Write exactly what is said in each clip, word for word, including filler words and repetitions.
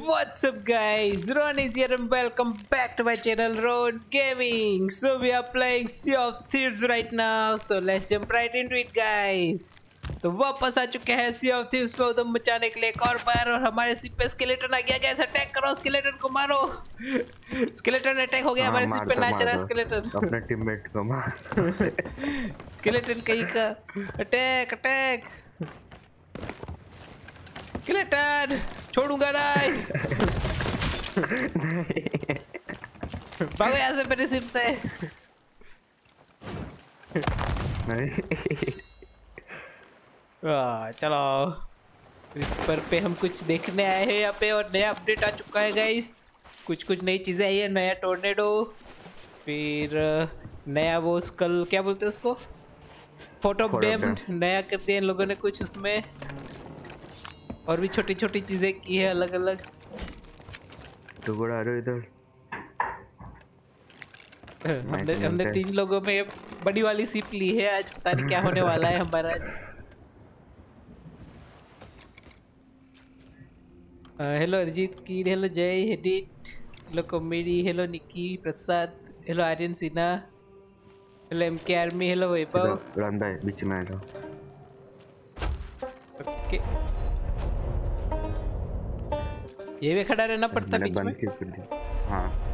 What's up guys, Ron is here and welcome back to my channel Ron Gaming. So we are playing Sea of Thieves right now, so let's jump right into it guys. तो वापस आ चुके हैं Sea of Thieves पे उधम मचाने के लिए एक और बार, और हमारे शिप पे स्केलेटन आ गया गाइस। अटैक करो, स्केलेटन को मारो। स्केलेटन अटैक हो गया हमारे शिप पे, ना चला स्केलेटन अपने टीममेट को मार। स्केलेटन कहीं का अटैक अटैक स्केलेटन छोड़ूंगा नहीं। भागो यहाँ से मेरे शिप से। नहीं आ, चलो रिपर पे हम कुछ देखने आए हैं यहाँ पे, और नया अपडेट आ चुका है गाइस। कुछ कुछ नई चीज़ें आई है, नया टोर्नेडो, फिर नया वो स्कल क्या बोलते हैं उसको, फोटो डैम नया कर दिया इन लोगों ने कुछ उसमें, और भी छोटी छोटी चीज़ें की है अलग अलग। तो बड़ा आ रहा इधर। हमने हमने तीन लोगों में बड़ी वाली सीप ली है आज, पता नहीं क्या होने वाला है हमारा। हेलो अरिजीत कीड, हेलो जय हेडिट, hello comedy, hello Niki Prasad, hello Aryan Sinha, hello M K army, hello Vaibhav भाई बीच में। ओके ये भी खड़ा रहना पड़ता बीच में। हाँ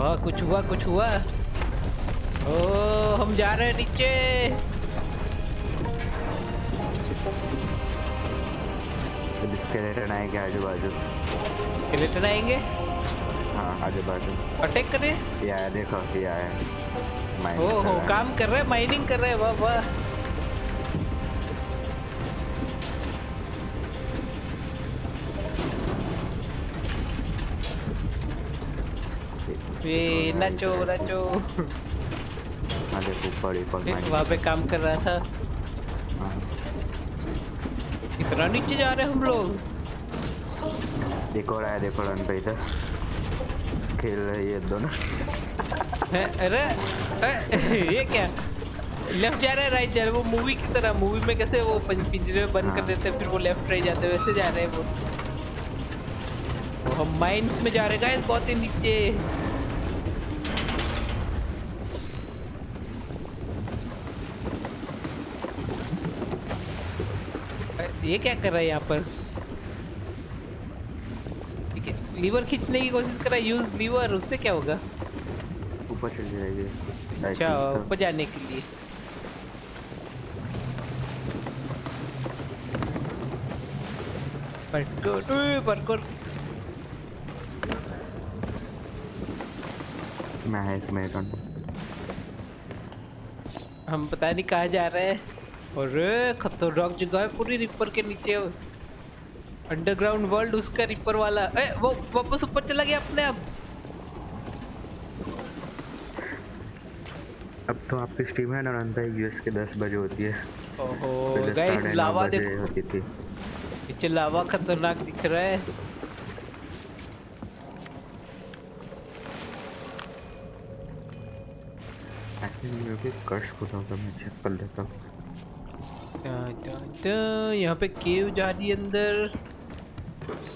हाँ कुछ हुआ कुछ हुआ। ओ हम जा रहे हैं नीचे। स्केलेटन आएंगे आजू बाजू। स्केलेटन आएंगे? हाँ आजू बाजू। अटैक करें? ये आया देखो, ये आया। ओ हो काम कर रहे, माइनिंग कर रहे, वाह वाह। ये नाचो नाचो वहाँ पे काम कर रहा था। इतना नीचे जा रहे हम लोग। देखो रहा है, देखो रन पे इधर खेल रहे ये दोनों। अरे ये क्या, लेफ्ट जा रहे हैं राइट जा रहे। वो मूवी की तरह, मूवी में कैसे वो पिंजरे में बंद कर देते हैं फिर वो लेफ्ट राइट जाते, वैसे जा रहे हैं वो। हम माइंस में जा रहे गाइस, बहुत ही नीचे। ये क्या कर रहा है यहाँ पर? ठीक है लीवर खींचने की कोशिश कर रहा है, यूज लीवर, उससे क्या होगा? ऊपर चल जाएगा। अच्छा ऊपर जाने के लिए। परकोर परकोर मैं एक मिनट, हम पता नहीं कहाँ जा रहे हैं। अरे खतरनाक जगह है पूरी, रिपर के नीचे अंडरग्राउंड वर्ल्ड उसका रिपर वाला। ए वो वापस ऊपर चला गया अपने आप। अब तो आपकी स्ट्रीम है ना रनता है यूएस के दस बजे होती है। ओहो गाइस लावा देखो, नीचे लावा खतरनाक दिख रहा है। कर्स को मैं चेक कर लेता हूँ। यहाँ पे केव जा रही है अंदर।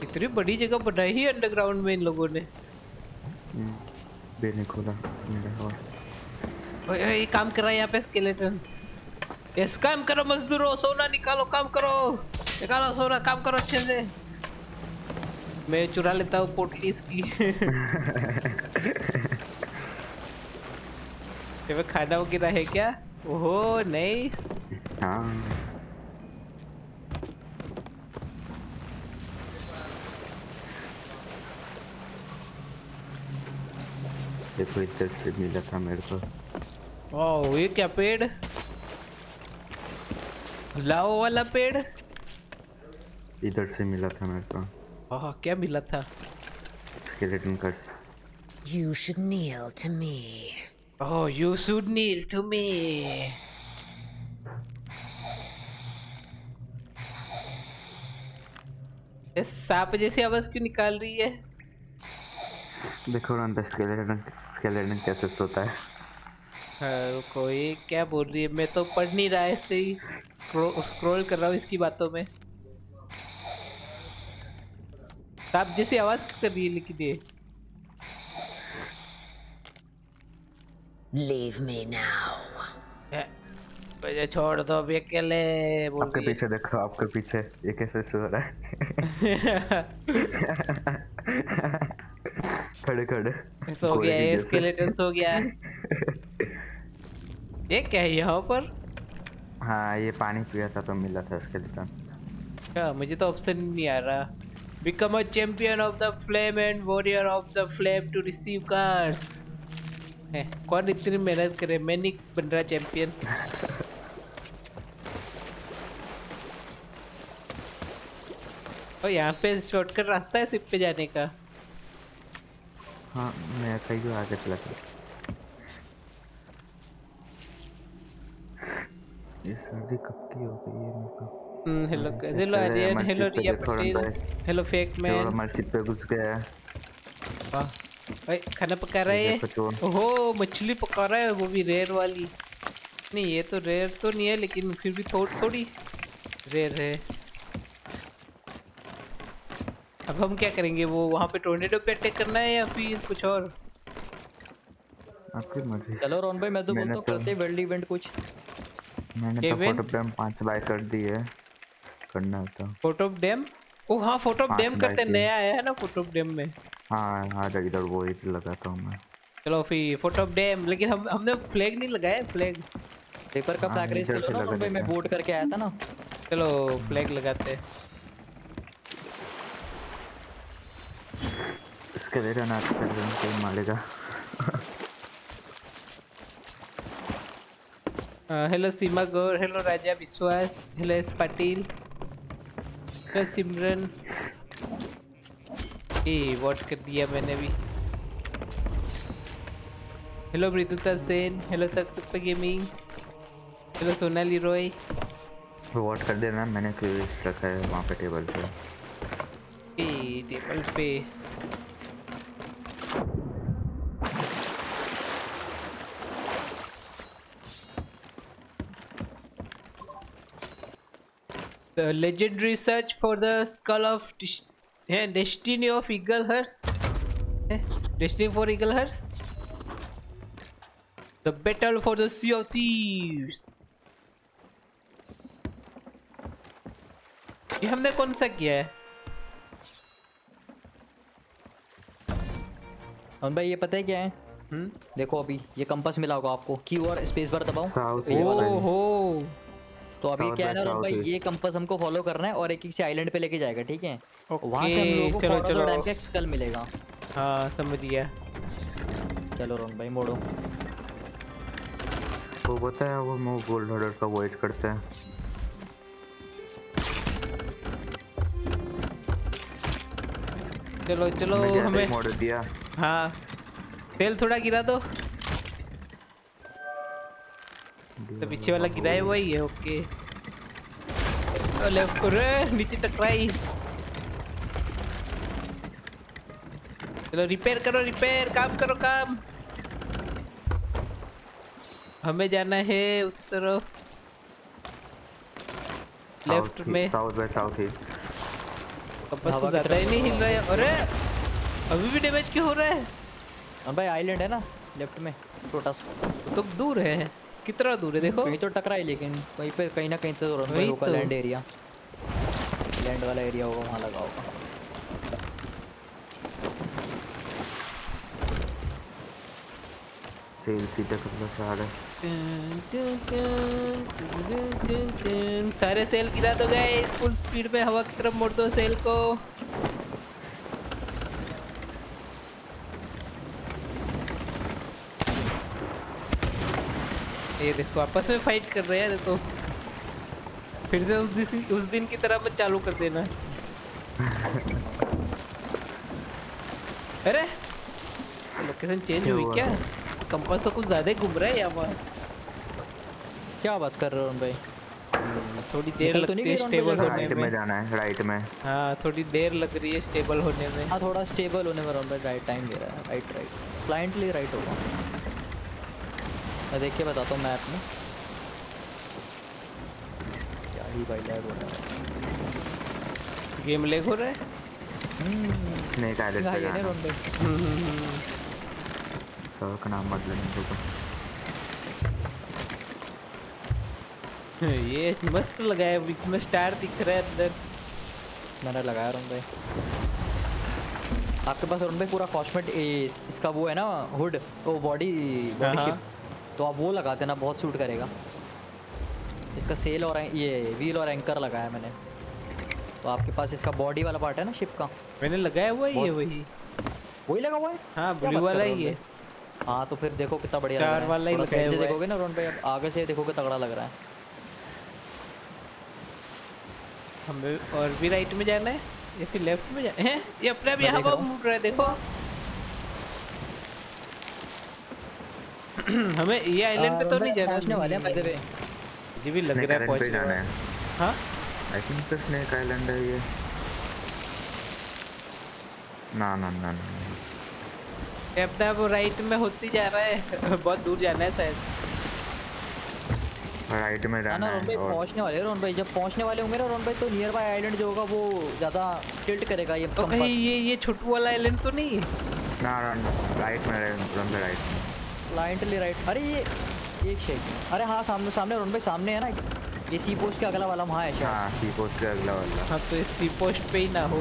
इतनी बड़ी जगह बनाई है अंडरग्राउंड में इन लोगों ने। बेने खोला मेरा। ये काम कर रहा है यहाँ पे स्केलेटन। यस काम करो मजदूरों, सोना निकालो, काम करो, निकालो सोना, काम करो अच्छे से। मैं चुरा लेता हूँ पोटलीस की। ये खाना वगैरह है क्या? ओहो नाइस। हाँ देखो इधर से मिला था मेरे को। वाओ ये क्या पेड़, लाओ वाला पेड़ इधर से मिला था मेरे को। हाँ क्या मिला था? Skeleton curse. You should kneel to me. Oh, you should kneel to me. इस सांप जैसी आवाज क्यों निकाल रही है? देखो रन पे स्केलेटन इसका लर्निंग कैसे होता है? हाँ, कोई क्या बोल रही है, मैं तो पढ़ नहीं रहा, ऐसे ही स्क्रो, स्क्रोल कर रहा हूँ इसकी बातों में। आप जैसी आवाज कर रही है लेकिन ये Leave me now. मुझे छोड़ दो अभी अकेले। आपके पीछे देखो, आपके पीछे ये कैसे सो रहा है। खड़े खड़े सो गया है, स्केलेटन सो गया है। ये क्या है यहाँ पर? हाँ, ये पानी पिया था तो मिला था स्केलेटन। मुझे तो ऑप्शन नहीं आ रहा। Become a champion of the flame and warrior of the flame to receive cards. कौन इतनी मेहनत करे, मैं नहीं बन रहा चैंपियन। और यहाँ पे शॉर्टकट रास्ता है सिप पे जाने का। हाँ, मैं सही जो आगे चला ये सर्दी कब की हो गई है मेरे। Hello hello Aryan, hello Riya Patel, hello fake man. हमारे सिप पे घुस गया है। भाई खाना पका रहा है। ओहो, मछली पका रहा है, वो भी रेयर वाली। नहीं, ये तो रेयर तो नहीं है लेकिन फिर भी थोड़ी थोड़ी रेयर है। अब हम क्या करेंगे? वो वहाँ पे टोर्नेडो पे अटैक करना है या फिर कुछ और? आपकी मर्जी। चलो रोन भाई, मैं तो बोलता हूँ करते हैं वर्ल्ड इवेंट कुछ। मैंने तो फोटो डैम पांच बाय कर दी है, करना होता है फोटो डैम। ओह हाँ, फोटो डैम करते, नया आया है ना फोटो डैम में। हाँ हाँ, इधर वो इधर लगाता हूँ मैं। चलो फिर फोटो डैम, लेकिन हम हमने फ्लैग नहीं लगाया। फ्लैग पेपर का फ्लैग रेस चलो ना, भाई मैं बोर्ड करके आया था ना। चलो फ्लैग लगाते। इसके लिए ना कोई मारेगा। हेलो सीमा गौर, hello Raja Vishwas, hello S Patil, hello Simran. ए वोट कर दिया मैंने भी। हेलो मृदुता सेन, हेलो तक super gaming, hello Sonali Roy. Vote कर देना, मैंने क्विज रखा है वहाँ पे टेबल पे। ए टेबल पे The legendary search for the skull of Yeah, destiny of Eaglehurst. Yeah, destiny for Eaglehurst. The battle for the Sea of Thieves. ये हमने कौन सा किया है? और भाई ये पता है क्या है? हम्म, देखो अभी ये कंपास मिला होगा आपको। क्यू और स्पेस बार दबाओ। ओहो, तो अभी क्या है ना भाई, ये कंपास हमको फॉलो करना है और एक एक से आइलैंड पे लेके जाएगा, ठीक है? वहाँ से हम लोगों को चलो चलो डैम का स्कल मिलेगा। हाँ समझ गया। चलो रोन भाई मोड़ो। वो पता है वो मैं गोल्ड हॉर्डर का वेट करते हैं। चलो चलो हमें मोड़ दिया। हाँ, तेल थोड़ा गिरा दो। तो पीछे वाला गिरा है, वही है। ओके, तो लेफ्ट को रे नीचे टकराई। चलो रिपेयर करो, रिपेयर काम करो काम। हमें जाना है उस तरफ लेफ्ट में। कंपास को ज्यादा ही नहीं हिल रहा है। अरे अभी भी डैमेज क्यों हो रहा है? और भाई आइलैंड है ना लेफ्ट में, छोटा सा तो दूर है। कितना दूर है देखो, वही तो टकराई, लेकिन वहीं पे कहीं ना कहीं तो लोकल लैंड एरिया, लैंड वाला एरिया होगा, वहाँ लगा होगा। सारे सेल गिरा दो गाइस, फुल स्पीड में हवा की तरफ मोड़ दो सेल को। ये देखो आपस में फाइट कर रहे हैं, तो फिर से उस दिन उस दिन की तरह मत चालू कर देना। अरे लोकेशन चेंज हुई क्या? कंपास तो कुछ ज्यादा घूम रहा है यहाँ पर। क्या बात कर रहे हो भाई? थोड़ी देर लगती है स्टेबल होने में। जाना है राइट में। हाँ थोड़ी देर लग रही है स्टेबल होने में। हाँ थोड़ा स्टेबल होने में राउंड पर राइट टाइम दे रहा है। राइट राइट स्लाइटली राइट होगा, मैं देख के बताता हूँ मैप में। क्या ही भाई लैग हो रहा है, गेम लैग हो रहा है। नहीं टाइलेट पे जाना सर का नाम मत लेने को। ये मस्त लगा है, इसमें स्टार दिख रहा है अंदर। मैंने लगाया रोन भाई। आपके पास रोन भाई पूरा कॉस्मेट इसका वो है ना हुड, वो बॉडी बॉडी शिप, तो आप वो लगा देना, बहुत सूट करेगा। इसका सेल और ये व्हील और एंकर लगाया मैंने, तो आपके पास इसका बॉडी वाला पार्ट है ना शिप का, मैंने लगाया हुआ है। ये वही वही लगा हुआ है। हाँ ब्लू वाला ही है। हाँ तो फिर देखो कितना बढ़िया लग रहा है। स्टार वाला ही लगाया हुआ है। देखोगे ना रोन भाई, आप आगे से देखोगे तगड़ा लग रहा है। हमें और भी राइट में जाना है या फिर लेफ्ट में जाना है? ये अपने आप यहाँ पर मुड़ रहा है, देखो। हमें ये आइलैंड पे तो नहीं जाना, पहुँचने वाले हैं बाय द वे। जी भी लग रहा है पहुँचने वाले हैं। हाँ आई थिंक तो स्नेक आइलैंड है ये। ना ना ना ना, अपने आप राइट में होती जा रहा है, बहुत दूर जाना है शायद। राइट में जाना है। रोन भाई पहुंचने वाले हैं। रोन भाई जब पहुंचने वाले होंगे ना रोन भाई, तो नियर बाय आइलैंड जो होगा वो ज्यादा टिल्ट करेगा ये। तो कहीं ये ये छोटू वाला आइलैंड तो नहीं? ना रोन राइट में, रोन भाई राइट स्लाइटली राइट। अरे ये एक शेक, अरे हाँ सामने सामने रोन भाई सामने है ना ये सी पोस्ट के अगला वाला। वहाँ है शायद। हाँ सी पोस्ट के अगला वाला। हाँ तो इस सी पोस्ट पे ही ना हो।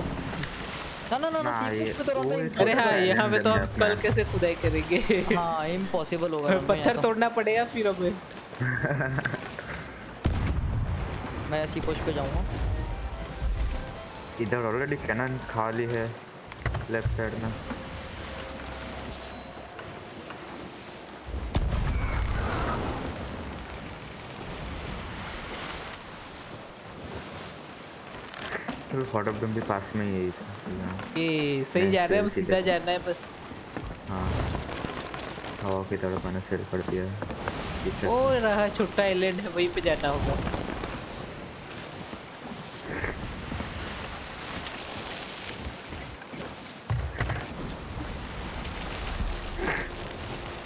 ना ना ना ना सी पोस्ट पे तो रोन भाई। अरे हाँ यहाँ पे तो हम स्कल कैसे खुदाई करेंगे? हाँ इम्पॉसिबल होगा, पत्थर तोड़ना पड़ेगा फिर हमें। मैं ऐसी पोस्ट पे जाऊंगा। इधर ऑलरेडी कैनन खाली है लेफ्ट साइड में। तो फोटोग्राफ भी पास में ही है। ये सही जा रहा है, हम सीधा जाना है बस। हाँ हवा की तरफ मैंने सेल कर दिया है। ओ रहा छोटा आइलैंड है, वहीं पे जाना होगा।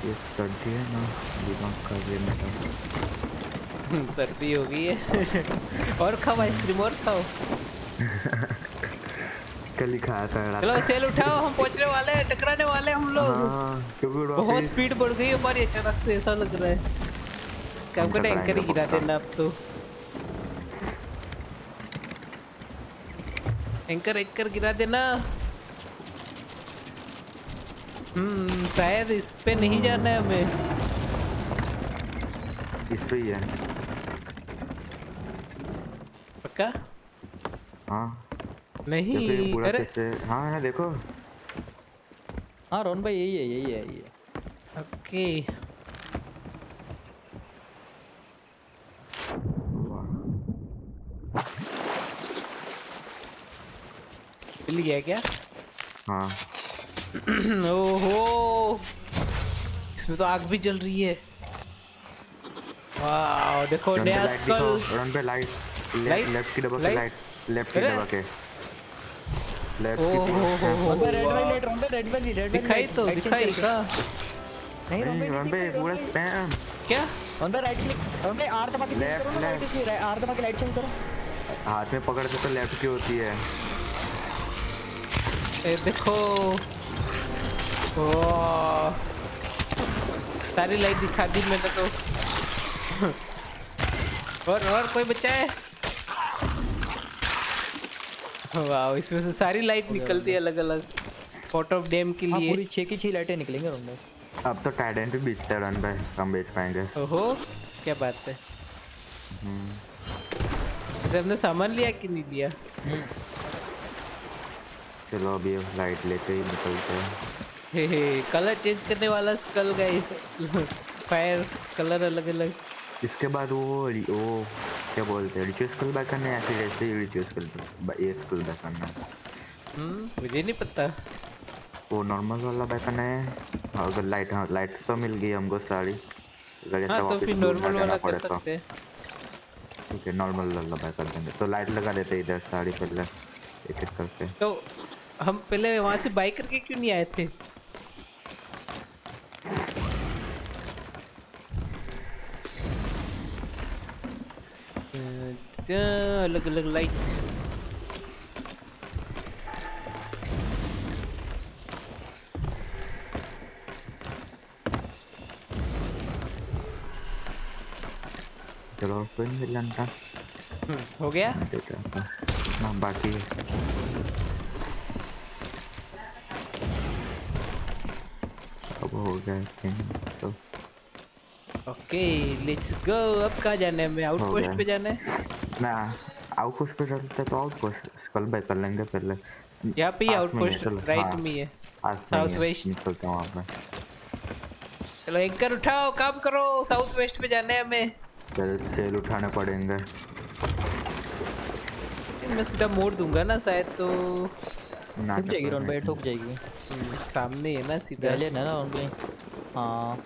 ये सर्दी है ना, दिमाग का ये मतलब सर्दी हो गई है। और खाओ आइसक्रीम और खाओ। कल ही खाया था। चलो सेल उठाओ, हम पहुंचने वाले हैं, टकराने वाले हैं हम लोग। बहुत स्पीड बढ़ गई हमारी अचानक से, ऐसा लग रहा है। काम का टैंकर ही गिरा देना अब तो। एंकर एंकर गिरा देना। हम्म शायद इस पे नहीं जाना है हमें। इस पे ही है पक्का? हाँ नहीं अरे हाँ ना देखो। हाँ रोन भाई यही है यही है यही है। ओके मिल गया क्या? हाँ ओहो इसमें तो आग भी जल रही है। वाह देखो नया स्कल। रन पे लाइट लेफ्ट की दबा के लाइट लेफ्ट की दबा के लेफ्ट की। ओहो रेड वाली रन पे रेड वाली रेड दिखाई तो दिखाई का नहीं रन पे पूरा स्पैम क्या? रन पे राइट क्लिक रन पे आर दबा के चेंज करो ना, किसी आर दबा के लाइट चेंज करो। हाथ में पकड़ के तो लेफ्ट की होती है। ए देखो सारी लाइट दिखा दी मैंने तो। और और कोई बच्चा है? वाह इसमें से सारी लाइट निकलती है अलग अलग फोटो ऑफ डैम के लिए। पूरी छह की छह लाइटें निकलेंगे रन भाई। अब तो टाइडेंट भी बेचते हैं रन भाई, हम बेच पाएंगे। ओहो क्या बात है। इसे हमने सामान लिया कि नहीं लिया? चलो अभी लाइट लेते ही निकलते हैं। हे कलर चेंज करने वाला स्कल गाइस। फायर कलर अलग अलग। इसके बाद वो वो क्या बोलते हैं रिचुअल स्कल बैक करना है, फिर ऐसे ही रिचुअल स्कल ये स्कल बैक करना है। हम्म मुझे नहीं पता। वो नॉर्मल वाला बैक करना है। अगर लाइट हाँ लाइट तो मिल गई हमको सारी। हाँ तो फिर नॉर्मल वाला कर सकते हैं। ठीक है नॉर्मल लल्लाबाई कर देंगे। तो लाइट लगा देते इधर साड़ी पहले एक एक करके। तो हम पहले वहाँ से बाइक करके क्यों नहीं आए थे? अलग अलग लाइट चलो लंटा हो गया ना बाकी अब हो गया तो ओके लेट्स गो। अब कहाँ जाना है? मैं आउटपोस्ट पे जाना है ना। आउटपोस्ट पे चलते तो आउटपोस्ट कल बाय कर लेंगे पहले। यहाँ पे आउटपोस्ट राइट में है साउथ वेस्ट। निकलता हूँ वहाँ पे। चलो एंकर उठाओ काम करो साउथ वेस्ट पे जाना है हमें। चल सेल उठाने पड़ेंगे। मैं सीधा मोड़ दूंगा ना शायद तो ठोक जाएगी रॉन भाई ठोक जाएगी। सामने है ना सीधा ले ना रॉन भाई। हाँ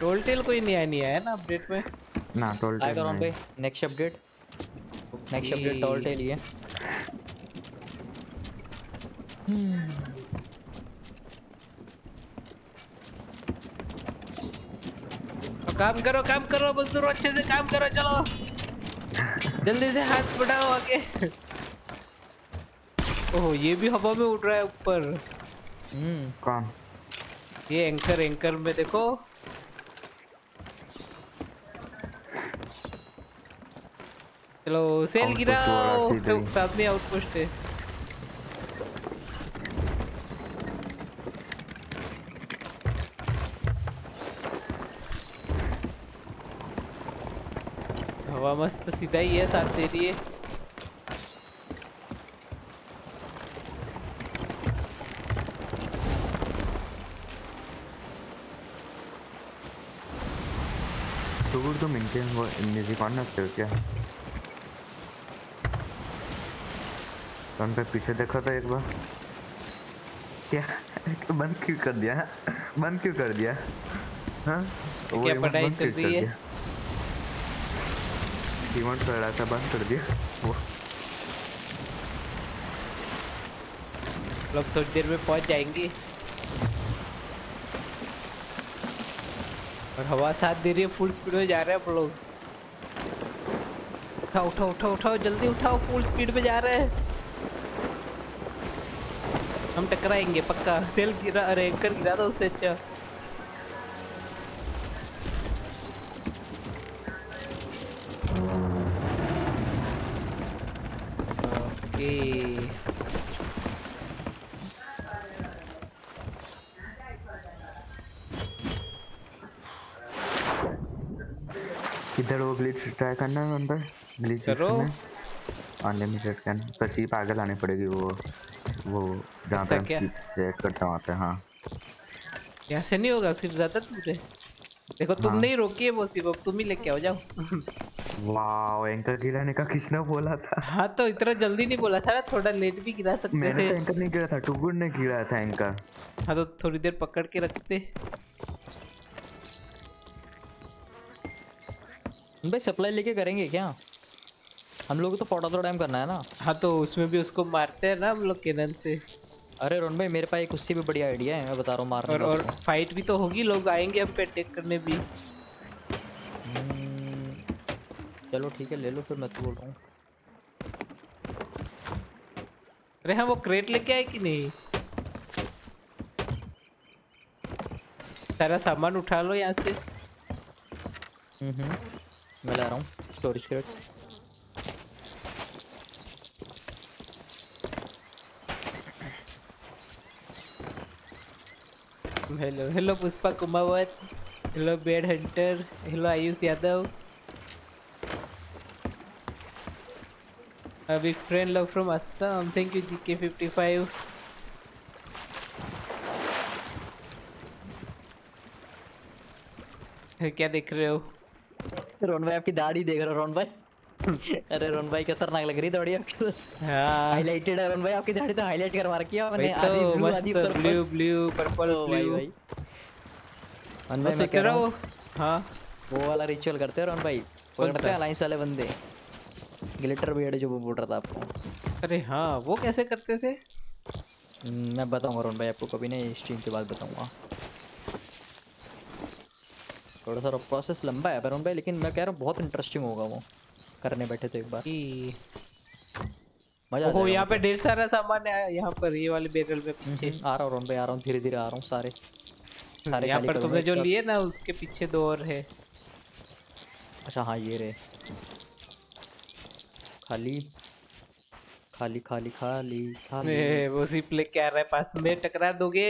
टोल टेल कोई नहीं आया नहीं आया ना अपडेट में ना। टोल टेल आएगा पे next update next update tall tale ही है। तो काम करो काम करो मजदूर अच्छे से काम करो। चलो जल्दी से हाथ बढ़ाओ आगे। ओह ये भी हवा में उड़ रहा है ऊपर। हम्म कौन? ये एंकर एंकर में देखो चलो सेल गिराओ। साथ में आउटपोस्ट है। हवा मस्त सीधा ही है साथ दे रही है। दूर तो मेंटेन वो म्यूजिक ऑन रखते हो क्या? पे पीछे देखा था एक बार क्या बंद क्यों कर दिया? बंद क्यों कर दिया? हाँ क्या पढ़ाई चल रही है? रिमोट कर रहा था बंद कर दिया वो। लोग थोड़ी देर में पहुंच जाएंगे और हवा साथ दे रही है फुल स्पीड में जा रहे हैं हम लोग। उठाओ उठाओ उठाओ उठाओ जल्दी उठाओ फुल स्पीड में जा रहे हैं। हम टकराएंगे पक्का। सेल गिरा अरे एंकर गिरा था उससे अच्छा। ओके इधर वो ग्लिच ट्राई करना है अंदर ग्लिच करो अनलिमिटेड कैन पसी पागल आने पड़ेगी वो वो जहाँ पे चेक करता वहाँ पे। हाँ यहाँ से नहीं होगा सिर्फ ज़्यादा दूर है। देखो तुम नहीं रोकी है वो सिर्फ अब तुम ही लेके आओ जाओ। वाव एंकर गिराने का किसने बोला था? हाँ तो इतना जल्दी नहीं बोला था ना थोड़ा लेट भी गिरा सकते थे। मैंने तो एंकर नहीं गिरा था टुगुर ने गिराया था एंकर। हाँ तो थोड़ी देर पकड़ के रखते। भाई सप्लाई लेके करेंगे क्या हम लोग? तो फोटो थोड़ा टाइम करना है ना। हाँ तो उसमें भी उसको मारते हैं ना हम लोग कैनन से। अरे रोन भाई मेरे पास एक उससे भी बढ़िया आइडिया है मैं बता रहा हूँ मारने का। और, और फाइट भी तो होगी लोग आएंगे हम पे अटैक करने भी। चलो ठीक है ले लो फिर मैं तो बोल रहा हूँ। अरे हाँ वो क्रेट लेके आए कि नहीं? सारा सामान उठा लो यहाँ से। मैं ला रहा हूँ storage crate. Hello hello Pushpa Kumawat hello bed hunter hello Ayush Yadav अभी friend love from Assam thank you GK fifty five. क्या देख रहे हो? रोन भाई आपकी दाढ़ी देख रहे हो रोन भाई। अरे रोन भाई खतरनाक लग रही दाढ़ी आपकी। हाँ हाईलाइटेड है रोन भाई आपकी दाढ़ी तो हाईलाइट करवा रखी है मैंने। आधी ब्लू आधी ब्लू ब्लू पर्पल भाई भाई। मैं सोच रहा हूँ हाँ वो वाला रिचुअल करते हैं रोहन भाई, पकड़ते हैं अलाइंस वाले बंदे, ग्लिटर भी जो बोल रहा था आपको। अरे हाँ वो कैसे करते थे मैं बताऊंगा रोहन भाई आपको, कभी नहीं स्ट्रीम के बाद बताऊंगा। थोड़ा सा प्रोसेस लंबा है रोहन भाई, लेकिन मैं कह रहा हूँ बहुत इंटरेस्टिंग होगा। वो करने बैठे थे एक बार, मजा आ। यहाँ पे ढेर सारा सामान है यहाँ पर, ये वाले बैरल में पीछे आ रहा हूँ रोहन भाई, आ रहा हूँ धीरे धीरे आ रहा हूँ। सारे सारे यहाँ पर तुमने जो लिए ना उसके पीछे दो और है। अच्छा हाँ ये रे, खाली खाली खाली खाली खाली। वो सिप लेके आ रहा है पास में, टकरा दोगे।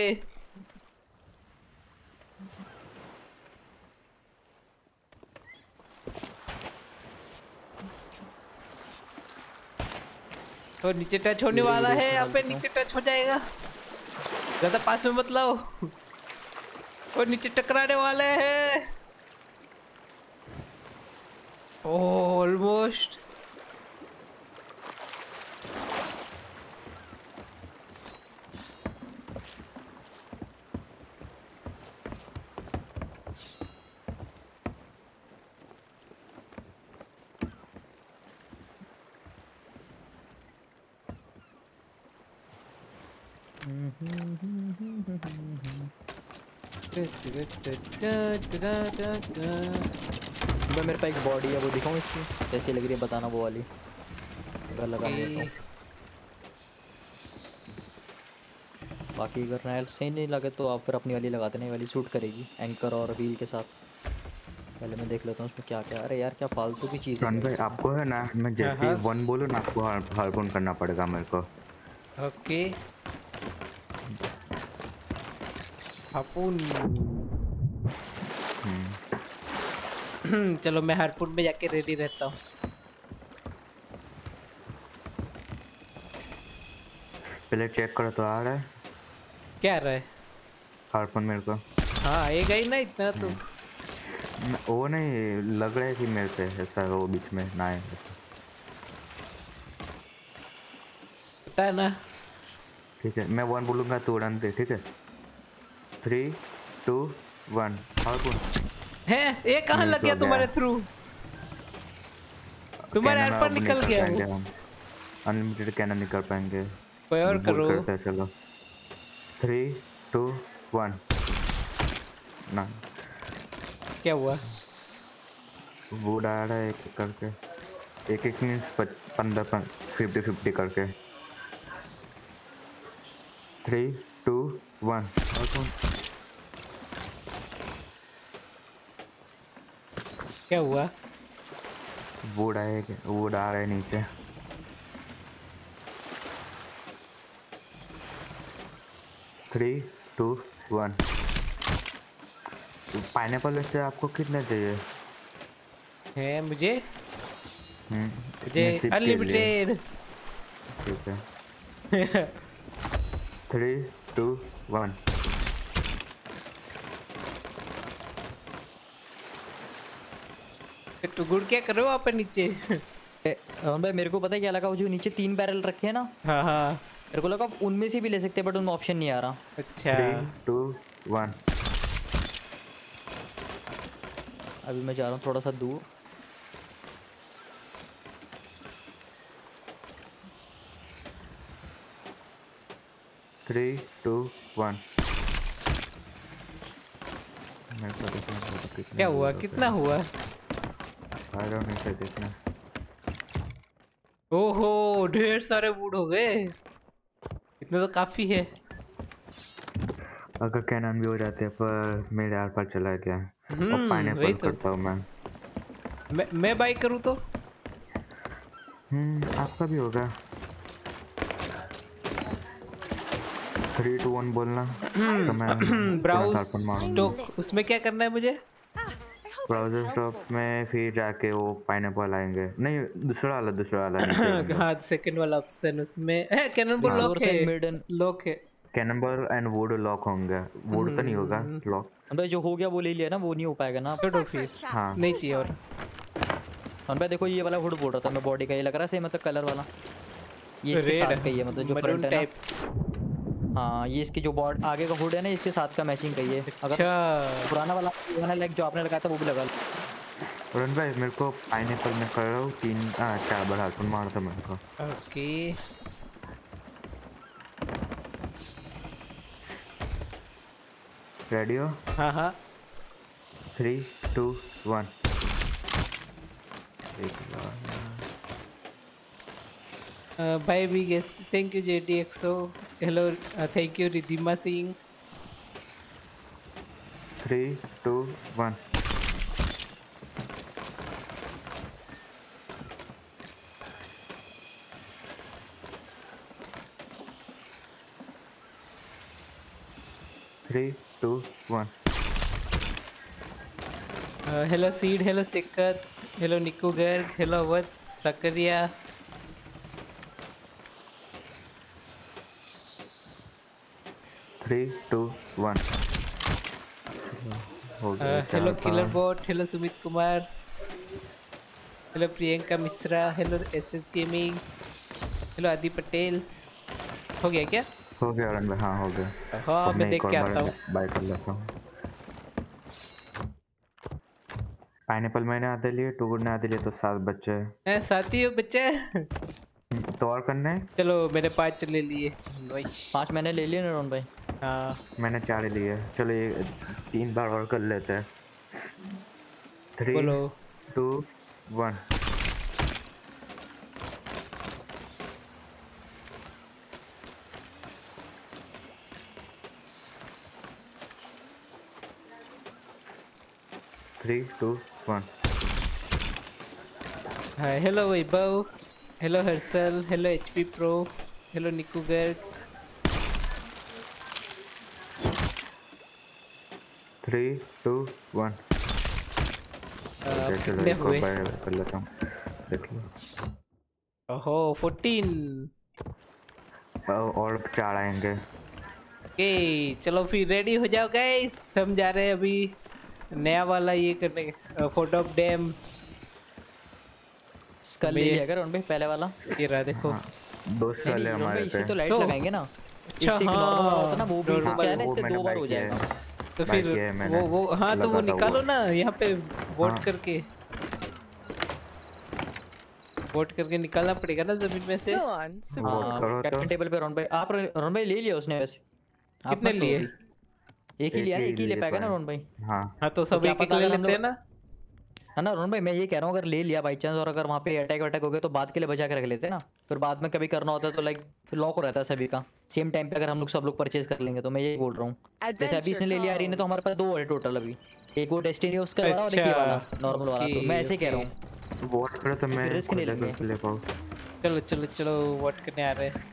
तो नीचे टच होने वाला है, यहाँ पे नीचे टच हो जाएगा, ज्यादा पास में मत लाओ। और नीचे टकराने वाले है। ओह ऑलमोस्ट मैं मेरे पास एक बॉडी है वो दिखाऊं इसकी, कैसी लग रही है बताना। वो वाली अगर लगा लेता हूं, बाकी अगर नायल सही नहीं लगे तो आप फिर अपनी वाली लगा देना, ये वाली सूट करेगी एंकर और व्हील के साथ। पहले मैं देख लेता हूं उसमें क्या क्या। अरे यार क्या फालतू की चीज है भाई आपको है ना। मैं जैसे वन बोलूं ना आपको हार्पोन करना पड़ेगा मेरे को। Okay harpoon. चलो मैं हार्पून में जाके रेडी रहता हूँ। पहले चेक करो तो आ रहा है क्या आ रहा है हार्पून मेरे को। हाँ ये गई ना इतना तो वो नहीं लग रहा है कि मेरे से ऐसा वो बीच में ना आए पता है ना। ठीक है मैं वन बोलूँगा तो उड़ानते। ठीक है थ्री टू वन हार्पून है। ये कहाँ लग गया तुम्हारे थ्रू, तुम्हारे हाथ पर निकल गया। अनलिमिटेड कैनन निकल पाएंगे कोई और करो। चलो थ्री टू वन ना। क्या हुआ वो डाल रहा है एक एक करके, एक एक मीन्स पंद्रह फिफ्टी फिफ्टी करके। थ्री टू वन क्या हुआ वो डाले वो डाल रहे नीचे। थ्री टू वन पाइनएप्पल वैसे आपको कितने चाहिए है मुझे मुझे अनलिमिटेड। ठीक है थ्री टू वन तो गुड़ क्या कर रहे हो आप नीचे। रोहन भाई मेरे को पता है क्या लगा, वो जो नीचे तीन बैरल रखे हैं ना। हाँ हाँ मेरे को लगा उनमें से भी ले सकते हैं बट उनमें ऑप्शन नहीं आ रहा। अच्छा थ्री टू वन अभी मैं जा रहा हूँ थोड़ा सा दूर। थ्री टू वन क्या हुआ कितना हुआ। ओहो ढेर सारे वुड हो गए, इतने तो काफी है। अगर कैनन भी हो जाते हैं पर मेरे आर पार चला गया। और पाइनएप्पल करता हूं मैं मैं मैं बाई करूँ तो हम्म आपका भी होगा। थ्री टू वन बोलना तो मैं ब्राउज स्टॉक। उसमें क्या करना है मुझे ब्राउजर स्टॉक में फिर जाके वो पाइनएप्पल आएंगे। नहीं दूसरा वाला दूसरा वाला हाँ सेकंड वाला ऑप्शन उसमें कैननबॉल लॉक है। मिडन लॉक है कैननबॉल एंड वुड लॉक होंगे। वुड तो नहीं होगा लॉक। अबे जो हो गया वो ले लिया ना, वो नहीं हो पाएगा ना तो फिर हाँ नहीं चाहिए। और और भाई देखो ये वाला वुड बोल रहा था मैं बॉडी का, ये लग रहा है सेम मतलब कलर वाला। ये इसके साथ का ये मतलब जो फ्रंट है ना हाँ ये इसकी जो बॉर्ड आगे का हुड है ना इसके साथ का मैचिंग करिए। अगर पुराना वाला पुराना लाइक जो आपने लगाया था वो भी लगा लो। रोहन भाई मेरे को पाइनएप्पल में कर रहा हूँ तीन चार बार हाथ मार था मेरे को। ओके रेडी हो? हाँ हाँ थ्री टू वन भाई भी guess. Thank you JDXO. Hello thank you Ridhima Singh. Three two one three two one hello seed, hello सिक्कत, hello Niku Garg, hello Awadh Sakariya. Three two one hello killer bot, hello Sumit Kumar, hello Priyanka Mishra, hello SS gaming, hello Adi Patel. हो गया क्या? हो गया रंग। हाँ हो गया। हाँ मैं देख के आता हूँ, बाय कर लेता हूँ। पाइनएप्पल मैंने आधे लिए, टूगुड ने आधे लिए, तो सात बच्चे हैं। सात ही बच्चे तो और करने हैं। चलो मैंने पाँच ले लिए। पाँच मैंने ले लिए ना रोहन भाई। हाँ मैंने चार लिए। चलो ये तीन बार और कर लेते हैं। Three two one Three, two, one. Hi, hello Vaibhav, hello Hershal, hello H P Pro, hello Niku Garg. Three, two, one. कितने हुए? कर लेता हूँ, देख लो। ओहो, fourteen. और चार आएंगे। Okay, चलो फिर ready हो जाओ guys, हम जा रहे हैं अभी नया वाला ये करने के फोटो ऑफ डैम स्कल ले लिया कर उनपे पहले वाला ये रहा देखो। हाँ, दो स्कल है हमारे पे। इसी तो लाइट लगाएंगे ना। अच्छा हाँ होता ना वो भी क्या है ना, इससे दो बार हो जाएगा तो फिर वो वो हाँ तो वो निकालो ना यहाँ पे वोट करके। वोट करके निकालना पड़ेगा ना जमीन में से। कैप्टन टेबल पे रोहन भाई, आप रोहन भाई ले लिया उसने वैसे? कितने लिए? एक ही लिया ना, एक ही ले पाएगा ना रोहन भाई। हाँ हाँ तो सब एक एक ले लेते हैं ना, है ना रोहन भाई? मैं ये कह रहा हूँ अगर ले लिया बाई चांस और अगर वहाँ पे अटैक वटैक हो गया तो बाद के लिए बचा के रख लेते हैं ना, फिर बाद में कभी करना होता है तो लाइक लॉक हो रहता है सभी का सेम टाइम पे। अगर हम लोग सब लोग परचेज कर लेंगे तो मैं यही बोल रहा हूँ। जैसे अभी इसने ले लिया अरीना तो हमारे पास दो है टोटल अभी, एक वो डेस्टिनी उसका वाला और एक ये वाला नॉर्मल वाला। तो मैं ऐसे कह रहा हूँ वोट करो तो मैं रिस्क नहीं लेंगे। चलो चलो चलो वोट करने आ रहे हैं।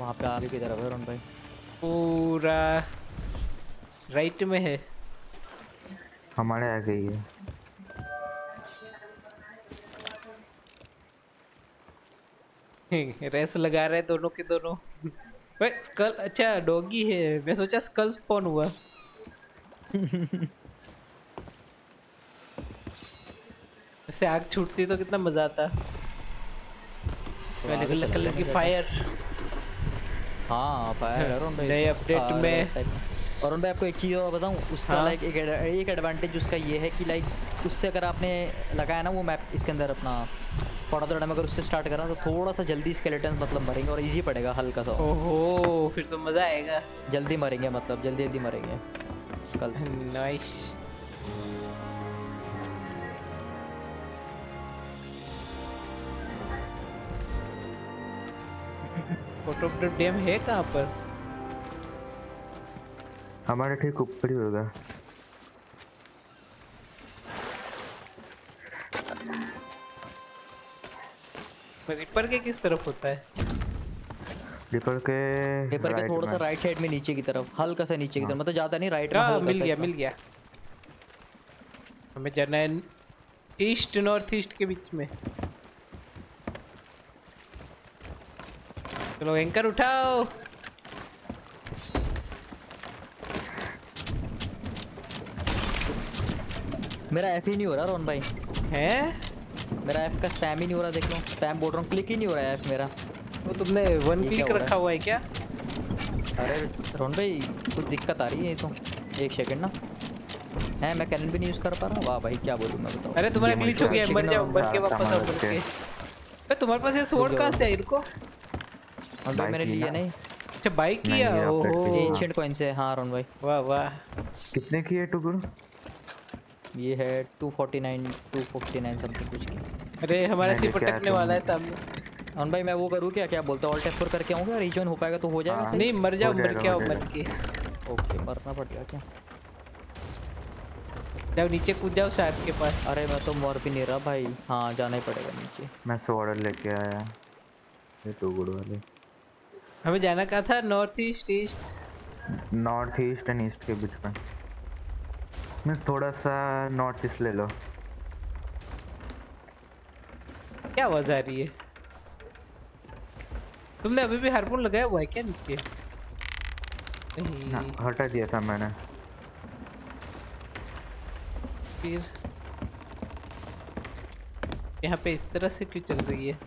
वहाँ पे आगे की तरफ है रोहन भाई, पूरा राइट में है हमारे। आ गई है रेस लगा रहे दोनों के दोनों। वे स्कल, अच्छा डॉगी है, मैं सोचा स्कल स्पॉन हुआ। उससे आग छूटती तो कितना मजा आता। अलग अलग की फायर। हाँ नए अपडेट में। और उन भाई आपको एक चीज़ और बताऊँ उसका हाँ? लाइक एक एक एडवांटेज उसका ये है कि लाइक उससे अगर आपने लगाया ना वो मैप इसके अंदर अपना फोटोड्रामा में अगर उससे स्टार्ट करा तो थोड़ा सा जल्दी स्केलेटन मतलब मरेंगे और इजी पड़ेगा हल्का सा। ओहो फिर तो मज़ा आएगा। जल्दी मरेंगे मतलब जल्दी जल्दी मरेंगे। नाइस। फोटोड्रामा डैम है कहाँ पर? हमारे ठीक ऊपर ही होगा। रिपर के किस तरफ होता है? रिपर के रिपर के थोड़ा सा राइट साइड में नीचे की तरफ, हल्का सा नीचे की तरफ मतलब ज्यादा नहीं। राइट में मिल गया मिल गया। हमें जाना है ईस्ट नॉर्थ ईस्ट के बीच में। चलो एंकर उठाओ। मेरा एफ ही नहीं हो रहा रोहन भाई। हैं? मेरा एफ का स्पैम ही नहीं हो रहा, देख लो। स्पैम बोल रहा हूं, क्लिक ही नहीं हो रहा है एफ मेरा। वो तुमने वन क्लिक रखा हुआ है क्या? अरे रोहन भाई कुछ दिक्कत आ रही है तो एक सेकंड ना। हैं मैं कैनन भी नहीं यूज कर पा रहा हूं। वाह भाई क्या बोलूं मैं, बताओ। अरे तुम्हारा ग्लिच हो गया, मर जाओ, बन के वापस आओ करके। बे तुम्हारे पास ये स्वॉर्ड कहां से है इनको? और मैंने लिए नहीं। अच्छा बाइक किया, ओहो एंशिएंट कॉइन से। हां रोहन भाई वाह वाह। कितने की है टुकुर? ये है दो सौ उनचास, दो सौ उनचास समथिंग कुछ की। अरे हमारा सी पटकने वाला है सामने। रोहन भाई मैं वो करूं क्या, क्या बोलता हूं, ऑल टैप पर करके आऊंगा, रीजॉइन हो पाएगा तो हो जाएगा। नहीं मर जाओ, मर क्या मर के। ओके मरना पड़ गया क्या? जाओ नीचे कूद जाओ साहब के पास। अरे मैं तो मर भी नहीं रहा भाई। हां जाना ही पड़ेगा नीचे। मैं स्वॉर्ड लेके आया ये दो गुड़ वाले। हमें जाना कहां था? North east east north east and east के बीच में। मैं थोड़ा सा नॉर्थ ईस्ट ले लो। क्या आवाज आ रही है? तुमने अभी भी हार्पून लगाया हुआ है क्या नीचे? ना हटा दिया था मैंने। फिर यहाँ पे इस तरह से क्यों चल रही है?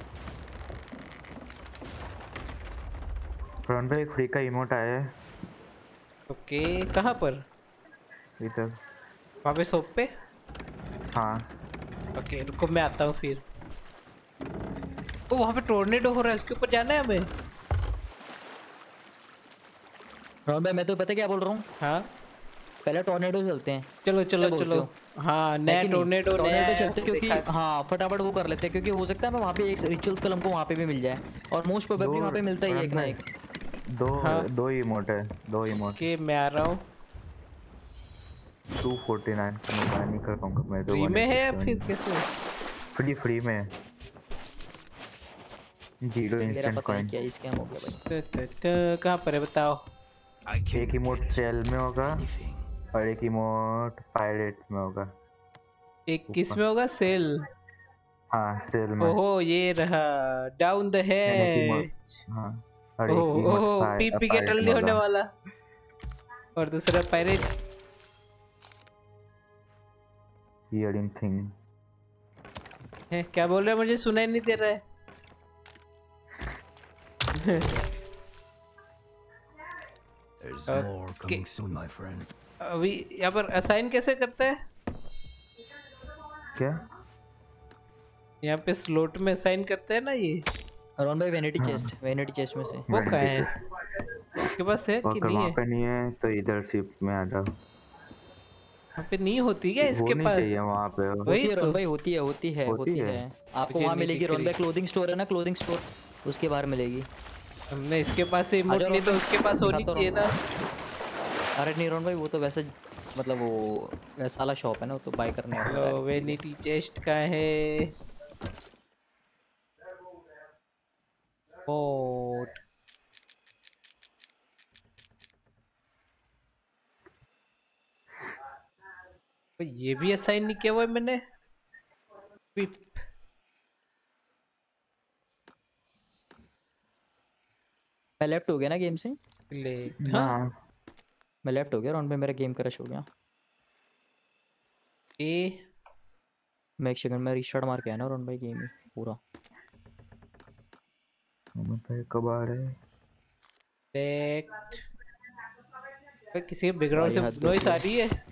फ्रंट पे एक फ्री का इमोट आया है। ओके कहाँ पर? इधर वहाँ पे शॉप पे। हाँ ओके रुको मैं आता हूँ फिर। ओ वहाँ पे टोर्नेडो हो रहा है, उसके ऊपर जाना है हमें। रोहन भाई मैं तो पता क्या बोल रहा हूँ। हाँ पहले टोर्नेडो चलते हैं। चलो चलो चलो। हाँ नया टोर्नेडो टोर्नेडो चलते क्योंकि हाँ फटाफट वो कर लेते हैं, क्योंकि हो सकता है वहाँ पे एक रिचुअल कलम को वहाँ पे भी मिल जाए, और मोस्ट प्रोबेबली वहाँ पे मिलता ही एक ना एक। दो दो इमोट है, दो इमोट के मैं आ रहा हूँ। दो सौ उनचास का मैं बाय नहीं कर पाऊंगा मैं तो। फ्री में है फिर कैसे? फ्री फ्री में है। जीरो इंस्टेंट कॉइन क्या इसके हम हो गया भाई। तो तो कहां पर है बताओ? एक इमोट सेल में होगा और एक इमोट पायरेट में होगा। एक किस में होगा? सेल। हां सेल में। ओहो ये रहा डाउन द हेज। हां और एक इमोट पीपी के टल्ले होने वाला और दूसरा पायरेट्स। Hearing thing है, क्या बोल रहे हो? मुझे सुनाई नहीं दे रहा है। okay. अभी यहाँ पर असाइन कैसे करते हैं? क्या यहाँ पे स्लॉट में असाइन करते हैं ना ये? रोहन भाई वैनिटी चेस्ट, वैनिटी चेस्ट में से वो कहाँ है? आपके पास है कि नहीं है? वहाँ पे नहीं है तो इधर शिप में आ जाओ। वहाँ पे नहीं होती क्या इसके पास? वहाँ पे वही तो भाई होती है, होती है, होती, होती है, है। आपको वहाँ मिलेगी रोहन भाई। क्लोथिंग स्टोर है ना, क्लोथिंग स्टोर उसके बाहर मिलेगी। हमने इसके पास से इमोट ली तो उसके पास होनी चाहिए ना। अरे नहीं रोहन भाई वो तो वैसे मतलब वो वैसा वाला शॉप है ना, वो तो बाय करने वाला है। वैनिटी चेस्ट का है बोट। ये भी असाइन नहीं किया हुआ है मैंने। मैं लेफ्ट हो गया ना गेम से। लेट हाँ मैं लेफ्ट हो गया राउंड में, मेरा गेम क्रश हो गया। ए मैं एक सेकंड में रिस्टार्ट मार के आया ना राउंड भाई गेम पूरा। कब आ रहे? किसी के बैकग्राउंड से नॉइस आ रही है।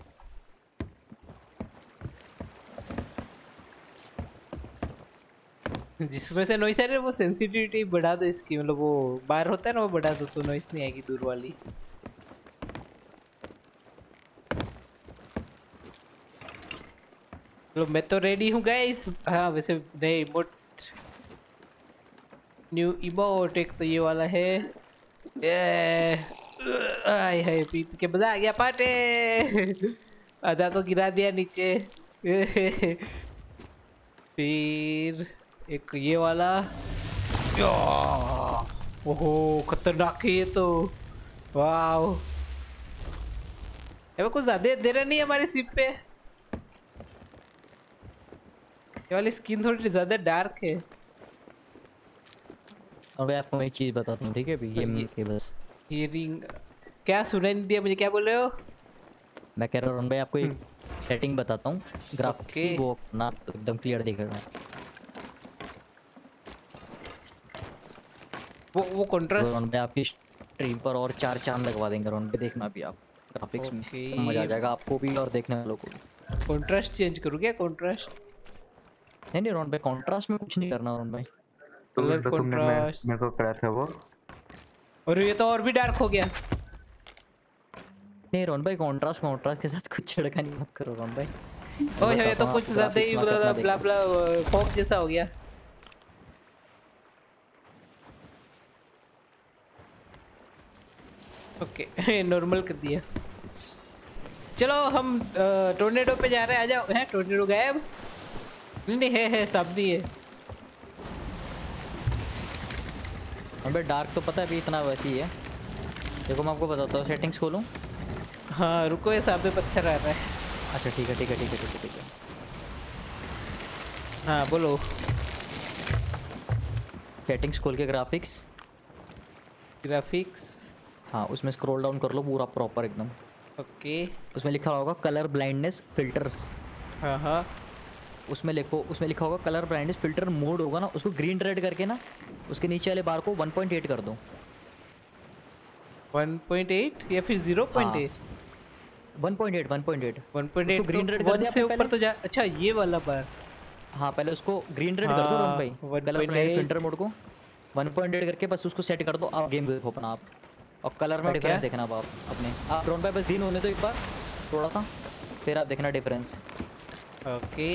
जिसमें से नॉइस आ रही है वो सेंसिटिविटी बढ़ा दो इसकी, मतलब वो बार होता है ना वो बढ़ा दो तो नॉइस नहीं आएगी दूर वाली। चलो मैं तो रेडी हूँ गाइस। हाँ वैसे नए इमोट, न्यू इमोट एक तो ये वाला है। आय हाय पीप के मजा आ गया पार्टी। आधा तो गिरा दिया नीचे। फिर एक ये वाला। ओहो खतरनाक है ये तो। वाओ ये कुछ ज्यादा देर नहीं है हमारे सिप पे। ये वाली स्किन थोड़ी ज्यादा डार्क है। अब आपको एक चीज बताता हूँ ठीक है गेम के बस। हियरिंग क्या सुनाई नहीं दिया मुझे, क्या बोल रहे हो? मैं कह रहा हूँ आपको एक सेटिंग बताता हूँ ग्राफिक्स की, वो ना एकदम क्लियर दिख रहा है। वो वो कंट्रास्ट में आपकी स्ट्रीम पर और चार चांद लगवा देंगे रोन पे, देखना भी आप ग्राफिक्स में मजा आ जाएगा आपको भी और देखने वालों को भी। कंट्रास्ट चेंज करोगे? कंट्रास्ट नहीं नहीं रोन पे कंट्रास्ट में कुछ नहीं करना रोन भाई। कलर कंट्रास्ट मेरे को करा था वो, और ये तो और भी डार्क हो गया। नहीं रोन भाई कंट्रास्ट कंट्रास्ट के साथ कुछ छिड़का नहीं मत करो रोन भाई। ओ ये तो कुछ ज्यादा ही ब्ला ब्ला ब्ला फॉग जैसा हो गया। ओके नॉर्मल कर दिया। चलो हम टोर्नेडो पे जा रहे हैं, आ जाओ। है टोर्नेडो गायब नहीं? नहीं है है सामने है। अबे डार्क तो पता है भी इतना वैसी है। देखो मैं आपको बताता हूँ, सेटिंग्स खोलूँ? हाँ रुको, ये सामने पत्थर आ रहा है। अच्छा ठीक है ठीक है ठीक है ठीक है ठीक है हाँ बोलो। सेटिंग्स खोल के ग्राफिक्स ग्राफिक्स हाँ उसमें स्क्रॉल डाउन कर लो पूरा प्रॉपर एकदम। ओके उसमें लिखा होगा कलर ब्लाइंडनेस फिल्टर्स। हाँ हाँ उसमें लिखो, उसमें लिखा होगा कलर ब्लाइंडनेस फिल्टर मोड होगा ना, उसको ग्रीन रेड करके ना उसके नीचे वाले बार को वन पॉइंट एट कर दो। वन पॉइंट एट या फिर ज़ीरो पॉइंट एट? हाँ, one point eight one point eight one point eight green red कर दो से ऊपर तो जा। अच्छा ये वाला बार हाँ पहले उसको ग्रीन रेड कर दो रोन भाई कलर ब्लाइंडनेस फिल्टर मोड को वन पॉइंट एट करके बस उसको सेट कर दो। आप गेम देखो अपना आप, और कलर में डिफरेंस देखना आप अपने आप ड्रोन पे। बस दिन होने तो एक बार थोड़ा सा, फिर आप देखना डिफरेंस। ओके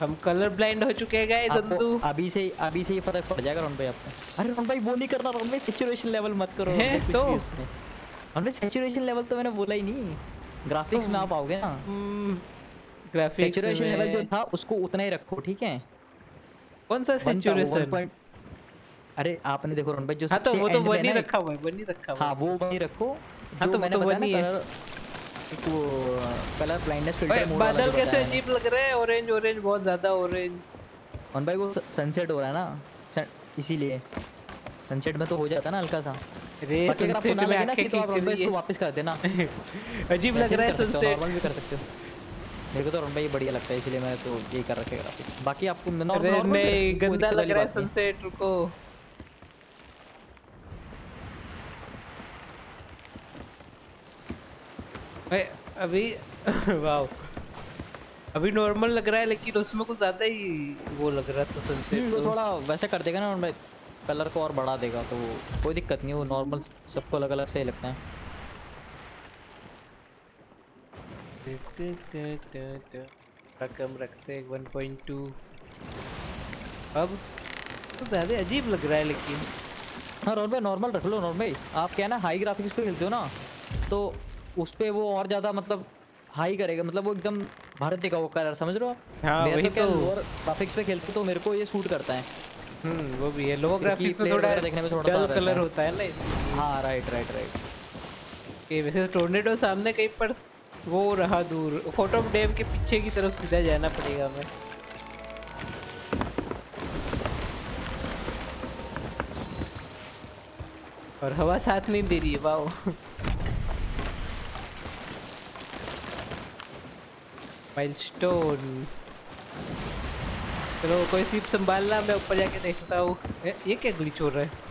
हम कलर ब्लाइंड हो चुके हैं गाइस अंतु, अभी से अभी से ये फर्क पड़ जाएगा रोन भाई आपको। अरे रोन भाई वो नहीं करना रोन भाई, सैचुरेशन लेवल मत करो तो। रोन भाई सैचुरेशन लेवल तो मैंने बोला ही नहीं, ग्राफिक्स में आप आओगे ना ग्राफिक्स सैचुरेशन लेवल जो था उसको उतना ही रखो ठीक है। कौन सा सैचुरेशन? अरे आपने देखो रोन भाई जो हाँ तो वो तो वन ही रखा हुआ है, वन ही रखा हुआ है। हाँ वो वन ही रखो। हाँ तो मैंने बताया ना कलर ब्लाइंडनेस फिल्टर मोड। बादल कैसे अजीब लग रहे हैं, ऑरेंज ऑरेंज बहुत ज्यादा ऑरेंज। रोन भाई वो सनसेट हो रहा है ना इसीलिए, सनसेट में तो हो जाता है ना हल्का सा। अरे सनसेट में आके तो आप रोन भाई इसको वापस कर देना, अजीब लग रहा है सनसेट। नॉर्मल भी कर सकते हो, मेरे को तो रोन भाई बढ़िया लगता है इसलिए मैं तो ये कर रखेगा। बाकी आपको नॉर्मल नहीं गंदा लग रहा है सनसेट को। अभी वाव अभी नॉर्मल लग रहा है, लेकिन उसमें कुछ ज्यादा ही वो लग रहा था सनसेट। तो थोड़ा वैसा कर देगा ना मैं, कलर को और बढ़ा देगा तो कोई दिक्कत नहीं, वो नॉर्मल सबको अलग अलग सही लगता है। कम रखते हैं वन पॉइंट टू, अब तो ज्यादा अजीब लग रहा है लेकिन। हाँ रोन भाई नॉर्मल रख लो। नॉर्मल भाई आप क्या ना हाई ग्राफिक्स पे खेलते हो ना, तो उस पे वो और ज्यादा मतलब हाई करेगा, मतलब वो एकदम भारत देगा वो कलर, समझ रहे हो आप? हाँ वही तो, और ग्राफिक्स पे खेलते तो मेरे को ये सूट करता है। हम्म वो भी है, लो ग्राफिक्स में थोड़ा देखने में थोड़ा सा कलर होता है ना इसलिए। हां राइट राइट राइट ये वैसे टोर्नेडो सामने कहीं पर वो रहा दूर, फोटो डैम के पीछे की तरफ सीधा जाना पड़ेगा हमें। और हवा साथ नहीं दे रही है वाओ। माइलस्टोन चलो कोई सीप संभालना, मैं ऊपर जाके देखता हूँ। ये क्या ग्लिच हो रहा है?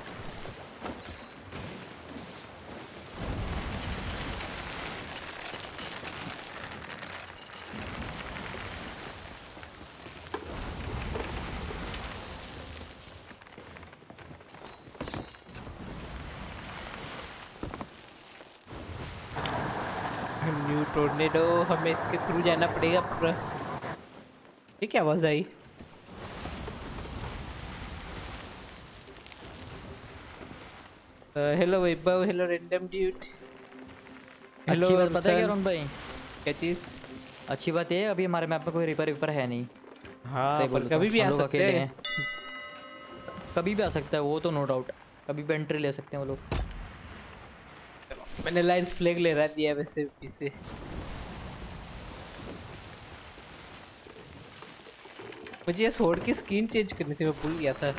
टोर्नेडो हमें इसके थ्रू जाना पड़ेगा पूरा। ये क्या आवाज आई? Hello Vaibhav, hello random dude, hello. अच्छी बात पता है क्या रोन भाई, क्या चीज अच्छी बात ये अभी हमारे मैप में कोई रिपर रिपर है नहीं। हाँ कभी भी आ सकते हैं, कभी भी आ सकता है वो तो नो डाउट, कभी भी एंट्री ले सकते हैं वो लोग। मैंने लाइन्स फ्लैग ले रहा दिया वैसे पीछे। मुझे ये स्वॉर्ड की स्किन चेंज करनी थी, मैं भूल गया था।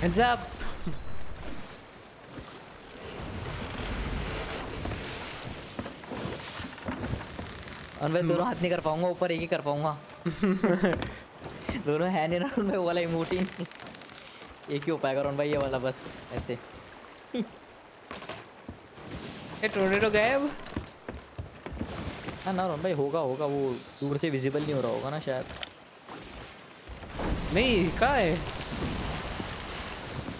Heads up! और मैं दोनों हाथ नहीं कर पाऊंगा, ऊपर एक ही कर पाऊंगा। दोनों है नहीं ना उनमें वाला इमोटिंग, एक ही हो पाएगा रोन भाई ये वाला, बस ऐसे। ये टोर्नेडो गायब? हाँ ना रोन भाई, होगा होगा, वो दूर से विजिबल नहीं हो रहा होगा ना शायद। नहीं कहाँ है?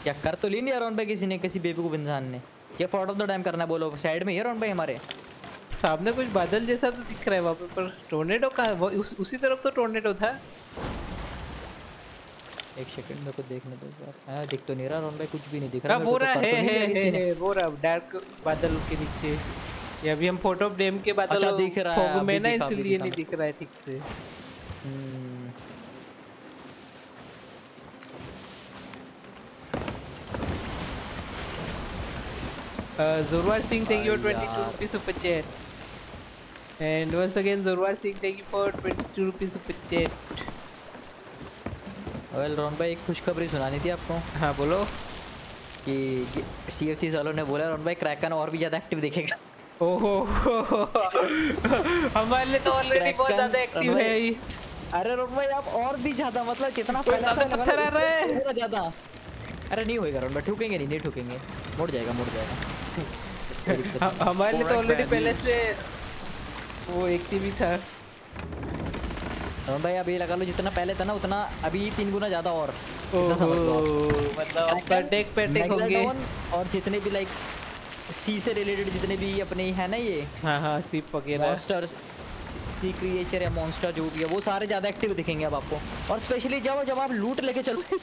क्या कर तो ली नहीं रोन भाई किसी ने, किसी बेवकूफ इंसान ने। ये फॉर्ट ऑफ द डैम करना है, बोलो साइड में ही है रोन भाई हमारे। सामने कुछ बादल जैसा तो दिख रहा है वहाँ पे, पर टोर्नेडो का उस, उसी तरफ तो टोर्नेडो था। एक सेकंड मेरे को देखने दो यार, दिख तो नहीं रहा रोन भाई, कुछ भी नहीं दिख रहा। वो रहा है है है वो रहा डार्क बादल के नीचे। ये अभी हम फोटो ऑफ डैम के बादल अच्छा दिख रहा है, मैं ना इसलिए नहीं दिख रहा है ठीक से। Zorawar Singh thank you for twenty two rupees super chat. And once again Zorawar Singh thank you for twenty two rupees super chat. Well Ron भाई एक खुशखबरी सुनानी थी आपको। हाँ बोलो। कि सीएफटी सालों ने बोला रोन भाई क्रैकन और भी ज्यादा एक्टिव दिखेगा। ओहो हमारे लिए तो ऑलरेडी बहुत ज्यादा एक्टिव है। अरे रोन भाई आप और भी ज्यादा, मतलब कितना फायदा पत्थर आ रहा है थोड़ा ज्यादा। अरे नहीं होएगा रोन भाई, ठुकेंगे नहीं नहीं ठुकेंगे, मुड़ जाएगा मुड़ जाएगा। हमारे लिए तो ऑलरेडी पहले से वो एक्टिव ही था भाई। अब ये लगा लो जितना पहले था ना उतना अभी तीन गुना ज्यादा और, मतलब अटैक पे अटैक होंगे। और जितने भी लाइक सी से रिलेटेड जितने भी अपने है ना ये, हाँ हाँ सी वगैरह मॉन्स्टर्स, सी क्रिएचर या मॉन्स्टर जो भी है वो सारे ज्यादा एक्टिव दिखेंगे अब आपको। और स्पेशली जब जब आप लूट लेके चलोगे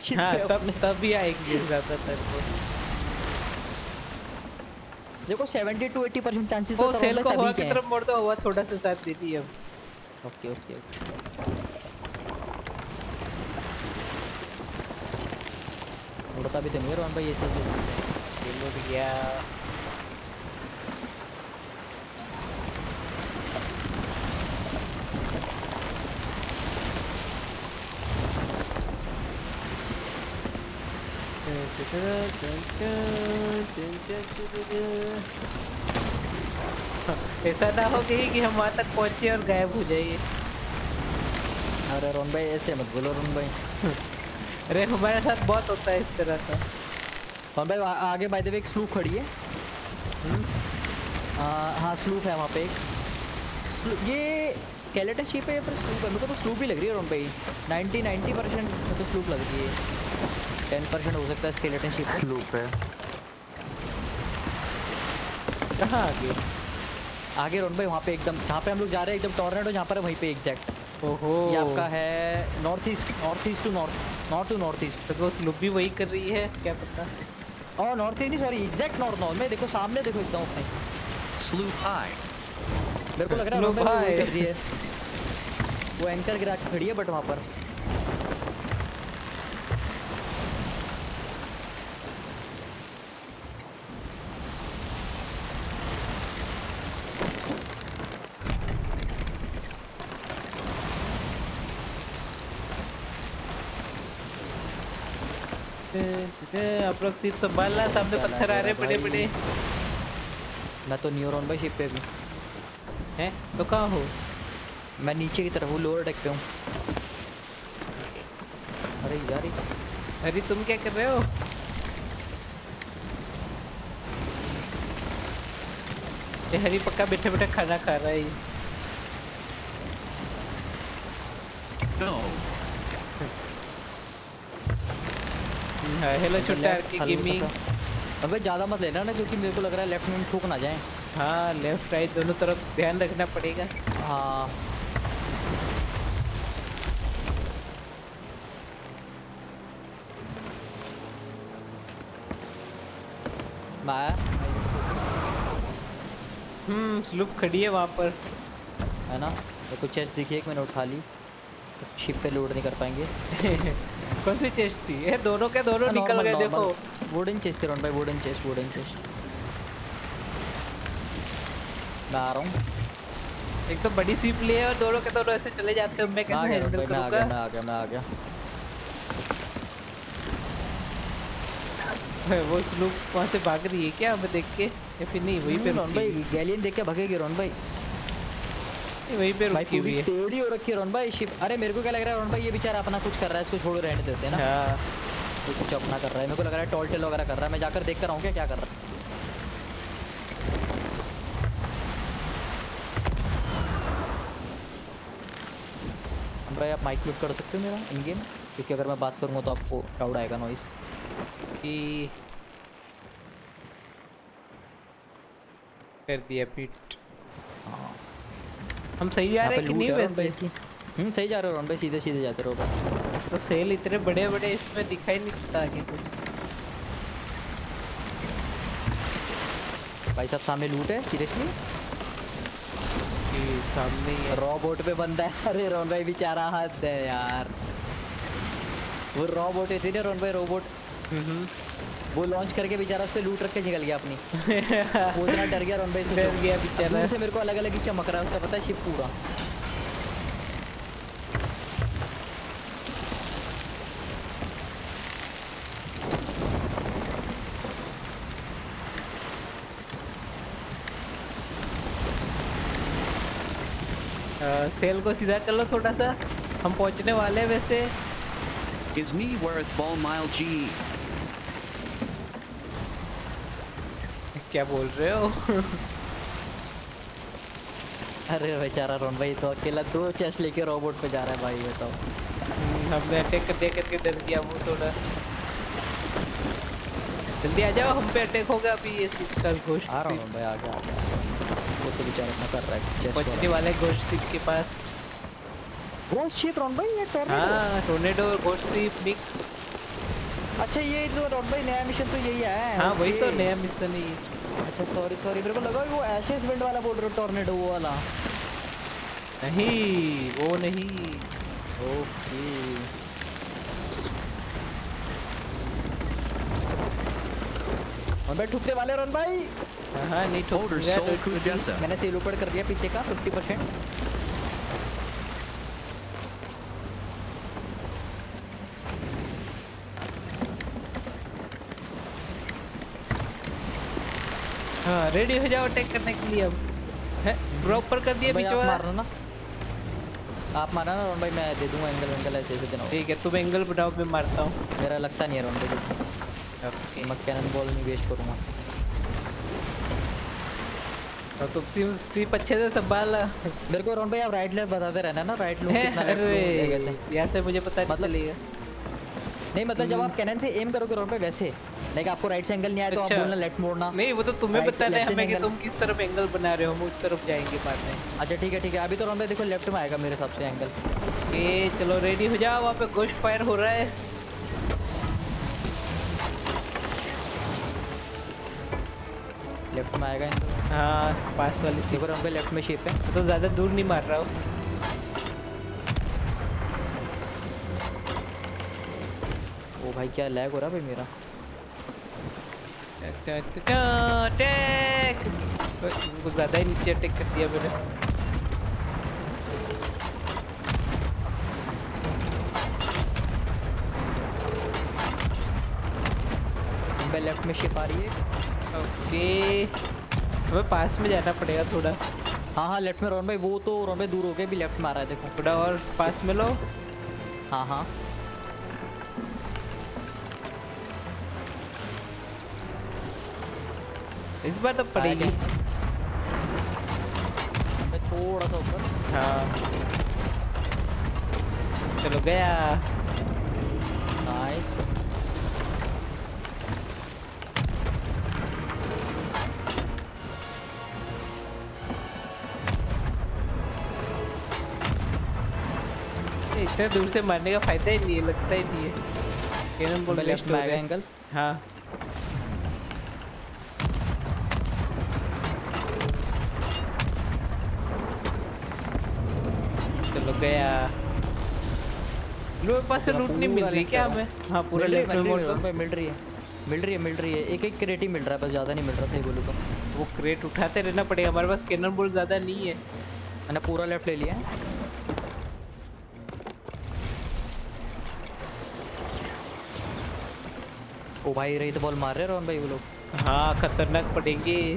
तब तब भी आएगी ज्यादातर। देखो seventy two eighty percent chances तो सेल को हवा की तरफ मोड़ दो, हवा थोड़ा सा साथ देती है। ओके ओके उड़ता भी तो नहीं रोन भाई ये सब खेल लो भैया। ऐसा ना हो गई कि हम वहाँ तक पहुँचे और गायब हो जाइए। अरे रोन भाई ऐसे मत बोलो रोन भाई। अरे हमारे साथ बहुत होता है इस तरह का। रोन भाई आगे बाय द वे एक स्लूप खड़ी है। आ, हाँ स्लूप है वहाँ पे एक। ये स्केलेटन शिप है पर स्लूप है, मेरे को तो स्लूप ही लग रही है रोन भाई। नाइन्टी नाइन्टी परसेंट मेरे को स्लूप लग रही है, टेन परसेंट हो सकता है स्केलेटन शिप स्लूप है। कहाँ आगे? आगे रोन भाई वहाँ पे एकदम जहाँ पे हम लोग जा रहे हैं, एकदम टॉर्नेडो जहाँ पर है वहीं पे एग्जैक्ट। ओहो ये आपका है north east, north east to north, north to north east. तो वो स्लूप भी वही कर रही है क्या पता? और नॉर्थ ईस्ट नहीं सॉरी एग्जैक्ट नॉर्थ नॉर्थ में देखो, सामने देखो एकदम अपने स्लूप हाई। मेरे को लग रहा है रोन भाई कर रही है, वो एंकर गिरा के खड़ी है बट वहाँ पर आप लोग सिर्फ संभालना, सामने पत्थर आ रहे बड़े बड़े। मैं तो न्यूरॉन भाई शिप पे भी हैं तो कहाँ हो? मैं नीचे की तरफ हूँ, लोअर डेक पे हूँ। अरे यार अरे तुम क्या कर रहे हो? ये हरी पक्का बैठे बैठे खाना खा रहा है ये। no. हेलो छोटा आरके गेमिंग। अबे ज़्यादा मत लेना ना क्योंकि मेरे को लग रहा है लेफ्ट में ठोक ना जाए। हाँ लेफ्ट राइट दोनों तरफ ध्यान रखना पड़ेगा। हाँ माया हम्म स्लूप खड़ी है वहाँ पर है ना। तो कुछ चेस्ट दिखी एक मैंने उठा ली, शिप पे लोड नहीं कर पाएंगे। कौन सी चेस्ट थी? ये दोनों के दोनों निकल गए देखो। वुडन चेस्ट थी रोन भाई, वुडन चेस्ट वुडन चेस्ट। मैं आ रहा हूँ। एक तो बड़ी सीप ले और दोनों के दोनों ऐसे चले जाते हैं, मैं कैसे हैंडल करूँगा? मैं आ गया मैं आ गया मैं आ गया। वो स्लूप वहाँ से भाग रही है क्या अब देख के, या फिर नहीं वहीं पे रोन भाई? गैलियन देख के भागेगी रोन भाई, वहीं पे रुकी हुई है। टेढ़ी हो रखी है रोन भाई शिप। अरे मेरे को क्या लग रहा है रोन भाई ये बेचारा अपना कुछ कर रहा है, इसको छोड़ो रहने देते हैं ना। हां तो कुछ अपना कर रहा है, मेरे को लग रहा है टॉल टेल वगैरह कर रहा है। मैं जाकर देख कर आऊं क्या क्या कर रहा है। भाई आप माइक म्यूट कर सकते हो मेरा इन गेम, क्योंकि अगर मैं बात करूंगा तो आपको क्राउड आएगा नॉइस। कर दिया पिट। हम सही जा रहे हैं कि नहीं वैसे? हम सही जा रहे हो रोन भाई, सीधे सीधे जाते रहो बस। तो सेल इतने बड़े बड़े इसमें दिखाई नहीं देता आगे कुछ। भाई साहब सामने लूट है सीरियसली, सामने रोबोट पे बंदा है। अरे रोन भाई बेचारा हाथ है यार, वो रोबोट है ना रोन भाई, रोबोट वो लॉन्च करके बेचारा उससे लूट रख के निकल गया अपनी। वो इतना डर गया रोन भाई, डर गया बेचारा। उससे मेरे को अलग अलग ही चमक रहा है उसका, पता है शिप पूरा। सेल को सीधा कर लो थोड़ा सा, हम पहुंचने वाले हैं वैसे। Is me worth ball mile G? क्या बोल रहे हो? अरे बेचारा रोन भाई तो अकेला दो चेस्ट लेके रोबोट पे जा रहा है भाई, बताओ। हमने अटैक कर देख करके डर गया वो थोड़ा। जल्दी आ जाओ, हम पे अटैक होगा अभी। ये सिक्कर घोष आ रहा हूं भाई, आ गया। वो तो बेचारा अपना कर रहा है, पहुंचने वाले घोस्ट शिप के पास। घोस्ट शिप रोन भाई, ये टोर्नेडो। हां टोर्नेडो और घोस्ट शिप मिक्स। अच्छा ये जो रोन भाई नया मिशन तो यही आया है। हां वही तो नया मिशन है। अच्छा सॉरी सॉरी, मेरे को लगा वो एशेस विंड वाला बोल रहे हो, टोर्नेडो वाला नहीं वो नहीं। ओके और मैं ठुकने वाले रोन भाई। हाँ नहीं ठोक रहा है, मैंने सेल ऊपर कर दिया पीछे का फिफ्टी परसेंट। हाँ रेडी हो जाओ अटैक करने के लिए। अब है प्रॉपर कर दिया बीच वाला। मारना ना आप, मारना ना रोन भाई, मैं दे दूंगा एंगल एंगल ऐसे ऐसे देना। ठीक है तुम एंगल बनाओ, मैं मारता हूँ। मेरा लगता नहीं है रोन भाई, मैं कैनन बॉल नहीं वेस्ट करूँगा। तो तुम सिम सिप अच्छे से संभाल। मेरे को रोन भाई आप राइट लेफ्ट बताते रहना ना, राइट लूप कितना है यहाँ से मुझे पता मतलब नहीं चलेगा। नहीं मतलब जब आप कैनन से एम करोगे रोन भाई वैसे, लाइक आपको राइट से एंगल नहीं आया तो अच्छा। आप बोलना लेफ्ट मोड़ना। नहीं वो तो तुम्हें बताना है हमें कि तुम किस तरफ एंगल बना रहे हो, हम उस तरफ जाएंगे बाद में। अच्छा ठीक है ठीक है। अभी तो रोन भाई देखो लेफ्ट में आएगा मेरे हिसाब से एंगल। ये चलो रेडी हो जाओ, वहाँ पे घोस्ट फायर हो रहा है। लेफ्ट में आएगा इनको। हाँ पास वाली शिप पर उनके लेफ्ट में शिप है तो ज़्यादा दूर नहीं मार रहा हूँ। ओ भाई क्या लैग हो रहा भाई मेरा। अटैक तो ज़्यादा ही नीचे अटैक कर दिया मैंने। उनके लेफ्ट में शिप आ रही है। ओके हमें पास में जाना पड़ेगा थोड़ा। हाँ हाँ लेफ्ट में रोन भाई, वो तो रोन भाई दूर हो गए, भी लेफ्ट में आ रहा है देखो। थोड़ा और पास में लो। हाँ हाँ इस बार तो पड़ेगी थोड़ा सा ऊपर। हाँ चलो गया नाइस। इतने दूर से मारने का फायदा ही नहीं है, लगता ही नहीं है। कैनन बोल लेफ्ट में आएगा एंगल। हाँ चलो गया। लो पास से लूट नहीं मिल रही क्या हमें? हाँ पूरा लेफ्ट में मोड़ दो। मिल रही है मिल रही है मिल रही है, एक एक क्रेट ही मिल रहा है बस, ज़्यादा नहीं मिल रहा। सही बोलूँ तो वो क्रेट उठाते रहना पड़ेगा, हमारे पास कैनन बोल ज़्यादा नहीं है। मैंने पूरा लेफ्ट ले लिया। ओ भाई रही तो बॉल मार रहे रोहन भाई वो लोग। हाँ खतरनाक पड़ेंगे।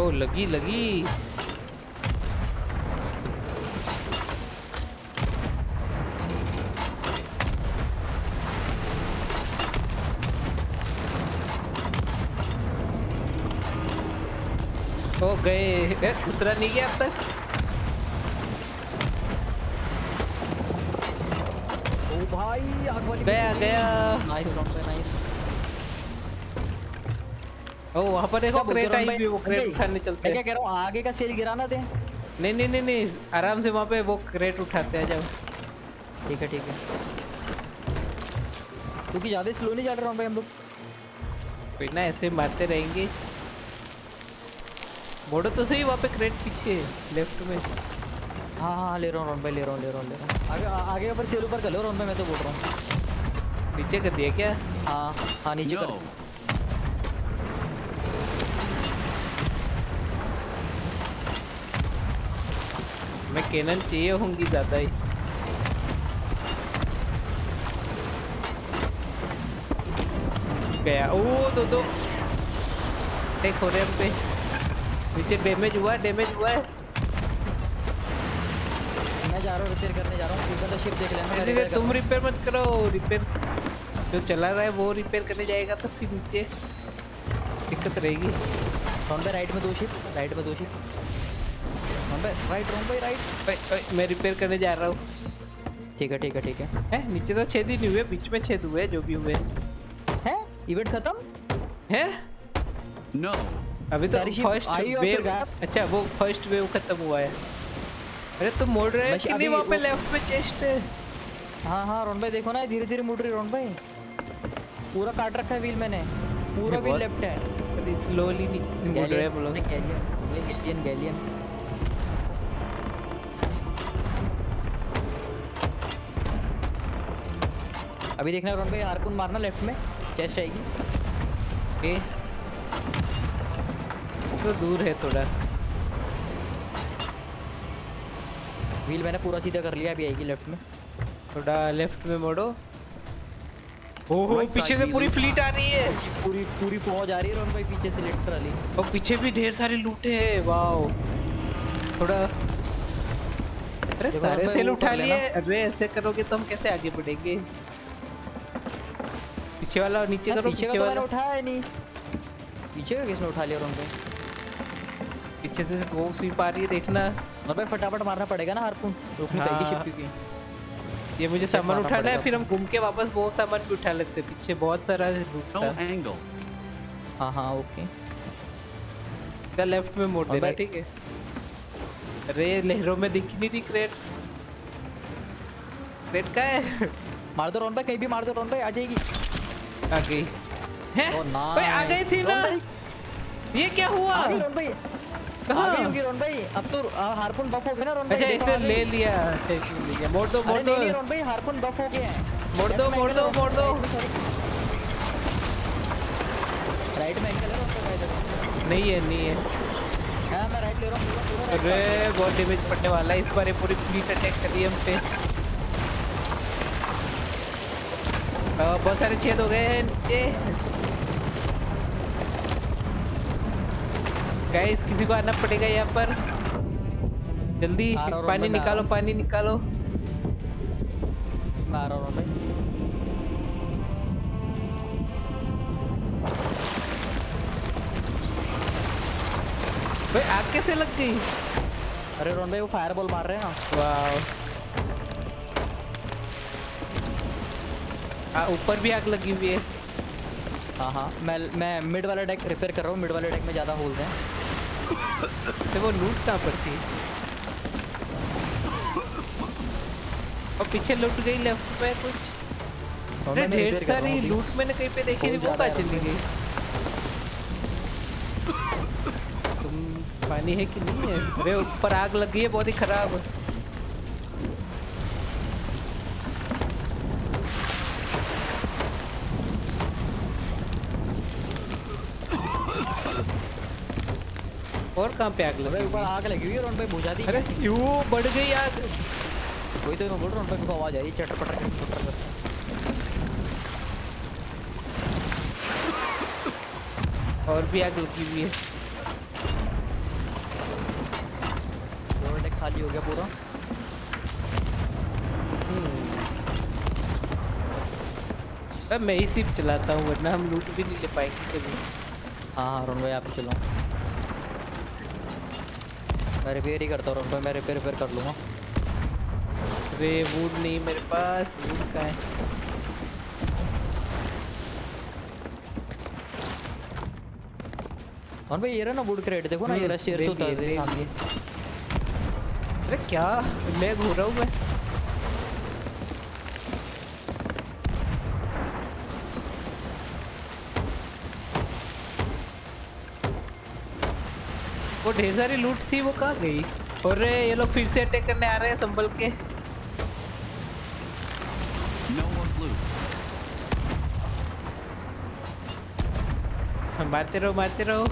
ओ लगी लगी हो गए। दूसरा नहीं गया अब तक। ओ भाई आग वाली गया गया। Nice nice nice. ओ वहाँ पर देखो क्रेट आई भी, वो क्रेट उठाने चलते हैं। मैं क्या कह रहा हूँ आगे का सेल गिराना दे। नहीं नहीं नहीं नहीं आराम से वहाँ पे वो क्रेट उठाते हैं। जाओ ठीक है ठीक है क्योंकि ज़्यादा स्लो नहीं जा रहा हूँ भाई हम लोग। कोई ना ऐसे मारते रहेंगे। बोर्डर तो सही वहाँ पे क्रेट पीछे लेफ्ट में। हाँ हाँ ले रहा हूँ रोन भाई ले रहा हूँ ले रहा हूँ ले रहा हूँ। आगे आगे पर सेल ऊपर कर लो रोन भाई। मैं तो बोल रहा हूँ नीचे कर दिया क्या? हाँ हाँ नीचे no. कर मैं कैनन चाहिए होंगी ज़्यादा ही। गया ओ दो दो टेक हो रहे हम पे। नीचे डैमेज हुआ डैमेज हुआ है। मैं जा रहा हूँ रिपेयर करने जा रहा हूँ। तो शिप देख लेना। अरे तुम रिपेयर मत करो। रिपेयर जो चला रहा है वो रिपेयर करने जाएगा तो फिर नीचे दिक्कत रहेगी। कौन पे राइट में दो शिप राइट में दो शिप राइट रोम भाई राइट। मैं रिपेयर करने जा रहा हूँ। ठीक है ठीक है ठीक है। है नीचे तो छेद ही नहीं हुए, बीच में छेद हुए जो भी हुए हैं। इवेंट खत्म है नो अभी तो फर्स्ट वेव। अच्छा वो फर्स्ट वेव खत्म हुआ है। अरे तुम मोड़ रहे हो नहीं वहाँ पे लेफ्ट में चेस्ट है। हाँ हाँ रोन भाई देखो ना धीरे धीरे मुड़ रही रोन भाई। पूरा काट रखा है व्हील मैंने पूरा व्हील लेफ्ट है। स्लोली मुड़ रहे हैं बोलो। गैलियन गैलियन अभी देखना रोन भाई। हारपून मारना लेफ्ट में चेस्ट आएगी। तो दूर है थोड़ा। व्हील मैंने पूरा सीधा कर लिया अभी आएगी लेफ्ट में। थोड़ा लेफ्ट में मोड़ो। ओहो पीछे से पूरी फ्लीट आ रही है। पूरी पूरी फौज आ रही है रोन भाई पीछे से लिटरली। और पीछे भी ढेर सारे लूटे हैं। वाओ थोड़ा अरे सारे सेल उठा लिए। अरे ऐसे करोगे तो हम कैसे आगे बढ़ेंगे? पीछे वाला नीचे करो। पीछे वाला उठाया ही नहीं। पीछे का किसने उठा लिया रोन भाई? पीछे से वो स्वीप आ रही है देखना। रोन भाई फटाफट मारना पड़ेगा ना हारपून। रुकनी पड़ेगी शिप क्योंकि ये मुझे सामान उठाना है। फिर हम घूम के वापस वो सामान भी उठा लेते हैं। पीछे बहुत सारा लूट था। हाँ हाँ ओके तो लेफ्ट में मोड़ देना ठीक है। अरे लहरों में दिख नहीं रही क्रेट। क्रेट का है मार दो रोन भाई कहीं भी मार दो रोन भाई आ जाएगी। आ गई है भाई आ गई थी ना। ये क्या हुआ रोन भाई? कहाँ आ गई होगी रोन भाई? अब तो हारपून बफ हो गया ना रोन भाई। अच्छा इसने ले लिया। अच्छा इसने ले लिया। मोड़ दो मोड़ दो रोन भाई। हारपून बफ हो गया है। मोड़ दो मोड़ दो मोड़ दो। राइट में एंगल है रोन भाई। नहीं है नहीं है। हाँ मैं राइट ले रहा हूँ। अरे बहुत डैमेज पड़ने वाला है इस बार। ये पूरी फ्लीट अटैक करी हम पे। बहुत सारे छेद हो गए हैं नीचे। गाइस किसी को आना पड़ेगा यहाँ पर जल्दी। पानी निकालो पानी निकालो। आ रहा हूँ भाई। आग कैसे लग गई? अरे रोन भाई वो फायरबॉल मार रहे हैं। वाह हाँ ऊपर भी आग लगी हुई है। हाँ हाँ मैं मैं मिड वाला डेक रिपेयर कर रहा हूँ। मिड वाले डेक में ज़्यादा होल्स हैं। इससे वो लूट कहाँ पर थी? और पीछे लूट गई लेफ्ट में कुछ। अरे ढेर सारी लूट मैंने कहीं पे देखी थी वो कहाँ चली गई? तुम पानी है कि नहीं है? अरे ऊपर आग लगी है बहुत ही खराब। और कहाँ पे आग लगी? ऊपर आग लगी हुई है रोन भाई बुझा दी। अरे यू बढ़ गई आग। वही तो मैं बोल रहा हूँ, उनको आवाज आई चटर पटर। और भी आग लगी हुई है, रोड खाली हो गया पूरा। अब मैं ही सिर्फ चलाता हूँ, वरना हम लूट भी नहीं ले पाएंगे कभी। हाँ हाँ रोन भाई आप चलाओ, मैं रिपेयर ही करता हूँ रोन भाई, मैं रिपेयर रिपेयर कर लूँगा। अरे वुड नहीं मेरे पास, वुड का है। रोन भाई ये रहा ना वुड क्रेट, देखो ना ये रहा, स्टेयर से उतार दे सामने। अरे क्या मैं घूर रहा हूँ मैं। वो ढेर सारी लूट थी वो कहाँ गई? और ये लोग फिर से अटैक करने आ रहे हैं संभल के। no one loot. मारते रहो मारते रहो,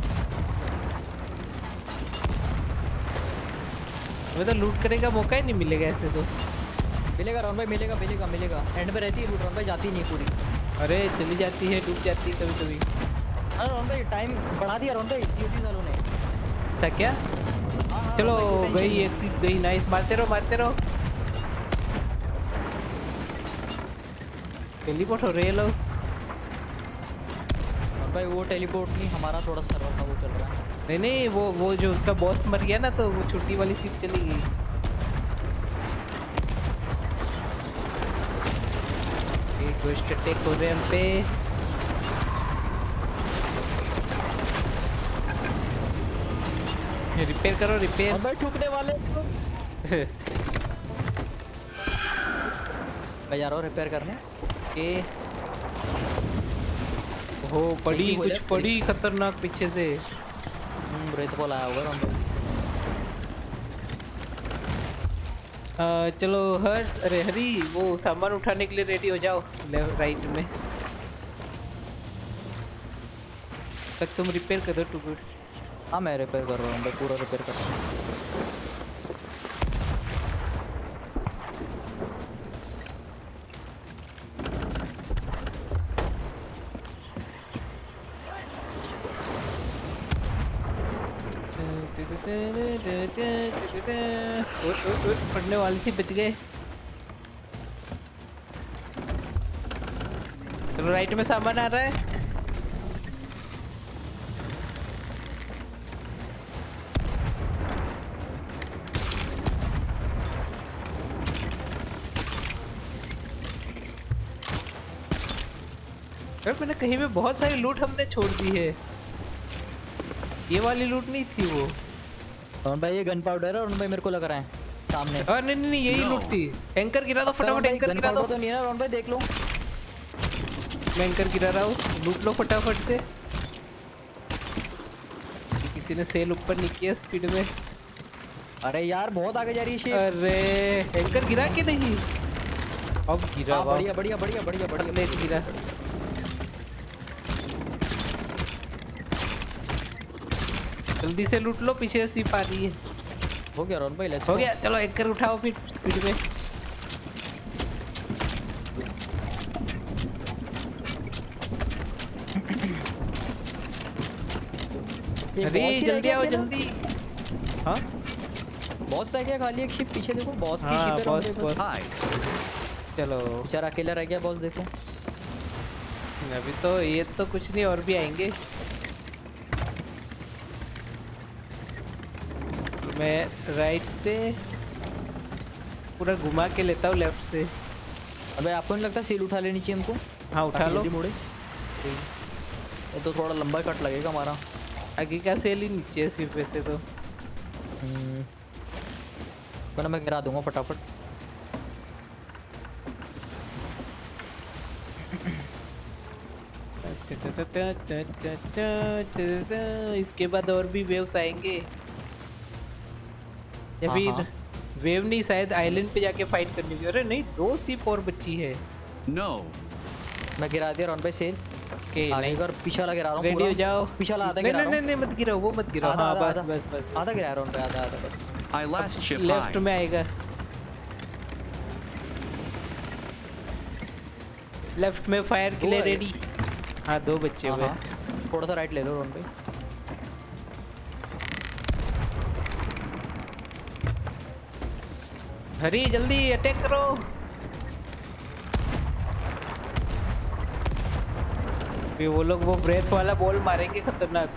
हमें तो लूट करने का मौका ही नहीं मिलेगा। ऐसे तो मिलेगा रोन भाई, मिलेगा मिलेगा मिलेगा। एंड पे रहती है लूट रोन भाई, जाती नहीं पूरी। अरे चली जाती है, डूब जाती है कभी कभी। अरे रोन भाई टाइम बढ़ा दिया रोन भाई ड्यूटी वालों ने। ऐसा क्या? चलो गई एक सीट गई, नाइस। मारते रहो मारते रहो, टेलीपोर्ट हो रहे लोग भाई। वो टेलीपोर्ट नहीं, हमारा थोड़ा सर्वर था वो चल रहा है। नहीं नहीं वो वो जो उसका बॉस मर गया ना, तो वो छोटी वाली सीट चली गई। एक गोस्ट अटैक हो रहे हम पे। रिपेयर करो रिपेयर। अबे ठुकने वाले भाई यार, और रिपेयर करने के हो पड़ी कुछ पड़ी खतरनाक पीछे से। हम्म रेत बॉल आया होगा हम। चलो हर्ष, अरे हरी वो सामान उठाने के लिए रेडी हो जाओ। लेफ्ट राइट में तक तुम रिपेयर करो टू गुड। हाँ मैं रिपेयर कर रहा हूँ भाई, पूरा रिपेयर कर रहा हूँ। पढ़ने वाली थी, बच गए। चलो राइट में सामान आ रहा है। मैंने कहीं पे बहुत सारी लूट हमने छोड़ दी है, ये वाली लूट नहीं थी वो। और भाई ये गन पाउडर है और भाई मेरे को लग रहा है सामने। और नहीं नहीं, नहीं यही no. लूट थी। एंकर गिरा दो फटाफट, एंकर गिरा दो। तो नहीं है रोन भाई, देख लो मैं एंकर गिरा रहा हूँ, लूट लो फटाफट से। किसी ने सेल ऊपर नहीं किया स्पीड में। अरे यार बहुत आगे जा रही है। अरे एंकर गिरा के नहीं, अब गिरा। बढ़िया बढ़िया बढ़िया बढ़िया बढ़िया गिरा। जल्दी से लूट लो, पीछे सीप आ रही है। हो गया रोन भाई, हो गया। चलो एंकर उठाओ फिर स्पीड में। अरे जल्दी आओ जल्दी। हाँ बॉस रह गया खाली एक शिप पीछे, देखो बॉस की शिप। बॉस बॉस चलो बेचारा अकेला रह गया बॉस। देखो अभी तो ये तो कुछ नहीं, और भी आएंगे। मैं राइट से पूरा घुमा के लेता हूँ लेफ्ट से। अबे आपको नहीं लगता सील उठा लेनी चाहिए हमको? हाँ उठा लो मुड़े, ये तो थोड़ा लंबा कट लगेगा हमारा। आगे का सेल ही नीचे है सिर्फ, वैसे तो वरना मैं गिरा दूंगा फटाफट। इसके बाद और भी वेव्स आएंगे। या फिर हाँ। वेव नहीं, शायद आइलैंड पे जाके फाइट करनी होगी। अरे नहीं, दो सीप और बच्ची है। No no. मैं गिरा दिया रोन भाई सेल। ओके और पीछे वाला गिरा रहा हूं, रेडी हो जाओ। पीछे वाला आधा गिरा रहा हूं। नहीं नहीं मत गिराओ, वो मत गिराओ। हां बस बस बस आधा गिरा रोन भाई, आधा आधा बस। आई लास्ट शिप लेफ्ट में आएगा। लेफ्ट में फायर के लिए रेडी। हाँ दो बच्चे हुए, थोड़ा सा राइट ले लो रोन पे। हरी जल्दी अटैक करो। भी वो लोग वो ब्रेथ वाला बॉल मारेंगे खतरनाक।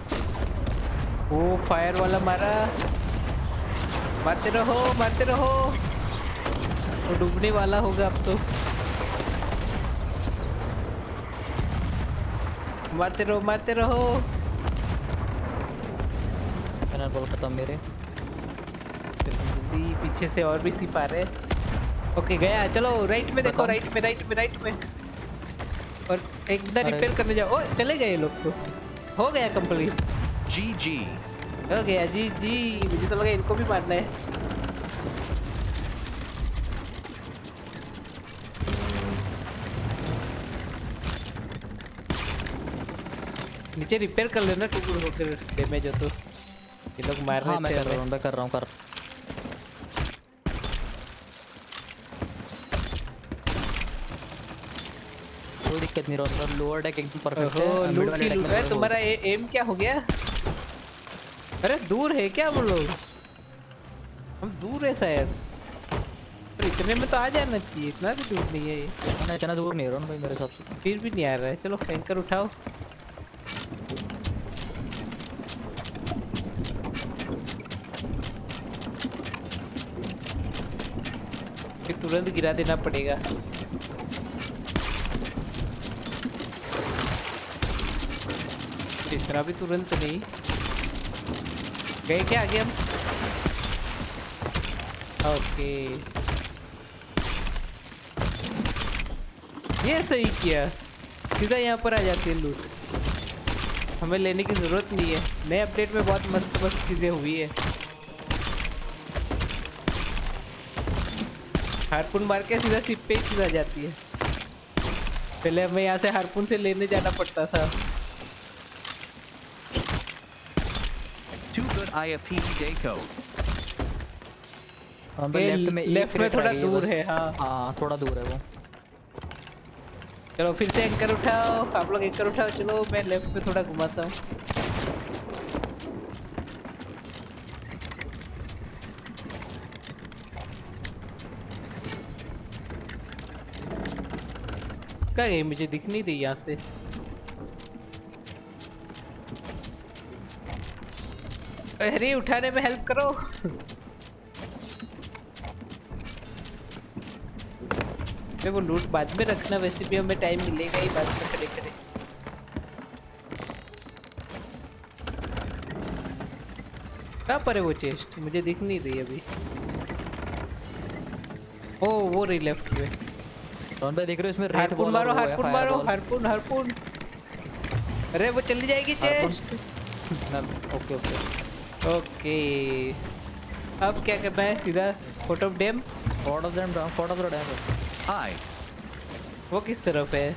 वो फायर वाला मारा, मारते रहो मारते रहो। वो डूबने वाला होगा अब तो। मारते रहो मारते रहो। पैनल बॉल खत्म मेरे। जल्दी पीछे से और भी सिपा रहे। ओके गया, चलो राइट में देखो, राइट में राइट में राइट में और एकदम रिपेयर करने जाओ। ओ चले गए लोग तो, हो गया कंप्लीट। जी जी हो गया जी जी। मुझे तो लगा इनको भी मारना है। नीचे रिपेयर कर लेना टुकड़ होकर डैमेज हो तो। ये लोग मार रहे हैं। हाँ मैं कर रहा हूँ मैं कर रहा हूँ कर कोई दिक्कत नहीं। रोस्टर लोअर डेक एकदम परफेक्ट है। लूट ही लूट है। तुम्हारा एम क्या हो गया? अरे दूर है क्या वो लोग? हम दूर है शायद, पर इतने में तो आ जाना चाहिए। इतना भी दूर नहीं है ये, इतना दूर नहीं है रोन भाई मेरे हिसाब से। फिर भी नहीं आ रहा है। चलो टैंकर उठाओ। फिर तुरंत गिरा देना पड़ेगा। इतना भी तुरंत नहीं गए क्या आगे हम? ओके ये सही किया, सीधा यहाँ पर आ जाते हैं लूट। हमें लेने की जरूरत नहीं है। नए अपडेट में बहुत मस्त मस्त चीजें हुई है। हारपून मार के सीधा सिप पे चीज आ जाती है। पहले हमें यहाँ से हारपून से लेने जाना पड़ता था। आईएफपी देखो हम लेफ्ट में, लेफ्ट में थोड़ा दूर है। हाँ हाँ थोड़ा दूर है वो। चलो फिर से एंकर उठाओ, आप लोग एंकर उठाओ। चलो मैं लेफ्ट में थोड़ा घुमाता हूँ। क्या है मुझे दिख नहीं रही यहाँ से। अरे उठाने में हेल्प करो। अरे वो लूट बाद में रखना, वैसे भी हमें टाइम मिलेगा ही बाद में। खड़े खड़े कहाँ पर है वो चेस्ट? मुझे दिख नहीं रही अभी। ओ वो रही लेफ्ट में। कौन भाई दिख रहा है इसमें? हारपून मारो हारपून मारो हारपून हारपून। अरे वो चली जाएगी chest. Okay okay okay okay. अब क्या करना है? सीधा fort of damned fort of damned fort of the damned. हाय वो किस तरफ है?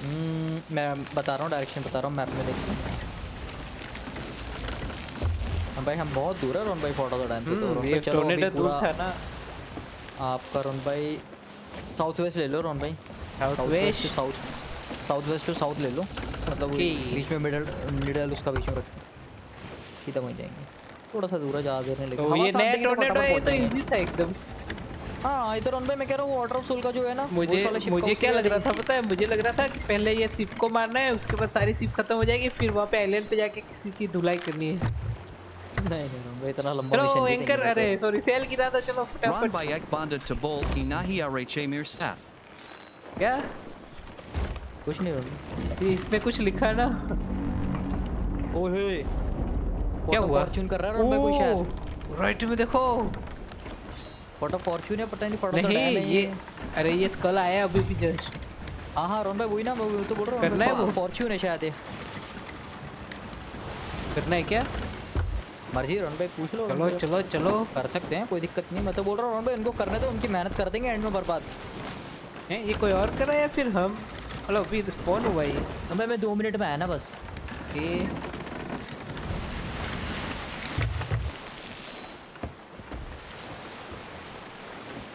hmm, मैं बता रहा हूँ, डायरेक्शन बता रहा हूँ मैप में देखिए। भाई हम बहुत दूर है रोन भाई फोर्ट ऑफ द डैम से। तो ये टोनेडो दूर था ना आपका रोन भाई। साउथ वेस्ट ले लो रोन भाई, south west south south west to south ले लो। मतलब बीच में मिडल मिडल उसका बीच में रखो, सीधा पहुंच जाएंगे। थोड़ा सा दूर है ज़्यादा दूर नहीं लेकिन। तो ये नया टोर्नेडो है तो इजी था एकदम। हाँ इधर उन पे मैं कह रहा हूँ वाटर ऑफ सोल का जो है ना, मुझे मुझे क्या लग रहा था पता है? मुझे लग रहा था कि पहले ये शिप को मारना है, उसके बाद सारी शिप खत्म हो जाएगी, फिर वहाँ पे आइलैंड पे जाके किसी की धुलाई करनी है। नहीं नहीं इतना लंबा मिशन नहीं। एंकर अरे सॉरी सेल गिरा था। चलो फटाफट। क्या कुछ नहीं, इसने कुछ लिखा ना। ओहे क्या हुआ? फॉर्च्यून कर रहा है रोन भाई शायद। राइट में देखो व्हाट ऑफ फॉर्च्यून है। पता नहीं पड़ा नहीं, नहीं ये। अरे ये स्कल आया अभी भी जस्ट। हां हां रोन भाई वही ना, वो तो बोल रहा हूं करना है। वो फॉर्च्यून है शायद, ये करना है क्या? मर्जी रोन भाई पूछ लो। चलो चलो चलो कर सकते हैं, कोई दिक्कत नहीं। मैं तो बोल रहा हूं रोन भाई इनको करने दो, उनकी मेहनत कर देंगे एंड में बर्बाद हैं। ये कोई और कर रहा है या फिर हम? हेलो अभी रिस्पॉन हुआ ये। भाई मैं दो मिनट में आया ना बस। ये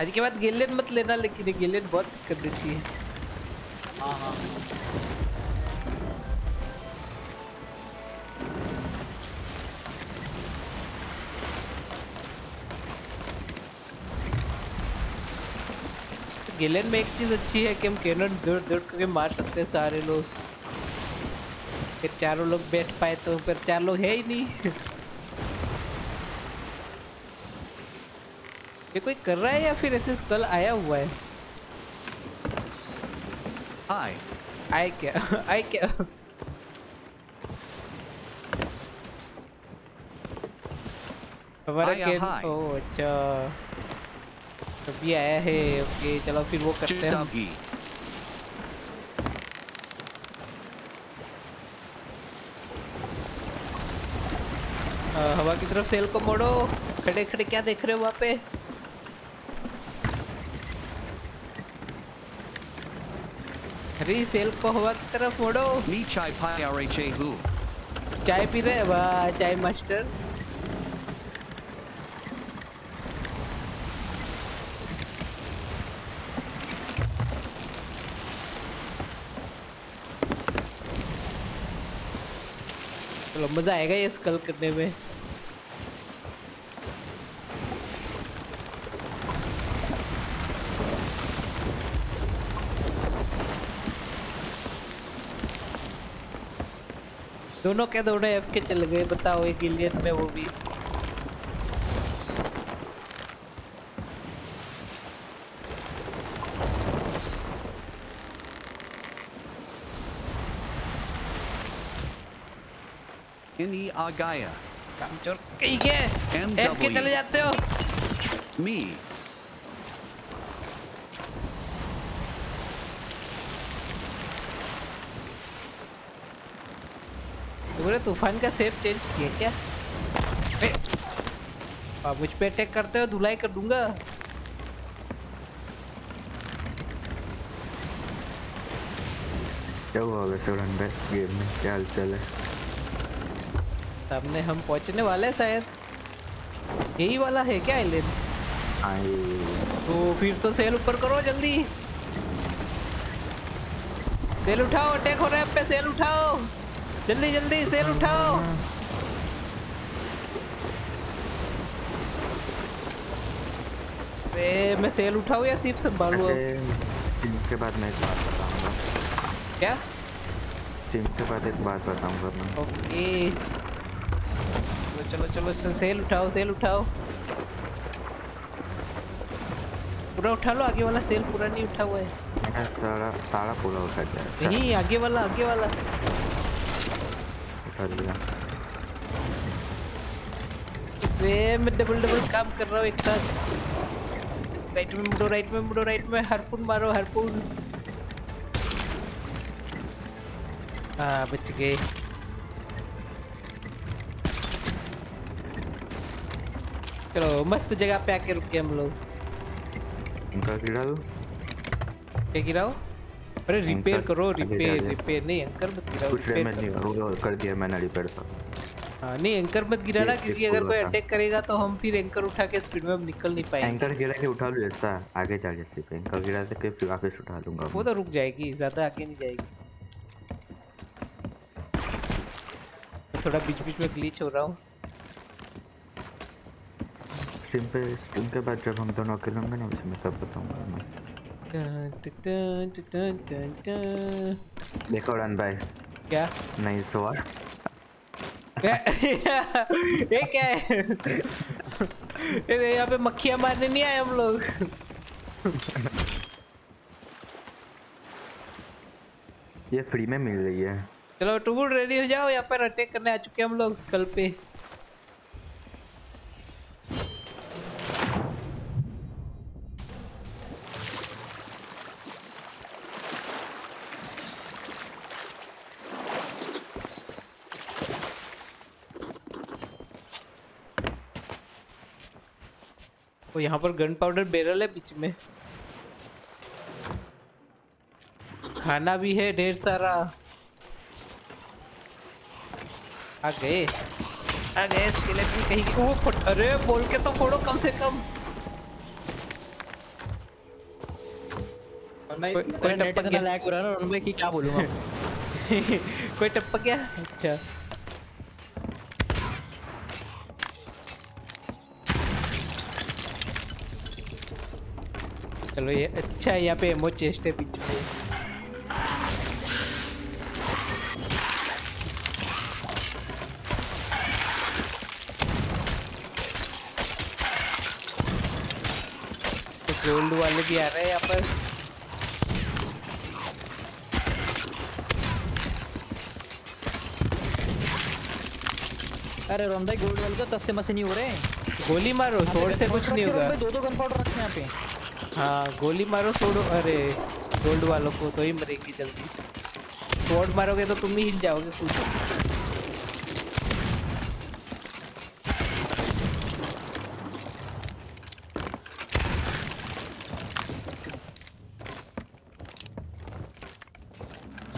आज के बाद गिलेट मत लेना, लेकिन गिलेट बहुत दिक्कत देती है। हाँ हाँ गिलेट में एक चीज अच्छी है कि हम कैनन दौड़ दौड़ करके मार सकते हैं सारे लोग। फिर चारों लोग बैठ पाए तो फिर चार लोग है ही नहीं। ये कोई कर रहा है या फिर ऐसे स्कल आया हुआ है? हाय आई क्या आई क्या हमारा गेम। ओह अच्छा अभी आया है। ओके चलो फिर वो करते हैं। हवा की तरफ सेल को मोड़ो। खड़े खड़े क्या देख रहे हो वहाँ पे? अरे सेल को हवा की तरफ मोड़ो। मी चाय पाई आ रही चाय। चाय पी रहे वाह चाय मास्टर। चलो मजा आएगा ये स्कल करने में। दोनों क्या दौड़े एफ के चल गए बताओ एक गिलियन में। वो भी इन्हीं आ गया कामचोर कहीं गए एफ के चले जाते हो। मी तूफान का सेप चेंज किया क्या? आप मुझ पे अटैक करते हो धुलाई कर दूंगा। क्या हुआ गेम में? क्या हालचाल है? सामने हम पहुंचने वाले हैं शायद। यही वाला है क्या आइलैंड? तो फिर तो सेल ऊपर करो जल्दी। सेल उठाओ अटैक हो रहा है पे। सेल उठाओ जल्दी जल्दी। सेल उठाओ। अरे मैं सेल उठाऊं या सिर्फ संभालूं? टीम के बाद मैं एक बात बताऊंगा। क्या टीम के बाद एक बात बताऊंगा मैं। ओके चलो चलो चलो सेल उठाओ सेल उठाओ पूरा उठा लो। आगे वाला सेल पूरा नहीं उठा हुआ है। सारा सारा पूरा उठा जाए। नहीं आगे वाला आगे वाला मैं डबल डबल काम कर रहा हूँ एक साथ। राइट में मुड़ो राइट में मुड़ो राइट में हारपून मारो हारपून। हाँ बच गए। चलो मस्त जगह पे आके रुक गए हम लोग। अंका गिरा दो। क्या गिराओ? अरे रिपेयर करो। रिपेयर रिपेयर नहीं एंकर मत गिराओ। रिपेयर मैंने वो कर दिया मैंने रिपेयर था। हाँ नहीं एंकर मत गिराना क्योंकि अगर कोई अटैक करेगा तो हम फिर एंकर उठा के स्पीड में हम निकल नहीं पाएंगे। एंकर गिरा के उठा लो ऐसा आगे चल जैसे पे। एंकर गिरा के फिर वापस उठा लूंगा। वो तो रुक जाएगी ज्यादा आगे नहीं जाएगी। थोड़ा बीच बीच में ग्लिच हो रहा हूँ। स्ट्रीम के बाद जब हम दोनों अकेले होंगे ना उसमें सब बताऊंगा मैं। देखो रन भाई क्या नहीं सोआ क्या? ये क्या है? यहाँ पे मक्खियाँ मारने नहीं आए हम लोग। ये फ्री में मिल रही है। चलो टू रेडी हो जाओ यहाँ पर अटैक करने आ चुके हैं हम लोग स्कल पे। यहाँ पर गन पाउडर बैरल है बीच में। खाना भी है ढेर सारा। आ गए आ गए स्केलेटन कहीं। वो फट अरे बोल के तो फोड़ो कम से कम। कोई टपक गया लैग हो रहा है ना उनमें कि क्या बोलूंगा कोई टपक गया। अच्छा चलो ये अच्छा है, यहाँ पे एमो चेस्ट है पीछे तो गोल्ड वाले भी आ रहे हैं यहाँ पर। अरे रोम भाई गोल्ड वाले तो दस से मसे नहीं हो रहे हैं। गोली मारो शोर से कुछ नहीं होगा। दो दो गन पाउडर रखे यहाँ पे। हाँ गोली मारो छोड़ो। अरे गोल्ड वालों को तो ही मरेगी जल्दी। शॉट मारोगे तो तुम ही हिल जाओगे खुद।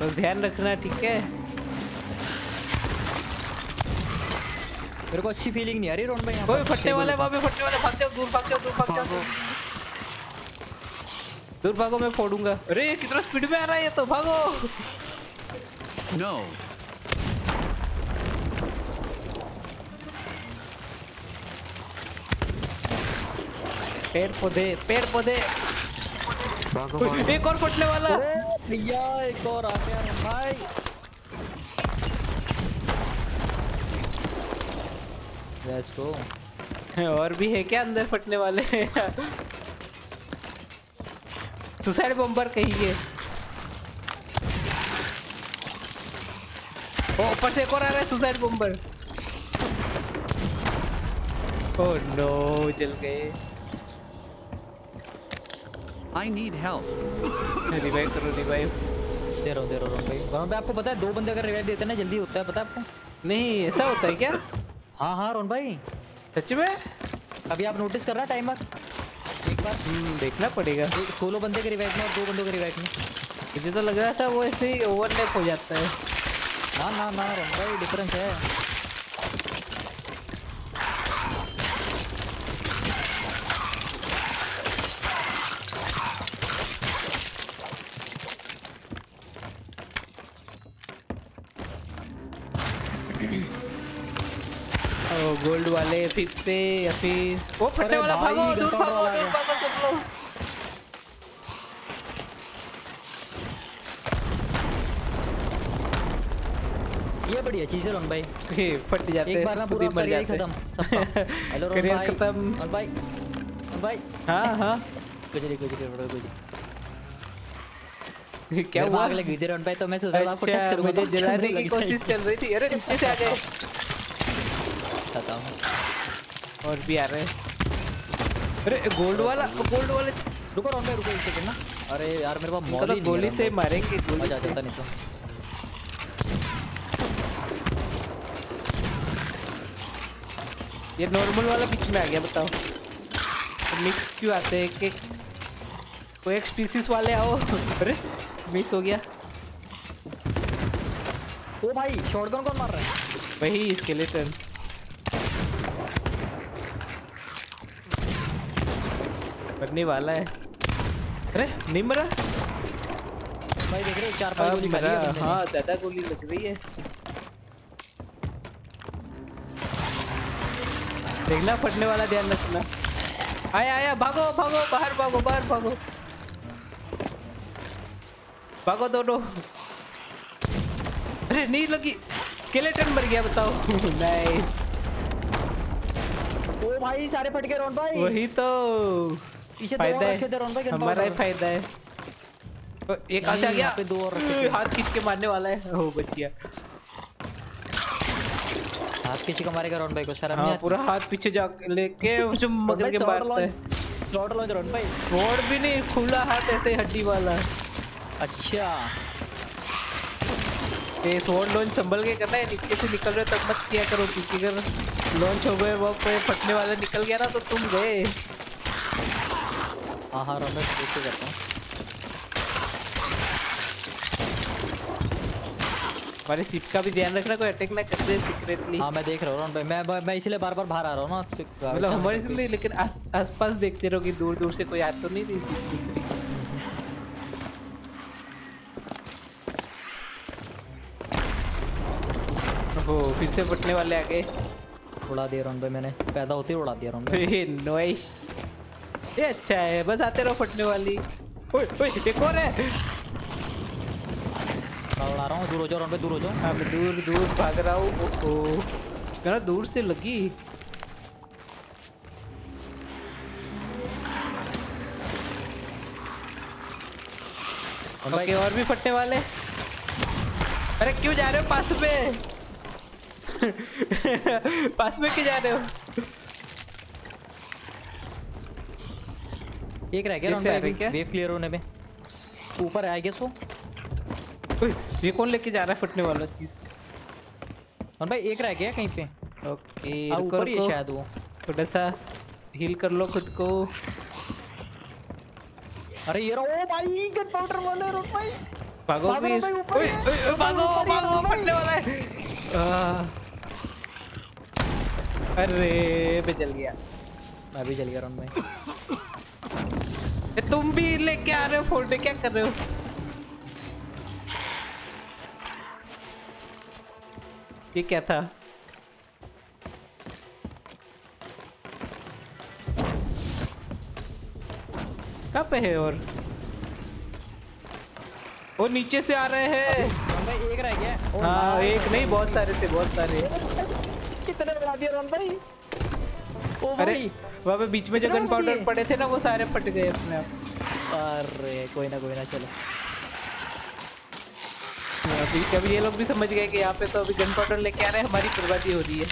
बस ध्यान रखना ठीक है। मेरे को अच्छी फीलिंग नहीं आ रही रोन भाई। कोई फटने वाला वहाँ पे फटने वाला। भागते हो दूर भागते हो दूर भागते हो दूर भागो मैं फोड़ूंगा। अरे कितना स्पीड में आ रहा है ये तो। भागो नो no. पेड़ पौधे पेड़ पौधे। एक और फटने वाला भैया। एक और आ गया भाई। Let's go. और भी है क्या अंदर फटने वाले? सुसाइड बम्पर कहिए। ओ ऊपर से एक और आ रहा है सुसाइड बम्पर। ओह नो जल गए। I need help. रिवाइव करो रिवाइव। दे रहा दे रहा भाई। वहाँ पे आपको पता है दो बंदे अगर रिवाइव देते हैं ना जल्दी होता है पता है आपको? नहीं ऐसा होता है क्या? हाँ हाँ रोन भाई सच में। अभी आप नोटिस कर रहा टाइमर देखना पड़ेगा। सोलो बंदे के रिवाइव में और दो बंदों के रिवाइव में मुझे तो लग रहा था वो ऐसे ही ओवरलैप हो जाता है। ना ना ना भाई डिफरेंस है। गोल्ड वाले फिर से या फिर वो फटने वाला। भागो दूर भागो दूर भागो सब लोग। ये बढ़िया चीज है रोन भाई। फट जाते हैं एक बार ना पूरा मर जाते हैं। हेलो रोन भाई खत्म भाई भाई। हाँ हाँ कुछ नहीं कुछ नहीं कुछ नहीं। क्या हुआ? आग लगी थी रोन भाई तो मैं सोच रहा था आपको टच करूंगा। मुझे जलाने की कोशिश चल रही थी। अरे नीचे से आ गए। और भी आ रहे हैं। अरे गोल्ड वाला गोल्ड वाले रुको रोन भाई रुको एक सेकंड ना। अरे यार मेरे पास मौली तो गोली से मारेंगे। गोली से जाता नहीं तो ये नॉर्मल वाला बीच में आ गया। बताओ तो मिक्स क्यों आते हैं? कि कोई एक स्पीशीज वाले आओ। अरे मिस हो गया। ओ भाई शॉटगन कौन मार रहा है? वही स्केलेटन। मरने वाला है। अरे नहीं मरा भाई। देख रहे हो चार पांच गोली लगी है। हाँ ज्यादा गोली लग रही है। देखना फटने वाला ध्यान रखना। आया आया भागो भागो बाहर भागो बाहर भागो भागो दोनों। अरे नहीं लगी। स्केलेटन मर गया। बताओ नाइस। ओ भाई सारे फट गए रोन भाई। वही तो फायदा है हमारा ही फायदा है। तो एक आ गया पे दो और हाथ खींच के मारने वाला है। हो बच गया। हाथ खींच के मारेगा रोन भाई को शर्म नहीं आती। पूरा हाथ पीछे जा लेके उसको मगर के मारता है। शॉट लॉन्च रोन भाई। शॉट भी नहीं खुला हाथ ऐसे हड्डी वाला। अच्छा ये शॉट लॉन्च संभल के करना है। नीचे से निकल रहे हो तब मत किया करो क्योंकि अगर लॉन्च हो गए वो पे फटने वाला निकल गया ना तो तुम गए। हाँ हाँ रोन भाई कैसे करता हूँ। हमारे सीट का भी ध्यान रखना कोई अटैक ना कर दे सीक्रेटली। हाँ मैं देख रहा हूँ रोन भाई। मैं मैं इसलिए बार बार बाहर आ रहा हूँ ना मतलब हमारे इसलिए। लेकिन आस आसपास देखते रहो कि दूर दूर से कोई आ तो नहीं रही दूसरी। हो फिर से फटने वाले आगे। उड़ा दिया रॉन भाई मैंने, पैदा होते ही उड़ा दिया रॉन भाई। नॉइस ये अच्छा है, बस आते रहो फटने वाली। ओए ओए एक और है, उड़ा रहा हूँ। दूर हो जाओ रॉन भाई, दूर हो जाओ। हाँ मैं दूर दूर भाग रहा हूँ। ओहो इतना दूर से लगी। ओके और भी फटने वाले। अरे क्यों जा रहे हो पास में? पास में क्यों जा रहे हो? एक रह गया क्या? वेव क्लियर होने में ऊपर आ गया सो। ये कौन लेके जा रहा है फटने वाला चीज? और भाई एक रह गया कहीं पे। ओके ऊपर ही शायद वो। थोड़ा सा हील कर लो खुद को। अरे ये रहा। ओ भाई गन पाउडर वाले रोड भाई। भागो भाई ओए ओए भागो भागो फटने वाला है। अरे मैं जल गया, मैं भी जल गया रोड भाई। तुम भी लेके आ रहे हो फोड़ने, क्या कर रहे हो? ये क्या था? कहाँ पे है? और वो नीचे से आ रहे हैं। एक रह गया। हाँ एक नहीं बहुत सारे थे, बहुत सारे। कितने बना दिया राम भाई? अरे वहाँ पे बीच में जो गन पाउडर पड़े थे ना वो सारे फट गए अपने आप। अरे कोई ना कोई ना चलो। अभी अभी ये लोग भी समझ गए कि यहाँ पे तो अभी गन पाउडर लेके आ रहे हैं, हमारी बर्बादी हो रही है।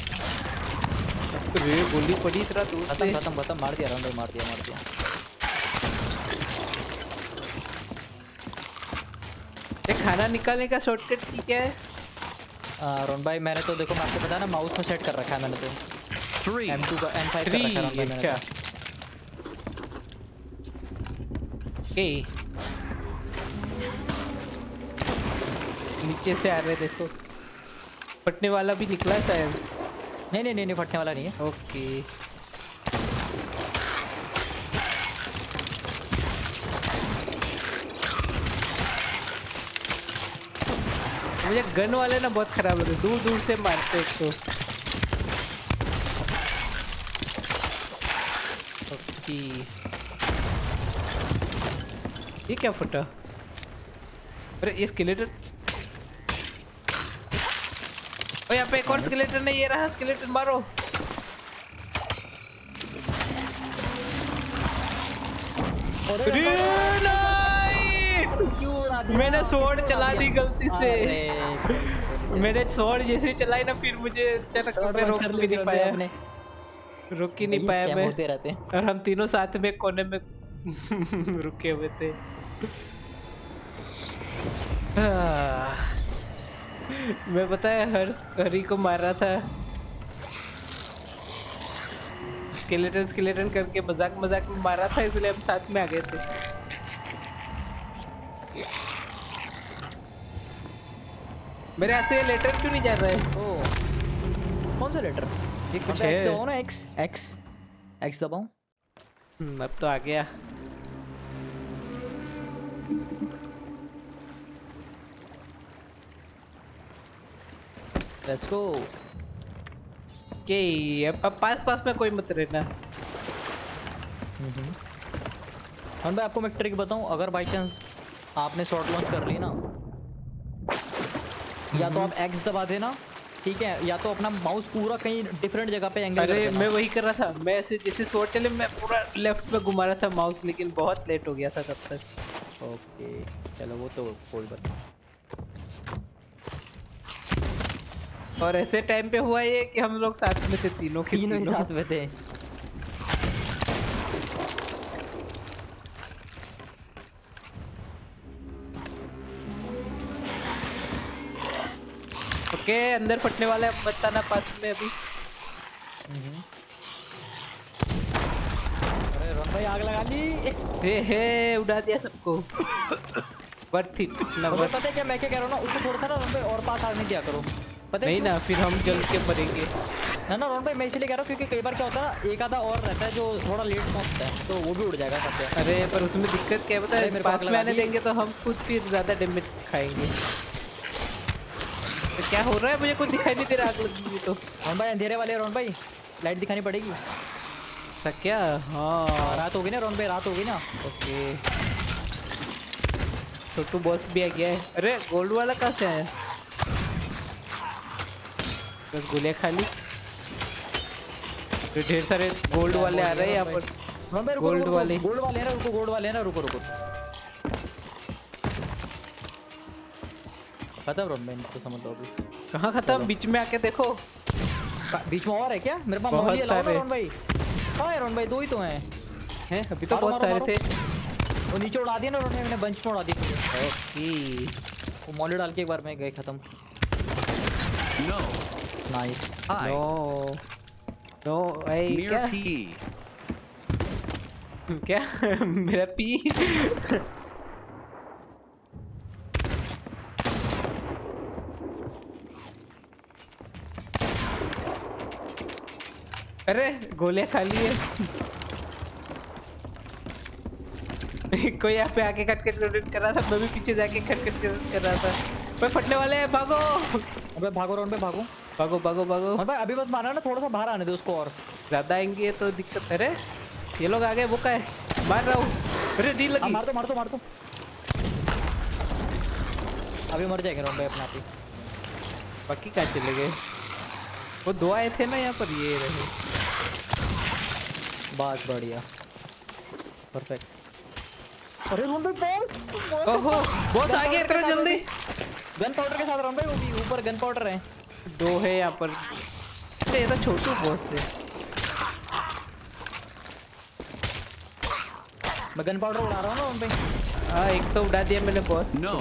तो ये गोली पड़ी इतना दूर से। खत्म खत्म मार दिया राउंड, मार दिया मार दिया। ये खाना निकालने का शॉर्टकट की क्या है? आ, रोन भाई मैंने तो देखो आपको पता ना माउस में सेट कर रखा है मैंने तो। एम टू का एम फाइव कर रखा है। नीचे से आ रहे देखो। फटने वाला भी निकला शायद। नहीं नहीं नहीं फटने वाला नहीं है। ओके मुझे गन वाले ना बहुत खराब लगे, दूर दूर से मारते एक तो। ओके ये क्या फटा? अरे ये स्केलेटन। और यहाँ पे एक और स्केलेटन है। ये रहा स्केलेटन, मारो। मैंने स्वॉर्ड चला दी गलती से। मैंने स्वॉर्ड जैसे चलाई ना फिर मुझे अचानक रोक भी नहीं पाया, रोक ही नहीं पाया मैं। और हम तीनों साथ में कोने में रुके हुए थे। मैं पता है हर हरी को मार रहा था, स्केलेटन स्केलेटन करके मजाक मजाक में मारा था, इसलिए हम साथ में आ गए थे। मेरे हाथ से ये लेटर क्यों नहीं जा रहा है? ओ कौन सा लेटर? ये कुछ है एक्स ना, एक्स एक्स एक्स दबाऊं। अब तो आ गया। Let's go. Okay, अब अब पास पास में कोई मत रहना। हम्म भाई आपको मैं ट्रिक बताऊं, अगर बाई चांस आपने शॉर्ट लॉन्च कर ली ना, या तो आप एक्स दबा देना ठीक है, या तो अपना माउस पूरा कहीं डिफरेंट जगह पे एंगल। अरे मैं वही कर रहा था, मैं ऐसे जैसे शॉर्ट चले मैं पूरा लेफ्ट में घुमा रहा था माउस, लेकिन बहुत लेट हो गया था तब तक। ओके चलो वो तो कोई बात नहीं। और ऐसे टाइम पे हुआ ये कि हम लोग साथ में थे, तीनों के तीनों साथ में थे। ओके अंदर फटने वाला है, बताना पास में अभी। अरे रोन भाई आग लगा ली। हे हे उड़ा दिया सबको। वर्थ इट ना वर्थ। पता है क्या मैं क्या कह रहा हूँ ना, उसको थोड़ा सा ना रोन भाई और पास आने दिया करो। नहीं ना फिर हम जल के मरेंगे ना। ना रोन भाई मैं इसलिए कह रहा हूँ क्योंकि कई बार क्या होता है ना, एक आधा और रहता है जो थोड़ा लेट पहुंचता है तो वो भी उड़ जाएगा सबसे। अरे पर उसमें दिक्कत क्या पता है, पास में आने देंगे तो हम खुद भी ज़्यादा डैमेज खाएंगे। तो क्या हो रहा है, मुझे कुछ दिखाई नहीं दे रहा। आग लगी तो रोहन भाई, अंधेरे वाले रोहन भाई लाइट दिखानी पड़ेगी क्या? हाँ रात होगी ना रोहन भाई, रात होगी ना। ओके छोटू बॉस भी आ गया है। अरे गोल्ड वाला कहाँ से आया? बस गोलियाँ खाली, तो ढेर सारे गोल्ड वाले आ रहे हैं यहाँ पर। गोल्ड वाले गोल्ड वाले हैं ना, रुको गोल्ड वाले हैं ना, रुको रुको खत्म रोहन भाई, इनको समझ लो अभी कहाँ खत्म। बीच में आके देखो, बीच में और है क्या? मेरे पास बहुत सारे रोहन भाई। हाँ रोहन भाई दो ही तो हैं हैं अभी तो बहुत सारे थे। वो नीचे उड़ा दिया ना रोहन भाई, मैंने बंच में उड़ा दिया। ओके वो मॉली डाल के एक बार मैं गए खत्म। नो नाइस, नो नो भाई क्या क्या मेरा पी अरे गोलियां खाली है कोई यहाँ पे आके खटखट लोडेड कर रहा था, मैं भी पीछे जाके खटखट कर रहा था। भाई फटने वाले हैं, भागो अबे भागो रोन पे, भागो भागो भागो भागो। भाई अभी बस मारा ना, थोड़ा सा बाहर आने दे उसको, और ज्यादा आएंगे तो दिक्कत। अरे ये लोग आ गए, वो का है मार रहा हूँ। अरे डी लगी, मार दो मार दो मार दो, अभी मर जाएगा रोन भाई अपने आप ही। बाकी कहाँ चले गए? वो दो आए थे ना यहाँ पर, ये रहे। बात बढ़िया परफेक्ट। अरे रोहन भाई बॉस ओहो बॉस आ गया इतना जल्दी। गन पाउडर के साथ रोहन भाई, वो भी ऊपर गन पाउडर है, दो है यहाँ पर। ये तो छोटू बॉस है। मैं गन पाउडर उड़ा रहा हूँ ना रोहन भाई। हाँ एक तो उड़ा दिया मैंने boss. No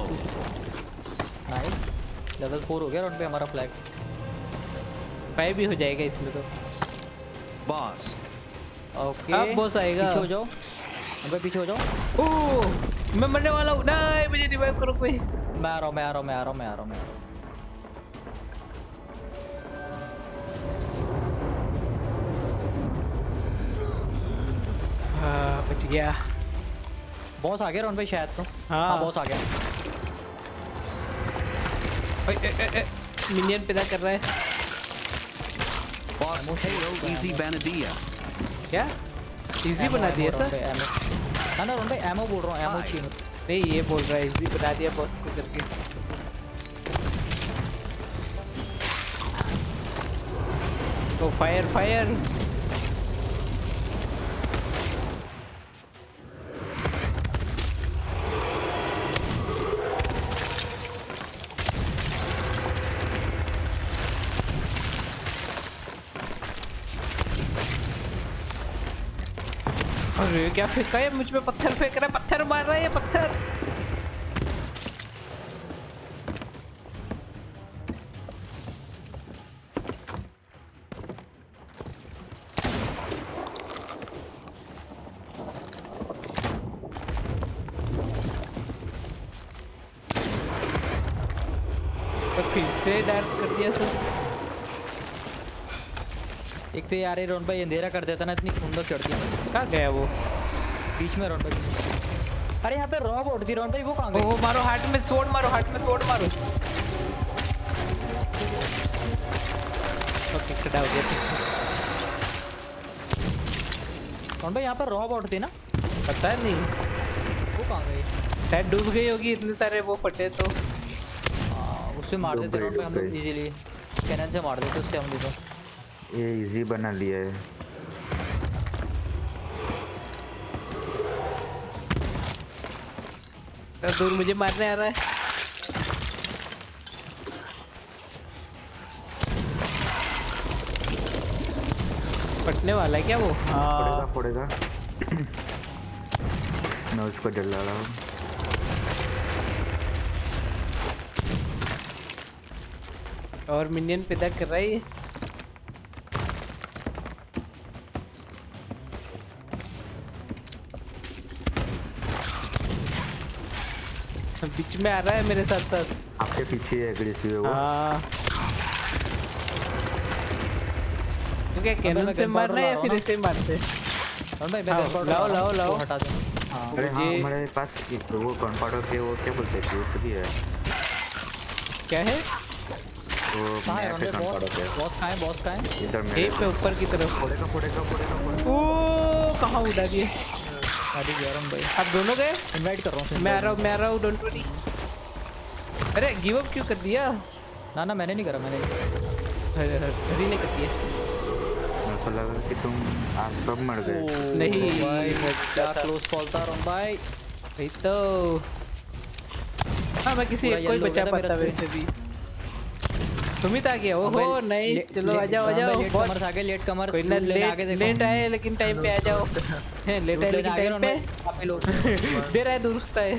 nice, level four हो गया रोहन भाई हमारा। फ्लैग फाइव भी हो जाएगा इसमें तो बॉस। ओके अब बॉस आएगा, पीछे हो जाओ अबे पीछे हो जाओ। ओ मैं मरने वाला हूँ, नहीं मुझे रिवाइव करो कोई। मैं आ रहा हूँ मैं आ रहा हूँ मैं आ रहा हूँ मैं आ रहा हूँ। हाँ बच गया, बॉस आ गया रोहन भाई शायद तो। हाँ, हाँ बॉस आ गया। ए, ए, ए, ए, मिनियन पैदा कर रहा है बॉस। इजी बना दिया क्या? इजी बना दिया सर। ना ना रोहन भाई एमओ बोल रहा हूँ, एमओ चाहिए। नहीं ये बोल रहा है इजी बना दिया बॉस को करके। तो फायर फायर क्या फेंका है मुझ पे? पत्थर फेंक रहा है, पत्थर मार रहा है ये पत्थर। तो फिर से डर कर दिया सब। एक तो यार रोहन भाई अंधेरा कर देता ना, इतनी खुंदक चढ़ती है। कहाँ गया वो? बीच में रोन भाई। अरे यहाँ पे रॉक उड़ती रोन भाई, वो कहाँ गई? वो मारो हार्ट में स्वॉर्ड मारो, हार्ट में स्वॉर्ड मारो। ओके खड़ा हो गया पीछे। रोन भाई यहाँ पर रॉक उड़ती ना, पता नहीं वो कहाँ गई। शायद डूब गई होगी, इतने सारे वो फटे तो। हाँ उससे मार देते रोन भाई हम लोग इजीली, कैनन से मार देते उससे हम लोग। ये इजी बना लिया है। दूर मुझे मारने आ रहा है। फटने वाला है क्या वो? हाँ पड़ेगा पड़ेगा, मैं उसको जला रहा हूँ। और मिनियन पैदा कर रहा है। बीच में आ रहा है मेरे साथ साथ, आपके पीछे है वो। तो क्या कैनन से मार रहा है या फिर ऐसे ही मारते? भाई लाओ लाओ लाओ हटा दो। अरे हाँ हमारे पास वो गन पाउडर थे, वो क्या बोलते थे उसकी है क्या है? पे ऊपर की तरफ फोड़ेगा फोड़ेगा फोड़ेगा। ओ कहाँ उड़ा दिए भाई, आप दोनों गए। इनवाइट कर रहा हूँ मैं, आ रहा हूँ मैं आ रहा हूँ डोंट वरी। अरे गिव अप क्यों कर दिया? ना ना मैंने नहीं करा, मैंने हरी ने कर दिया। तो लगा कि तुम आप सब मर गए। नहीं भाई मैं क्या क्लोज कॉल था रहा हूँ भाई। भाई तो हाँ मैं किसी एक कोई बचा पाता वैसे भी। सुमित आ गया। ओहो नहीं, चलो आ जाओ आ जाओ। बहुत आगे लेट कमर कोई ना, लेट लेट आए लेकिन टाइम पे आ जाओ। लेट आए लेकिन टाइम पे आप लोग देर है दुरुस्त है।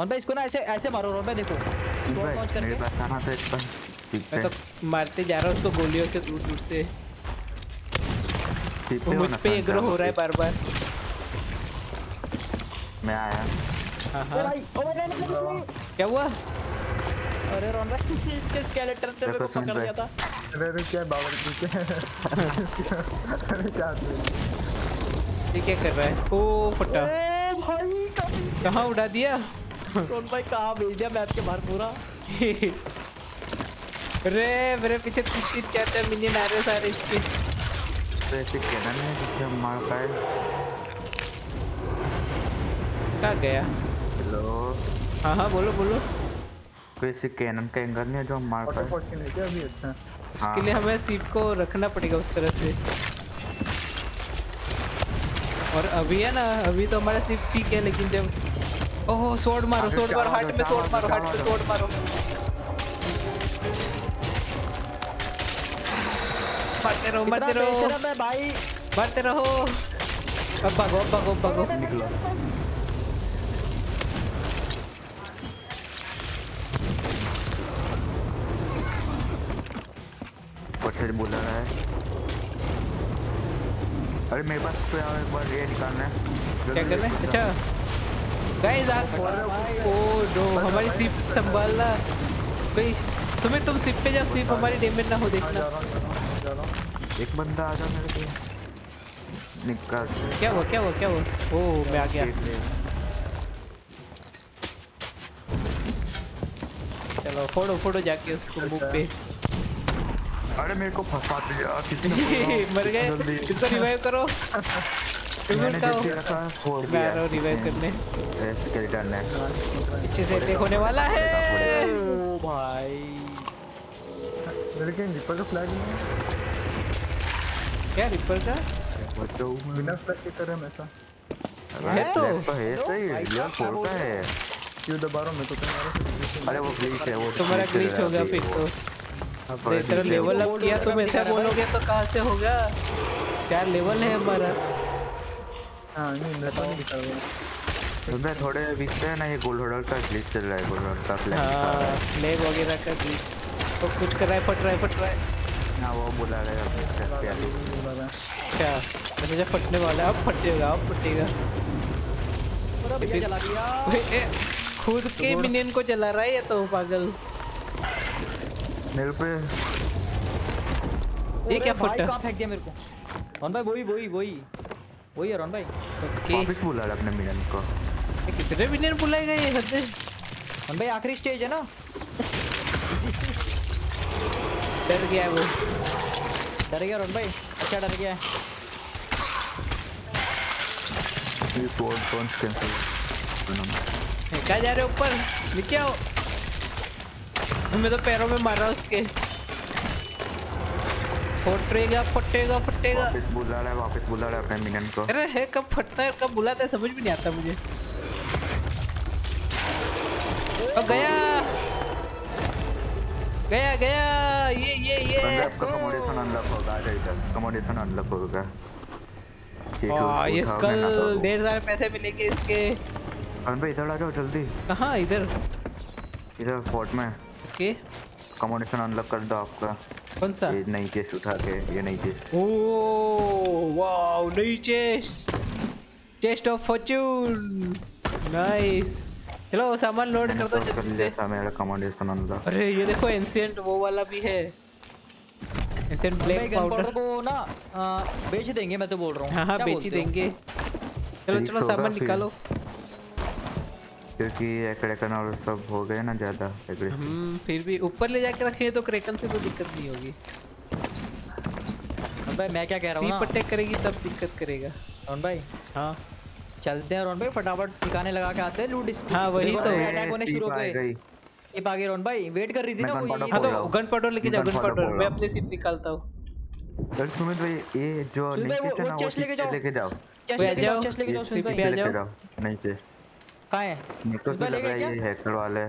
और भाई इसको ना ऐसे ऐसे मारो रोड पे, देखो पहुंच करके बताना था एक बार। मैं तो मारते जा रहा हूं उसको गोलियों से दूर दूर से। वो मुझ पे एग्रो हो रहा है बार बार। मैं आया। हां हां भाई, ओ भाई नहीं क्या हुआ? अरे रोड पे इसके स्केलेटन से मेरे को पकड़ लिया था। अरे क्या बावर क्या? अरे क्या ये क्या कर रहा है? ओ फटा भाई कहां उड़ा दिया? कौन भाई कहाँ भेज दिया मैप के बाहर पूरा। अरे मेरे पीछे तीन चार चार मिलियन आ रहे सारे इसके। तो ऐसे कहना नहीं जिससे हम मार पाए। कहाँ गया? हेलो हाँ हाँ बोलो बोलो। तो ऐसे कैनन का एंगल नहीं है जो हम मार पाए। उसके लिए हमें सीप को रखना पड़ेगा उस तरह से। और अभी है ना, अभी तो हमारा सीप ठीक है लेकिन जब ओह स्वॉर्ड मारो स्वॉर्ड मारो, हार्ट में स्वॉर्ड मारो, हार्ट में स्वॉर्ड मारो, मारते रहो मारते रहो भाई, मारते रहो। अब भागो अब भागो भागो। पत्थर बोला रहा है। अरे मेरे पास तो यार एक बार ये निकालना है। क्या करना है? अच्छा गाइस आप ओ दो हमारी सीप संभालना कोई। सुमित तुम सीप पे जाओ, सीप हमारी डैमेज ना हो देखना। एक बंदा आ जा मेरे पे निकाल। क्या हुआ क्या हुआ क्या हुआ? ओ मैं आ गया। चलो फोड़ो फोड़ो जाके उसको मुंह पे। अरे मेरे को फंसा दिया किसने? मर गए। इसको रिवाइव करो। मैंने रखा फोड़ दिया। मैं रिवाइव करने स्केलेटन है। अच्छे से अटैक होने वाला है। ओ भाई मेरे के रिपर का फ्लैग नहीं क्या? रिपर का वो तो बिना फ्लैग के तरह में था। ये तो है सही यार, फोड़ का है क्यों दबा रहा हूं मैं तो तुम्हारा? अरे वो ग्लिच है, वो तुम्हारा ग्लिच हो गया पिक तो। अब इतना लेवल अप किया तुम ऐसा बोलोगे तो कहां से होगा? चार लेवल है हमारा। हां नहीं मैं तो नहीं दिखा रहा हूं। मैं थोड़े दिखते हैं ना ये गोल्ड होल्डर का ग्लिच चल रहा है, गोल्ड होल्डर का फ्लैग फ्लैग वगैरह का ग्लिच तो कुछ कर रहा है, फट रहा है फट रहा है ना। वो बुला रहा है अपने से प्याली क्या ऐसे जब फटने वाला है। अब फटेगा अब फटेगा पूरा भैया जला दिया। ए खुद के मिनियन को जला रहा है ये तो पागल। मेरे पे ये क्या फटा? कहां फेंक दिया मेरे को? कौन भाई? वही वही वही वही है रोन भाई। ओके वापस बुला रहा अपने मिनियन को। कितने मिनियन बुलाएगा ये हद? रोन भाई आखिरी स्टेज है ना। डर गया है वो, डर गया रोन भाई। अच्छा डर गया है ये फोन फोन कैंसिल। क्या जा रहे हो ऊपर? नीचे आओ। मैं तो पैरों में मार रहा हूं उसके। फटेगा फटेगा फटेगा। वापस बुला रहा है वापस बुला रहा है अपने मिनियन को। अरे है कब फटता है कब बुलाता है समझ भी नहीं आता मुझे। और गया गया गया। ये ये ये बंदा आपका कमोडेशन अनलॉक होगा। आ जाइए कमोडेशन अनलॉक होगा। हां ये स्कल डेढ़ हज़ार पैसे मिलेंगे इसके। अनबे इधर आ जाओ जल्दी। कहां? इधर इधर फोर्ट में। ओके कमोडेशन अनलॉक कर दो आपका। कौन सा? ये नई चेस्ट उठा के, ये नई चेस्ट। ओ वाओ नई chest, chest of fortune. Nice चलो सामान लोड कर दो जल्दी से। मेरा कमांडेशन अनलॉक। अरे ये देखो एंशिएंट वो वाला भी है, एंशिएंट ब्लैक पाउडर को ना बेच देंगे। मैं तो बोल रहा हूं हां बेच ही देंगे। चलो चलो सामान निकालो। क्योंकि क्रैकन और सब हो गए ना ज्यादा। हम फिर भी ऊपर ले जाके रखे तो क्रैकन से कोई दिक्कत नहीं होगी। अबे मैं क्या कह रहा हूँ ना, अटैक करेगी तब दिक्कत करेगा। रोन भाई हाँ चलते हैं रोन भाई, फटाफट ठिकाने लगा के आते हैं लूट। हाँ वही तो अटैक होने शुरू हो गए। ये भागे रोन भाई, वेट कर रही थी ना वो। हाँ तो गन पाउडर लेके जाओ, गन पाउडर मैं अपने सीप निकालता हूँ। सुमित भाई ये जो नीचे ना वो चेस्ट लेके जाओ, चेस्ट लेके जाओ सुमित भाई, लेके जाओ नहीं चेस्ट। कहाँ है? निकल तो लगा ये हैकर वाले।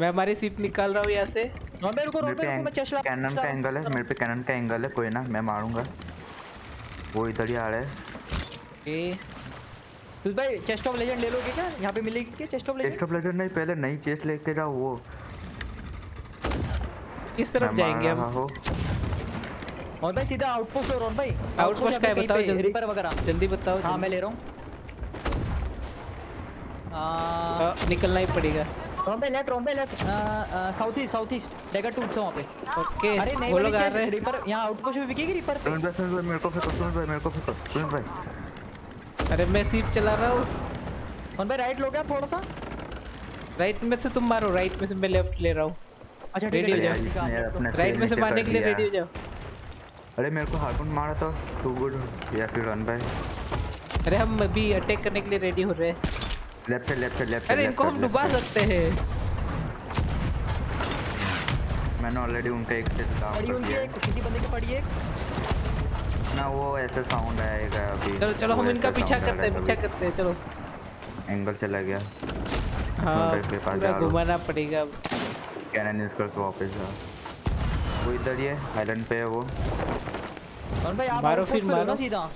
मैं हमारी सीप निकाल रहा हूँ यहाँ से। रोन भाई रुको रोन भाई रुको, मैं चेस्ट लगा। कैनन का एंगल है मेरे पे, कैनन का एंगल है कोई ना, मैं मारूंगा। वो इधर ही आ रहा है। सुमित भाई चेस्ट ऑफ लेजेंड ले लोगे क्या? यहाँ पे मिलेगी क्या chest of legend? Chest of legend नहीं, पहले नई चेस्ट लेके जाओ। वो किस तरफ जाएंगे हम? और भाई सीधा आउटपोस्ट पे। रोन भाई आउटपोस्ट का बताओ जल्दी, रिपर वगैरह जल्दी बताओ। हां मैं ले रहा हूं। आ निकलना ही पड़ेगा। रोन भाई लेफ्ट, रोन भाई left, south east, south east डेगा टू से वहां पे। ओके अरे नहीं वो लोग आ रहे हैं रिपर। यहां आउटपोस्ट पे बिकेगी रिपर। रोन भाई मेरे को फोकस, रोन भाई मेरे को फोकस। रोन भाई अरे मैं सीप चला रहा हूं। रोन भाई राइट लो क्या थोड़ा सा? राइट में से तुम मारो, राइट में से मैं लेफ्ट ले रहा हूं। अच्छा रेडी हो जाओ, राइट में से मारने के लिए रेडी हो जाओ। अरे मेरे को हार्पून मारा तो टू गुड या फिर रन भाई। अरे हम अभी अटैक करने के लिए रेडी हो रहे हैं। लेफ्ट से लेफ्ट से लेफ्ट। अरे इनको हम डुबा सकते हैं। मैंने ऑलरेडी उनका एक से काम कर दिया। किसी बंदे के पड़ी है ना, वो ऐसे साउंड आएगा अभी। चलो चलो हम इनका पीछा करते हैं, पीछा करते हैं। चलो एंगल चला गया। हां घुमाना पड़ेगा। कैनन यूज करके वापस आ। वो इधर ही है आइलैंड पे है वो। और भाई आप मारो फिर, मारो सीधा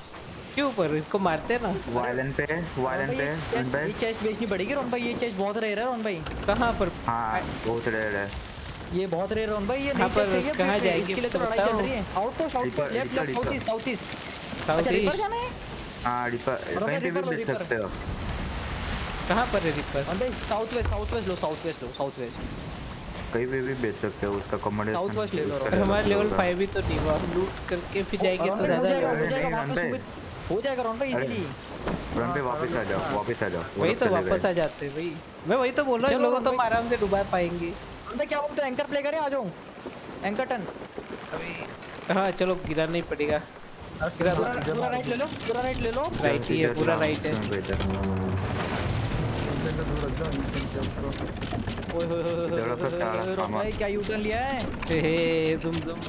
क्यों ऊपर, इसको मारते ना। वो आइलैंड पे है, वो आइलैंड पे है। रोन भाई ये चेस्ट बेचनी पड़ेगी रोन भाई, ये चेस्ट बहुत रेयर है रोन भाई। कहां पर? हां बहुत रेयर है ये, बहुत रेयर रोन भाई ये। नहीं पर कहां जाएगी इसके लिए तो लड़ाई चल रही है। Outpost outpost left left south east south east. अच्छा रिपर जाना है? हां रिपर कहीं पे भी देख सकते हो। कहां पर है रिपर? रोन भाई साउथ वेस्ट, साउथ वेस्ट लो, साउथ वेस्ट लो, साउथ वेस्ट कहीं भी भी बेच सकते हो। उसका कमोडेशन साउथ वेस्ट ले लो। हमारे लेवल फाइव ही तो नहीं हुआ, लूट करके फिर जाएंगे तो ज्यादा हो जाएगा रोन भाई इजीली। रोन पे वापस आ जाओ, वापस आ जाओ। वही तो वापस आ जाते हैं भाई, मैं वही तो बोल रहा हूं। लोगों तो आराम से डुबा पाएंगे। रोन भाई क्या बोलते हो एंकर प्ले करें? आ जाओ एंकर टन अभी। हां चलो गिरा नहीं पड़ेगा, गिरा दो। पूरा राइट ले लो, पूरा राइट ले लो। राइट ही है, पूरा राइट है। ओए होए क्या यू टर्न लिया है? हे जुम जुम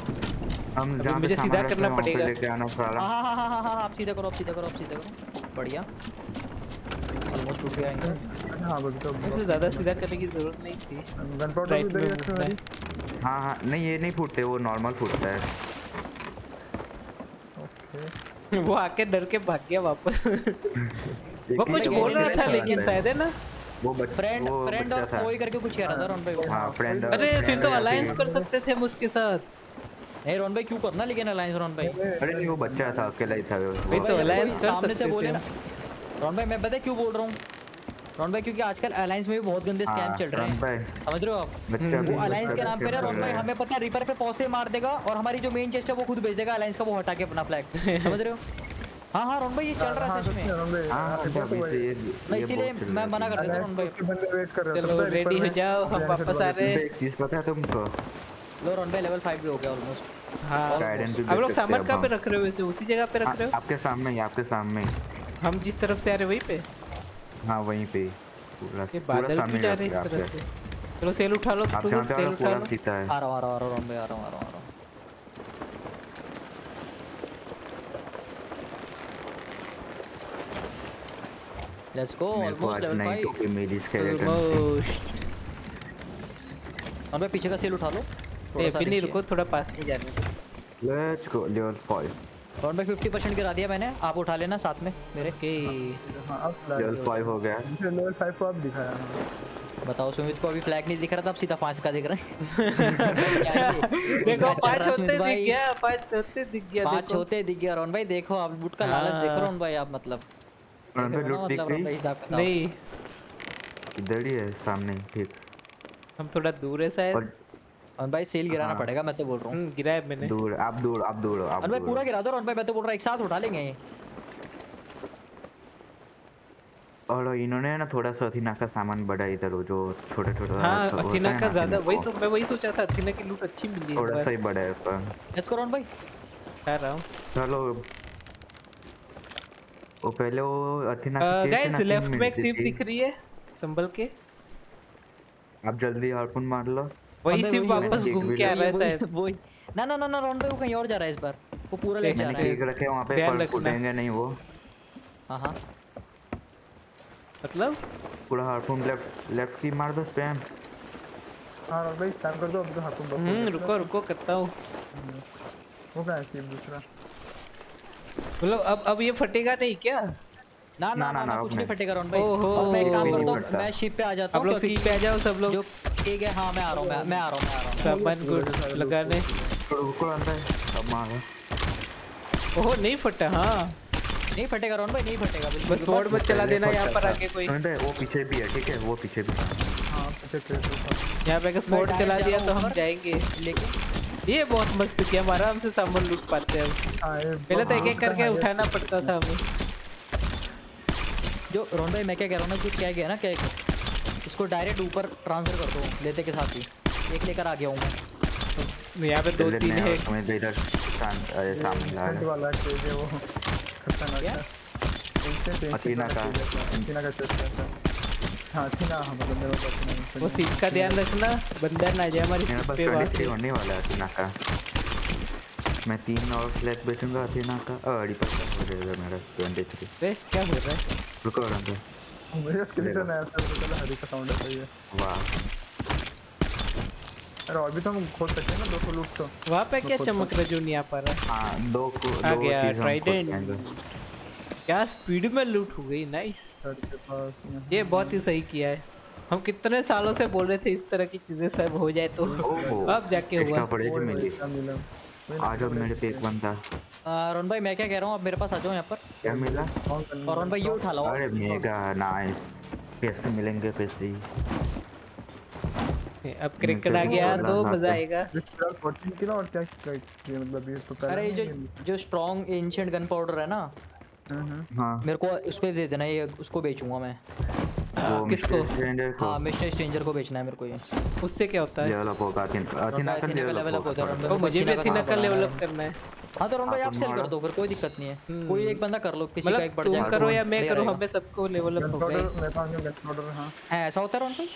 हम जान, मुझे सीधा करना पड़ेगा। हां हां हां हां आप सीधा करो, आप सीधा करो, आप सीधा करो। बढ़िया ऑलमोस्ट टूट गया एंगल। हां बस तो इससे ज्यादा सीधा करने की जरूरत नहीं थी। गन पाउडर भी इधर रखना है। हां हां नहीं ये नहीं फूटते, वो नॉर्मल फूटता है। ओके वो आके डर के भाग गया वापस। वो कुछ बोल रहा था लेकिन शायद है ना वो बच, फ्रेंड फ्रेंड और कोई करके कुछ कह रहा था रोन भाई वो। हां फ्रेंड। अरे फिर तो अलायंस कर सकते थे हम उसके साथ। ए रोन भाई क्यों करना लेकिन अलायंस रोन भाई। अरे नहीं वो बच्चा था, अकेला ही था वो। भाई तो अलायंस कर सामने से बोले ना रोन भाई। मैं पता क्यों बोल रहा हूं रोन भाई, क्योंकि आजकल अलायंस में भी बहुत गंदे स्कैम चल रहे हैं, समझ रहे हो आप? वो अलायंस के नाम पे ना रोन भाई हमें पता है रिपर पे पहुंचते मार देगा और हमारी जो मेन चेस्ट है वो खुद भेज देगा अलायंस का, वो हटा के अपना फ्लैग, समझ रहे हो? हां हां रोन भाई ये चल रहा है सच में। हां इसीलिए मैं मना कर देता हूं रोन भाई, बंदे वेट कर रहे हैं। चलो रेडी हो जाओ, हम वापस आ रहे हैं। एक चीज पता है तुमको, लो रोन भाई लेवल फाइव भी हो गया ऑलमोस्ट। हां आप लोग सामान कहां पे रख रहे हो? वैसे उसी जगह पे रख रहे हो? आपके सामने ही, आपके सामने हम जिस तरफ से आ रहे वहीं पे। हां वहीं पे पूरा के बादल क्यों जा रहे इस तरह से? चलो सेल उठा लो, तुम सेल उठा लो। आ रहा आ रहा रोन भाई आ रहा आ रहा। Let's go almost level five. Okay मेरी स्केलेटन ऑलमोस्ट। और मैं पीछे का सेल उठा लो। ए फिर नहीं रुको, थोड़ा पास में जाने दो। Let's go level five. और मैं फिफ्टी परसेंट गिरा दिया मैंने, आप उठा लेना साथ में मेरे के। हां अब लेवल फाइव हो गया। लेवल फाइव को आप दिखाया बताओ सुमित को। अभी फ्लैग नहीं दिख रहा था, अब सीधा पांच का दिख रहा है। देखो पांच होते दिख गया, पांच होते दिख गया, पांच होते दिख गया रोन भाई। देखो आप लूट का लालच देखो रोन भाई, आप मतलब लूट दिख रही नहीं, इधर ही है सामने। ठीक हम थोड़ा दूर है शायद। और भाई सेल गिराना पड़ेगा, मैं तो बोल रहा हूं। गिराया मैंने दूर, आप दूर, आप दूर, आप और भाई पूरा गिरा दो। और भाई मैं तो बोल रहा हूं एक साथ उठा लेंगे। और इन्होंने ना थोड़ा सा अथीना का सामान बढ़ाया इधर, वो जो छोटा छोटा हाँ, अथीना का ज्यादा वही तो मैं वही सोचा था, अथीना की लूट अच्छी मिली है, थोड़ा सा ही बढ़ाया उसका। लेट्स गो राउंड भाई, कर रहा हूं चलो। वो पहले वो अथीना की गाइस लेफ्ट में सिप दिख रही है संभल के, आप जल्दी हार्पून मार लो। वही सिप वापस घूम के आ रहा है शायद वो। ना ना ना ना राउंड भाई वो कहीं और जा रहा है इस बार, वो पूरा ले जा रहा है। एक रखे वहां पे पर फूटेंगे नहीं वो। हां हां मतलब पूरा हार्पून लेफ्ट लेफ्ट की मार दो स्पैम। हां राउंड भाई स्पैम कर दो अब तो हार्पून बस। हम्म रुको रुको करता हूं। वो क्या सिप दूसरा मतलब अब अब ये फटेगा नहीं क्या? ना ना ना, ना, ना कुछ नहीं फटेगा राउंड भाई। और मैं काम करता हूं, मैं शिप पे आ जाता हूं। आप लोग शिप पे आ जाओ सब लोग, ठीक है? हां मैं आ रहा हूं, मैं मैं आ रहा हूं मैं आ रहा हूं सबन गुड लगाने बिल्कुल आता है सब मार। ओहो नहीं फटा। हां नहीं फटेगा राउंड भाई, नहीं फटेगा बिल्कुल। बस शॉट मत चला देना यहां पर आके कोई। राउंड भाई वो पीछे भी है, ठीक है? वो पीछे भी हां पीछे से यहां पे का शॉट चला दिया तो हम जाएंगे। लेकिन ये बहुत मस्त किया हमारा, हमसे सामान लूट पाते हैं। पहले तो एक-एक करके उठाना पड़ता था हमें। जो रोन भाई मैं क्या कह रहा हूँ ना, जो क्या गया ना क्या उसको डायरेक्ट ऊपर ट्रांसफर कर दो लेते के साथ ही। एक लेकर आ गया हूँ मैं। यहाँ पे दो तीन है। वो सीट का ध्यान रखना, बंदर ना जाए हमारी सीट पे। वासी होने वाला है अथीना का। मैं तीन और फ्लैग बेचूंगा अथीना का। अड़ी पर हो जाएगा मेरा तेईस। अरे क्या हो रहा है? रुको रंग मेरा स्केलेटन है सर। चलो हरी का साउंड आता है। वाह अरे और भी तो हम खोल सकते हैं ना दो सौ लूट तो। वहां पे क्या चमक रहा जो नहीं आ पा रहा? हां दो को दो ट्राइडेंट क्या स्पीड में लूट हो गई। नाइस, ये बहुत ही सही किया है। हम कितने सालों से बोल रहे थे इस तरह की चीजें सब हो जाए तो अब जाके हुआ। आज अब मेरे पे एक बंदा। रोन भाई मैं क्या कह रहा हूँ, आप मेरे पास आ जाओ यहाँ पर। क्या मिला? और रोन भाई ये उठा लो। अरे मेगा नाइस, पैसे मिलेंगे पैसे। अब क्रिकेट आ गया तो मजा आएगा। और क्या मतलब ये तो अरे जो जो स्ट्रॉन्ग एंशिएंट गन पाउडर है ना, हाँ मेरे को उस पे दे देना। ये उसको बेचूंगा मैं। किसको? हाँ मिस्टर स्ट्रेंजर को बेचना है मेरे को। ये उससे क्या होता है? डेवलप होगा अथीना का, लेवल अप होता है। तो मुझे भी अथीना का लेवल अप करना है। हाँ तो रोन भाई आप सेल कर दो फिर, कोई दिक्कत नहीं है। कोई एक बंदा कर लो, किसी का एक बढ़ जाएगा। करो या मैं करूँ, हमें सबको लेवल अप होगा। मेरे पास जो गेट ऑर्डर है हां ऐसा होता है रोन भाई।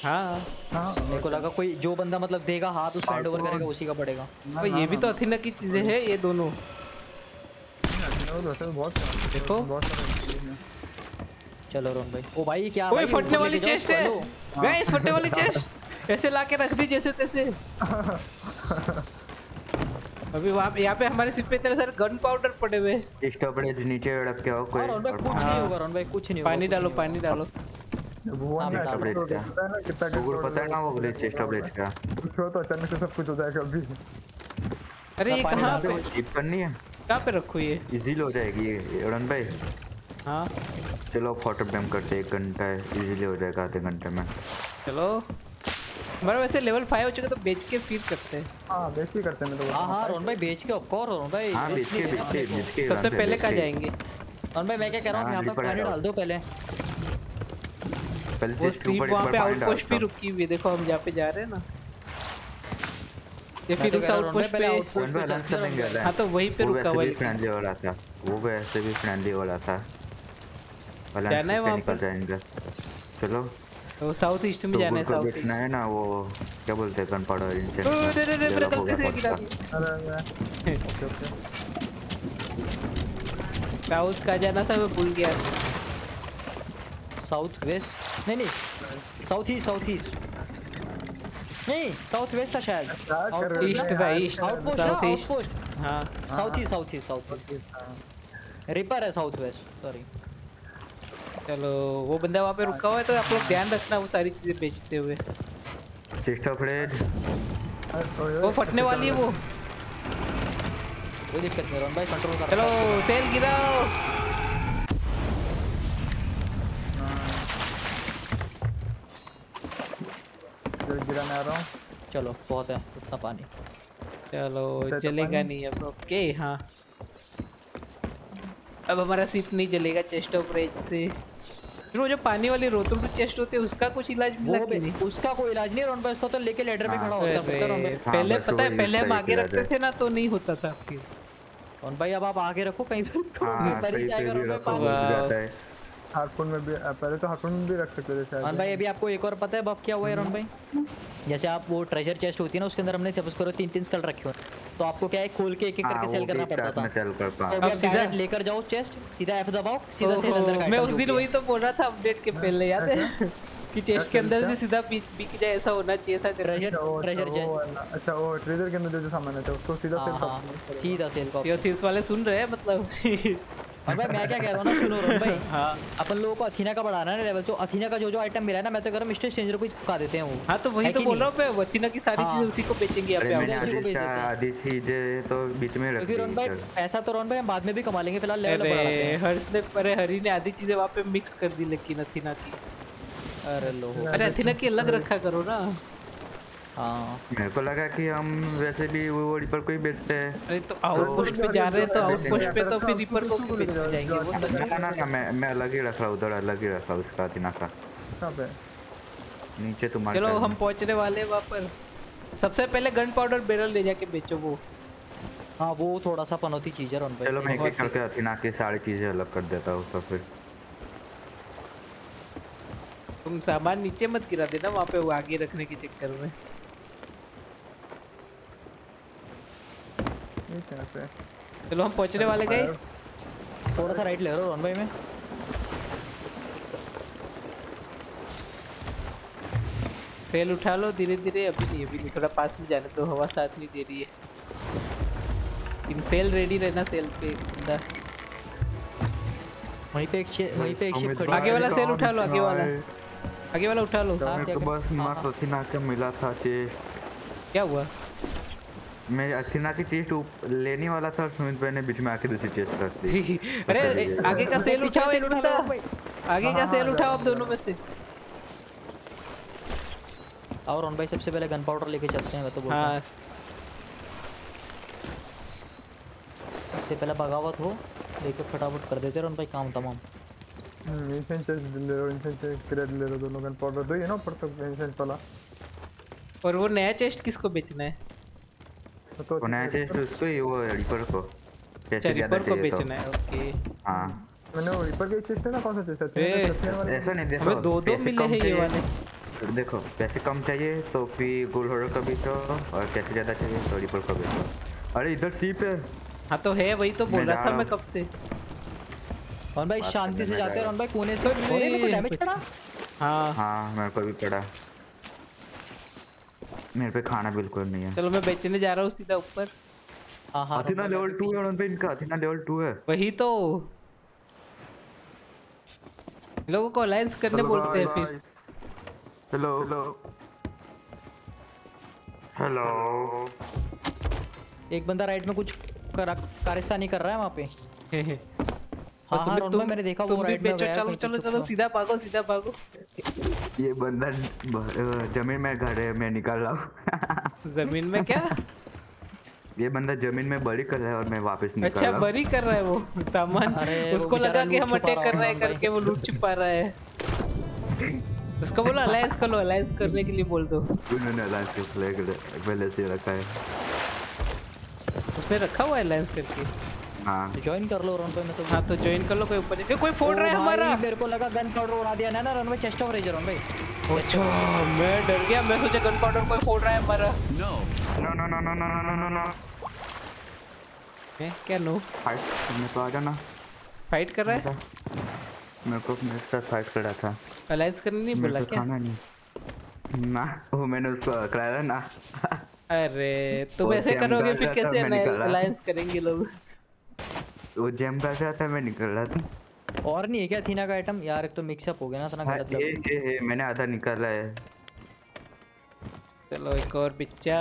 हां मेरे को लगा कोई जो बंदा मतलब देगा हाथ उस हैंड ओवर करेगा उसी का पड़ेगा। भाई ये भी तो अथीना की चीजें हैं ये दोनों। बहुत देखो बहुत सारे। चलो रोन भाई। ओ भाई क्या ओए फटने वाली चेस्ट है गाइस, फटने वाली चेस्ट ऐसे लाके रख दी जैसे तैसे। अभी वहां पे यहां पे हमारे सिर पे इतने सारे गन पाउडर पड़े हुए हैं। स्टॉप पे नीचे रख के आओ कोई। रोन भाई कुछ नहीं होगा, रोन भाई कुछ नहीं होगा। पानी डालो पानी डालो। वो पता है ना कितना गुड पता है ना वो ब्लेड चेस्ट ब्लेड का पूछो तो अचानक से सब कुछ हो जाएगा अभी। अरे ये कहां पे चिप करनी है? कहाँ पे रखो? ये इजीली हो जाएगी ये रन भाई। हाँ चलो फोटो फ्रेम करते हैं, एक घंटा इजीली हो जाएगा आधे घंटे में। चलो हमारा वैसे लेवल फाइव हो चुका तो बेच के फिर करते हैं। हाँ बेच के करते हैं तो। हाँ हाँ रोन भाई बेच के ऑफकोर्स रोन भाई। हाँ बेच के बेच के बेच के सबसे पहले कहाँ जाएंगे रोन भाई? मैं क्या कह रहा हूँ यहाँ पर पानी डाल दो पहले। वो सीप वहाँ पे आउटपोस्ट भी रुकी हुई है, देखो हम यहाँ पे जा रहे हैं ना। ये फिर उस आउटपोस्ट पे आउटपोस्ट पे लंच करेंगे। हां तो वहीं पे रुका हुआ है। फ्रेंडली हो रहा था वो, वैसे भी फ्रेंडली हो रहा था। जाना है वहां पर जाएंगे। चलो तो साउथ ईस्ट में जाना है। साउथ ईस्ट है ना वो क्या बोलते हैं गन पाउडर इंजन। अरे अरे मेरे गलती से गिरा दिया। साउथ का जाना था मैं भूल गया। साउथ वेस्ट नहीं नहीं साउथ ही साउथ ईस्ट नहीं साउथ वेस्ट था शायद। साउथ ईस्ट भाई साउथ ईस्ट। हां साउथ ही साउथ ही साउथ रिपर है साउथ वेस्ट सॉरी। चलो वो बंदा वहां पे रुका हुआ है तो आप लोग ध्यान रखना वो सारी चीजें बेचते हुए। चेस्ट ऑफ रेड वो फटने वाली है, वो कोई दिक्कत नहीं रोन भाई कंट्रोल कर। चलो सेल गिराओ। गिरा मैं आ रहा हूं। चलो बहुत है इतना पानी। चलो जलेगा नहीं अब। ओके हाँ अब हमारा सिप नहीं जलेगा चेस्ट ऑफ रेज से। वो जो पानी वाली रोतुल चेस्ट होते हैं उसका कुछ इलाज मिला कि नहीं? उसका कोई इलाज नहीं, रोन बस तो लेके लेडर पे खड़ा होता है। पहले पता है पहले हम आगे रखते थे ना तो नहीं होता था। रोन भाई अब आप आगे रखो, कहीं पर ही जाएगा रोन भाई। हार्पून में भी पहले तो हार्पून में भी रख सकते थे शायद। रोन भाई अभी आपको एक और पता है बफ क्या हुआ है रोन भाई? जैसे आप वो ट्रेजर चेस्ट होती है ना उसके अंदर हमने सपोज करो तीन तीन स्कल रखे हो, तो आपको क्या है खोल के एक एक करके सेल करना पड़ता था। तो आप सीधा लेकर जाओ चेस्ट, सीधा एफ दबाओ, सीधा सेल अंदर काट। मैं उस दिन वही तो बोल रहा था अपडेट के पहले, याद है कि चेस्ट के अंदर से सीधा बीच बीच जाए, ऐसा होना चाहिए था ट्रेजर ट्रेजर चेस्ट। अच्छा वो ट्रेजर के अंदर जो सामान है उसको सीधा सेल सीधा सेल कॉपी। सीओथीस वाले सुन रहे हैं मतलब। और भाई मैं क्या कह रहा हूँ ना सुनो रोन भाई, हाँ अपन लोगों को अथीना का बढ़ाना है लेवल, तो अथीना का जो जो आइटम मिला है ना मैं तो कह रहा हूँ मिस्टर चेंजर को ही चुका देते हैं वो। हाँ तो वही तो बोल रहा हूँ, अथीना की सारी चीजें उसी को बेचेंगे आधी चीजें तो बीच में रखते हैं रोन भाई। पैसा तो रोन भाई हम बाद में भी कमा लेंगे, फिलहाल लेवल बढ़ाते हैं। हर्ष ने अरे हरी ने आधी चीजें वहाँ पे मिक्स कर दी लेकिन अथीना की, अरे लो अरे अथीना की अलग रखा करो ना। हाँ मेरे को लगा कि हम वैसे भी वो रिपर को ही बेचते हैं। अरे तो आउटपोस्ट पे जा रहे हैं तो आउटपोस्ट पे तो फिर रिपर को क्यों बेचने जाएंगे? वो सजा ना ना मैं मैं अलग ही रख रहा हूँ उधर, अलग ही रख रहा हूँ उसका अथीना का नीचे तुम्हारे। चलो हम पहुँचने वाले वहाँ पर। सबसे पहले गन पाउडर बैरल ले जाके बेचो वो। हाँ वो थोड़ा सा पनौती चीज़ है रोन भाई। चलो मैं एक करके अथीना की सारी चीज़ें अलग कर देता हूँ उसका। फिर तुम सामान नीचे मत गिरा देना वहाँ पे, वो आगे रखने के चक्कर में। चलो हम पहुंचने वाले गाइस, थोड़ा सा राइट ले रहा हूं रोन भाई मैं। सेल उठा लो धीरे धीरे, अभी नहीं अभी नहीं, थोड़ा पास में जाने तो हवा साथ नहीं दे रही है। इन सेल रेडी रहना, सेल पे बंदा वहीं पे एक वहीं पे एक शिप खड़ी। आगे वाला सेल उठा लो, आगे वाला आगे वाला उठा लो। मेरे को बस मात्र अथीना का मिला था चेस्ट। क्या हुआ? मैं अथीना की चेस्ट लेने वाला था, सुमित भाई ने बीच में आके दूसरी चेस्ट कर दी। अरे आगे का सेल उठाओ, एक बंदा आगे का सेल उठाओ आप दोनों में से। और रोन भाई सबसे पहले गन पाउडर लेके चलते हैं मैं तो बोल रहा हूं। सबसे पहले बगावत हो लेके फटाफट कर देते हैं रोन भाई काम तमाम। हम्म इंसेंट ले लो, इंसेंट क्रेड ले लो दोनों, गन पाउडर दो ये ना ऊपर तक इंसेंट वाला। और वो नया चेस्ट किसको बेचना है? तो नया चेस्ट उसको ही, वो रिपर को चेस्ट रिपर को बेचना है। ओके हां मैंने वो रिपर के चेस्ट है ना, कौन सा चेस्ट है ऐसा नहीं देखो हमें दो दो मिले हैं ये वाले। देखो पैसे कम चाहिए तो फिर गोल्ड होल्डर का बेचो, और पैसे ज्यादा चाहिए तो रिपर का बेचो। अरे इधर शिप है। हां तो है, वही तो बोल रहा था मैं कब से। और भाई शांति से जाते हैं और भाई कोने से कोने में कोई डैमेज पड़ा। हां हां मेरे को भी पड़ा, मेरे पे खाना बिल्कुल नहीं है। चलो मैं बेचने जा रहा हूँ सीधा ऊपर। हाँ हाँ अथीना लेवल टू है उनपे, इनका अथीना लेवल टू है। वही तो लोगों को अलायंस करने बोलते हैं फिर। हेलो हेलो हेलो एक बंदा राइट में कुछ कर कारिस्तानी कर रहा है वहाँ पे। हाँ हाँ तुम मैंने देखा वो राइट में। चलो चलो चलो सीधा भागो सीधा भागो। ये बंदा जमीन में गड़े मैं निकाल रहा हूँ। जमीन में क्या? ये बंदा जमीन में बरी कर रहा है और मैं वापस निकाल रहा हूँ। अच्छा बरी कर रहा है वो सामान, उसको लगा कि हम अटैक कर रहे हैं करके वो लूट छुपा रहा है। उसको बोलो अलायंस कर लो, अलायंस करने के लिए बोल दो। उन्होंने अलायंस के फ्लैग पहले से रखा है, उसने रखा हुआ है अलायंस करके। हां ज्वाइन कर लो रोन पे मैं तो। हां तो ज्वाइन कर लो, कोई ऊपर ये कोई फोड़ रहा है हमारा। मेरे को लगा गन पाउडर उड़ा दिया ना ना रोन पे, चेस्ट ऑफ रेजर रोन भाई। अच्छा मैं डर गया, मैं सोचा गन पाउडर कोई फोड़ रहा है हमारा। No no no no no no no ए क्या नो? फाइट करने तो आ जाना। फाइट कर रहा है मेरे को, मेरे साथ फाइट कर रहा था। अलायंस करने नहीं बोला क्या? ना वो मैंने उसको कराया ना। अरे तुम ऐसे करोगे फिर कैसे अलायंस करेंगे लोग? वो जेम का था, था मैं निकल रहा था। और नहीं है क्या अथीना का आइटम? यार एक तो मिक्स अप हो गया ना इतना गलत लग रहा है। मैंने आधा निकाला है। चलो एक और पिक्चा।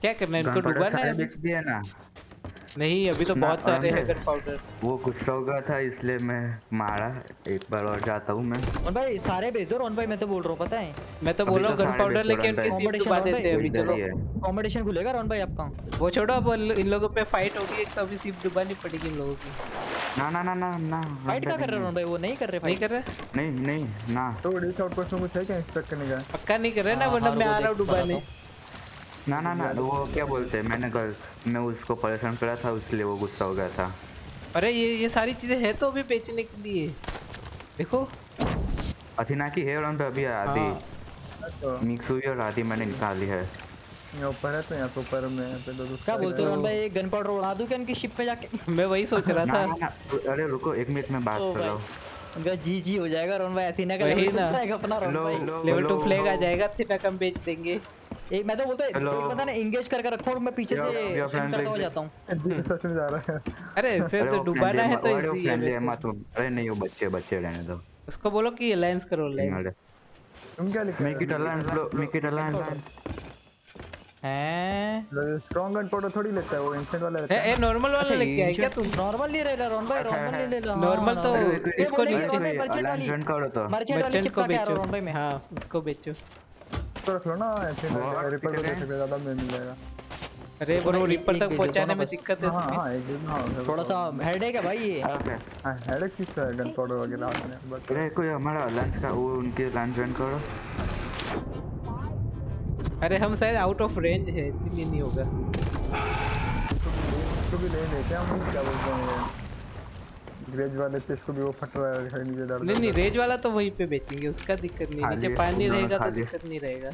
क्या करना है इनको? डुबाना है ना नहीं अभी तो बहुत सारे हैकर पाउडर। वो कुछ होगा था इसलिए मैं मारा। एक बार और जाता हूँ मैं। रोन भाई सारे भेज दो। रोन भाई मैं तो बोल रहा हूँ, पता है मैं तो बोल रहा हूँ गन पाउडर लेके उनके सीप छुपा देते हैं। अभी चलो कॉम्पिटिशन खुलेगा रोन भाई आपका। वो छोड़ो, अब इन लोगों पे फाइट होगी तो अभी सीप डुबानी पड़ेगी इन लोगों की। ना ना ना ना ना फाइट क्या कर रहे रोन भाई? वो नहीं कर रहे फाइट। नहीं कर रहे? नहीं नहीं ना। तो डिस आउटपोस्ट में कुछ है क्या इंस्ट्रक्ट करने का? पक्का नहीं कर रहे ना, वरना मैं आ रहा हूँ डुबाने। ना ना ना वो क्या बोलते हैं, मैंने कल मैं उसको परेशान करा था इसलिए वो गुस्सा हो गया था। अरे ये ये सारी चीजें हैं तो अभी बेचने के लिए। देखो अथीना की है और अभी आधी मिक्स हुई और आधी मैंने निकाली है। यहाँ ऊपर है तो यहाँ पे ऊपर में यहाँ पे दो दो क्या बोलते हो रोन भाई? गन पाउडर उड़ा दूं क्या इनकी शिप पे जाके? मैं वही सोच रहा था। अरे रुको एक मिनट में बात कर रहा हूँ। उनका जी जी हो जाएगा रोन भाई। अथीना का लेवल टू फ्लैग आ जाएगा। अथीना कम बेच देंगे। ए, मैं तो बोलता है पता ना एंगेज करके रखो और मैं पीछे से शूट करता हो जाता हूं। सच में जा रहा है। अरे ऐसे तो डुबाना है तो इजी है मत। अरे नहीं वो बच्चे बच्चे रहने दो। उसको बोलो कि अलायंस करो। अलायंस तुम क्या लिख रहे हो? मेक इट अलायंस लो। मेक इट अलायंस हैं। स्ट्रांग गन पाउडर थोड़ी लेता है वो, इंस्टेंट वाला लेता है। ए नॉर्मल वाला लेके आया क्या तुम? नॉर्मल ले रहे रोन भाई। नॉर्मल ले ले लो। नॉर्मल तो इसको नीचे मर्चेंट करो तो मर्चेंट को बेचो रोन भाई में। हां उसको बेचो तो रख लो ना ऐसे। रिपर को कैसे ज्यादा में मिल जाएगा। अरे ब्रो रिपर तक पहुंचाने में दिक्कत है इसमें। हां थोड़ा सा हेडेक है भाई ये। हां हेडेक किस का गन पाउडर वगैरह आपने बस। अरे कोई हमारा लंच का वो उनके लंच ज्वाइन करो। अरे हम शायद आउट ऑफ रेंज है इसीलिए नहीं होगा। तो भी ले लेते हैं हम। क्या बोलते हैं रेज वाले पे? इसको भी वो फट रहा है नीचे डाल। नहीं नहीं रेज वाला तो वहीं पे बेचेंगे, उसका दिक्कत नहीं। नीचे पानी रहेगा तो दिक्कत नहीं रहेगा।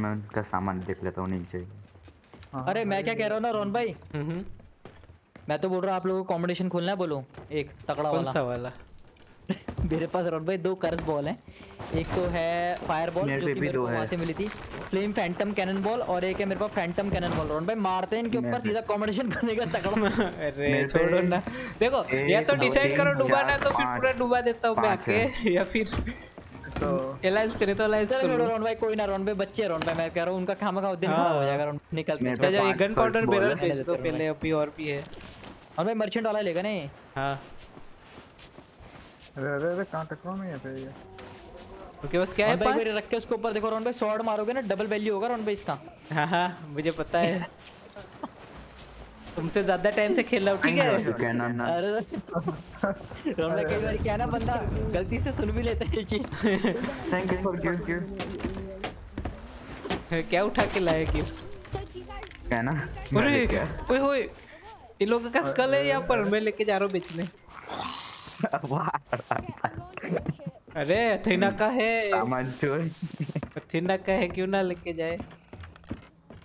मैं उनका सामान देख लेता हूं नीचे। अरे मैं क्या कह रहा हूं ना रोन भाई, मैं तो बोल रहा हूं आप लोगों को कॉम्बिनेशन खोलना है। बोलो एक तगड़ा वाला। कौन सा वाला? मेरे पास रोन भाई दो कर्स बॉल हैं। एक तो है फायर बॉल जो कि मेरे को वहां से मिली थी, फ्लेम फैंटम कैनन बॉल, और एक है मेरे पास फैंटम कैनन बॉल। रोन भाई मारते हैं इनके ऊपर सीधा कॉम्बिनेशन करने का तगड़ा। अरे छोड़ो ना। देखो या तो डिसाइड करो डुबाना तो फिर पूरा डुबा देता हूं मैं आके, या फिर तो अलायंस करें तो अलायंस करो। रोन भाई कोई ना रोन भाई बच्चे रोन भाई। मैं कह रहा हूं उनका खामखा दिन खराब हो जाएगा। रोन निकलते हैं। ये गन पाउडर बेरर भेज दो पहले। अभी और भी है और भाई मर्चेंट वाला लेगा नहीं? हां अरे अरे अरे कहां टकराओ में पे ये? ओके बस क्या है भाई मेरे रख के उसके ऊपर। देखो रोन भाई स्वॉर्ड मारोगे ना डबल वैल्यू होगा रोन भाई इसका। हां हां मुझे पता है। तुमसे ज्यादा टाइम से खेल रहा हूं ठीक है। अरे रोन भाई कई बार क्या ना बंदा गलती से सुन भी लेता है ये चीज। Thank you for give. क्या उठा के लाए गिफ्ट क्या ना? अरे ओए ओए इन लोगों का स्कल है यहां पर। मैं लेके जा रहा हूं बेचने। अरे अथीना का है। अथीना का है क्यों ना लेके जाए।